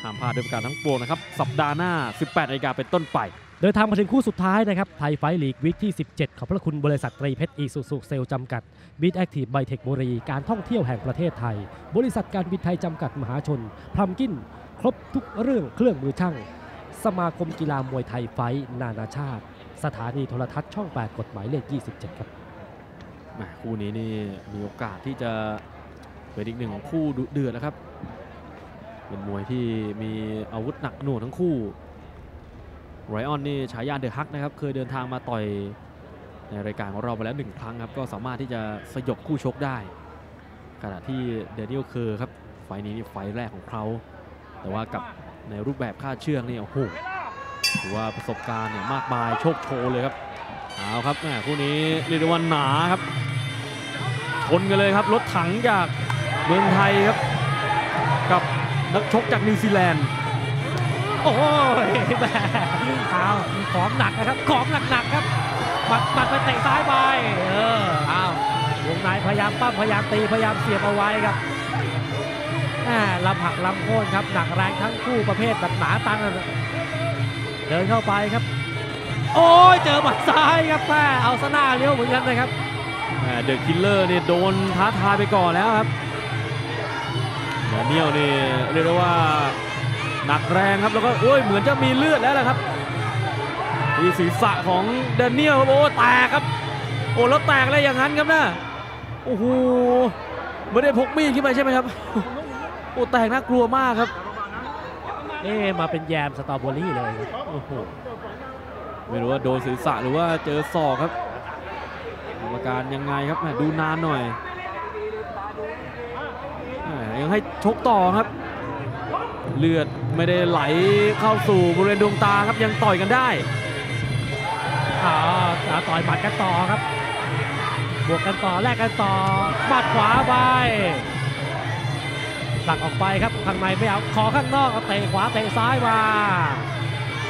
ห้ามพลาดด้วยประการทั้งปวงนะครับสัปดาห์หน้า 18 นาฬิกาเป็นต้นไปเดินทางมาถึงคู่สุดท้ายนะครับไทยไฟท์ลีกวีคที่17ขอบพระคุณบริษัทตรีเพชรอีซูซูเซลจำกัด Beat Active ไบเทคบุรีการท่องเที่ยวแห่งประเทศไทยบริษัทการบินไทยจำกัดมหาชนพลัมกินครบทุกเรื่องเครื่องมือช่างสมาคมกีฬามวยไทยไฟท์นานาชาติสถานีโทรทัศน์ช่อง8กฎหมายเลข27ครับคู่นี้นี่มีโอกาสที่จะเป็นอีกหนึ่งของคู่ดุเดือดนะครับเป็นมวยที่มีอาวุธหนักหน่วงทั้งคู่ไรออนนี่ฉายาเดอะฮักนะครับเคยเดินทางมาต่อยในรายการของเราไปแล้ว1ครั้งครับก็สามารถที่จะสยบคู่ชกได้ขณะที่Daniel Kerrครับไฟนี้นี่ไฟแรกของเขาแต่ว่ากับในรูปแบบค่าเชือกนี่โอ้โหถือว่าประสบการณ์เนี่ยมากมายโชคโชว์เลยครับเอาครับแม่คู่นี้เรียกได้ว่าหนาครับชนกันเลยครับรถถังจากเมืองไทยครับกับนักชกจากนิวซีแลนด์โอ้ยแม่เอาของหนักนะครับของหนักๆครับหมัดไปเตะซ้ายไปเอาวงในพยายามปั้มพยายามตีพยายามเสียบเอาไว้ครับลำหักลำโค่นครับหนักแรงทั้งคู่ประเภทแบบหนาตันเดินเข้าไปครับโอ้ยเจอหมัดซ้ายครับแม่เอาซะหน้าเลี้ยวเหมือนกันเลยครับเดอะคิลเลอร์เนี่ยโดนท้าทายไปก่อนแล้วครับDanielนี่เรียกว่าหนักแรงครับแล้วก็โอ้ยเหมือนจะมีเลือดแล้วละครับที่ศีรษะของDanielครับโอ้แตกครับโอ้แล้วแตกอะไรอย่างนั้นครับนะโอ้โหไม่ได้พกมีดขึ้นมาใช่ไหมครับโอ้แตกน่ากลัวมากครับเอ๊มาเป็นแยมสตรอเบอรี่เลยโอ้โหไม่รู้ว่าโดนศีรษะหรือว่าเจอศอกครับ การยังไงครับดูนานหน่อยยังให้ชกต่อครับเลือดไม่ได้ไหลเข้าสู่บริเวณดวงตาครับยังต่อยกันได้ต่อยหมัดกันต่อครับบวกกันต่อแลกกันต่อหมัดขวาไปหลักออกไปครับข้างในไม่เอาขอข้างนอกเตะขวาเตะซ้ายมา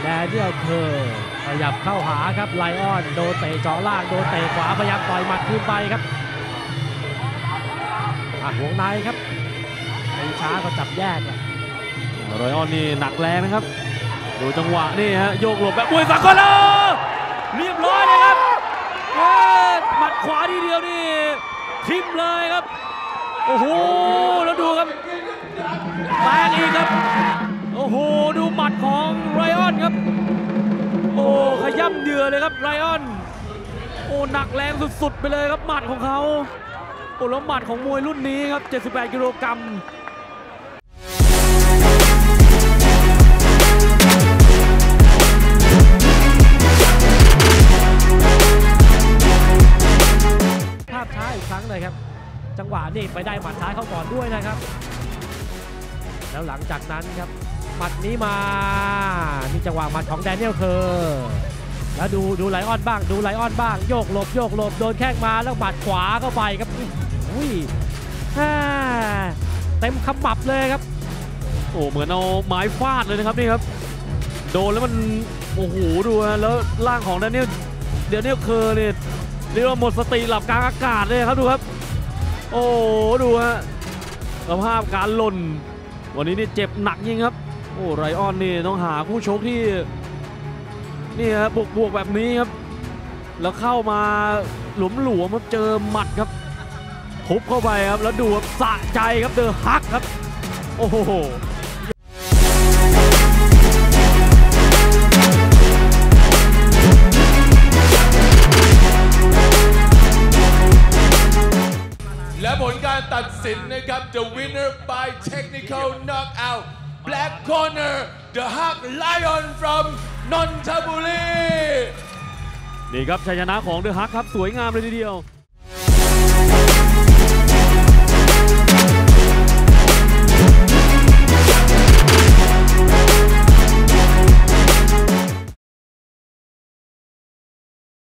แดเนียลเคอร์ขยับเข้าหาครับไลออนโดนเตะเจาะล่างโดนเตะขวาพยายามต่อยหมัดขึ้นไปครับวงในครับตีช้าก็จับแยกไลออนนี่หนักแรงนะครับดูจังหวะนี่ฮะโยกหลบแบบมวยสากลเลยเรียบร้อยเลยครับหมัดขวาทีเดียวนี่ทิ่มเลยครับโอ้โหแล้วดูครับแรงอีกครับโอ้โหดูหมัดของไลออนครับโอ้ขย่ำเดือเลยครับไลออนโอ้หนักแรงสุดๆไปเลยครับหมัดของเขาโอ้แล้วหมัดของมวยรุ่นนี้ครับ78กิโลกรัมภาพช้าอีกครั้งเลยครับจังหวะนี่ไปได้หมัดท้ายเข้าก่อนด้วยนะครับแล้วหลังจากนั้นครับหมัดนี้มานี่จังหวะหมัดของแดเนียลเคอร์แล้วดูไลออนบ้างดูไลออนบ้างโยกหลบโยกหลบโดนแข้งมาแล้วหมัดขวาเข้าไปครับอุ้ยเต็มขมับเลยครับโอ้เหมือนเอาไม้ฟาดเลยนะครับนี่ครับโดนแล้วมันโอ้โหดูนะแล้วร่างของแดเนียลเคอร์เนี่ยเรียกว่าหมดสติหลับกลางอากาศเลยครับดูครับโอ้ดูฮะสภาพการหล่นวันนี้นี่เจ็บหนักยิ่งครับโอ้ไรออนนี่ต้องหาผู้ชกที่นี่ครับบวกแบบนี้ครับแล้วเข้ามาหลวมครับเจอหมัดครับทุบเข้าไปครับแล้วดูครับสะใจครับเดอะฮักครับโอ้โหและผลการตัดสินนะครับ The winner by technical knockout black corner the Hug Lion from นนทบุรีนี่ครับชัยชนะของ The Hug ครับสวยงามเลยทีเดียว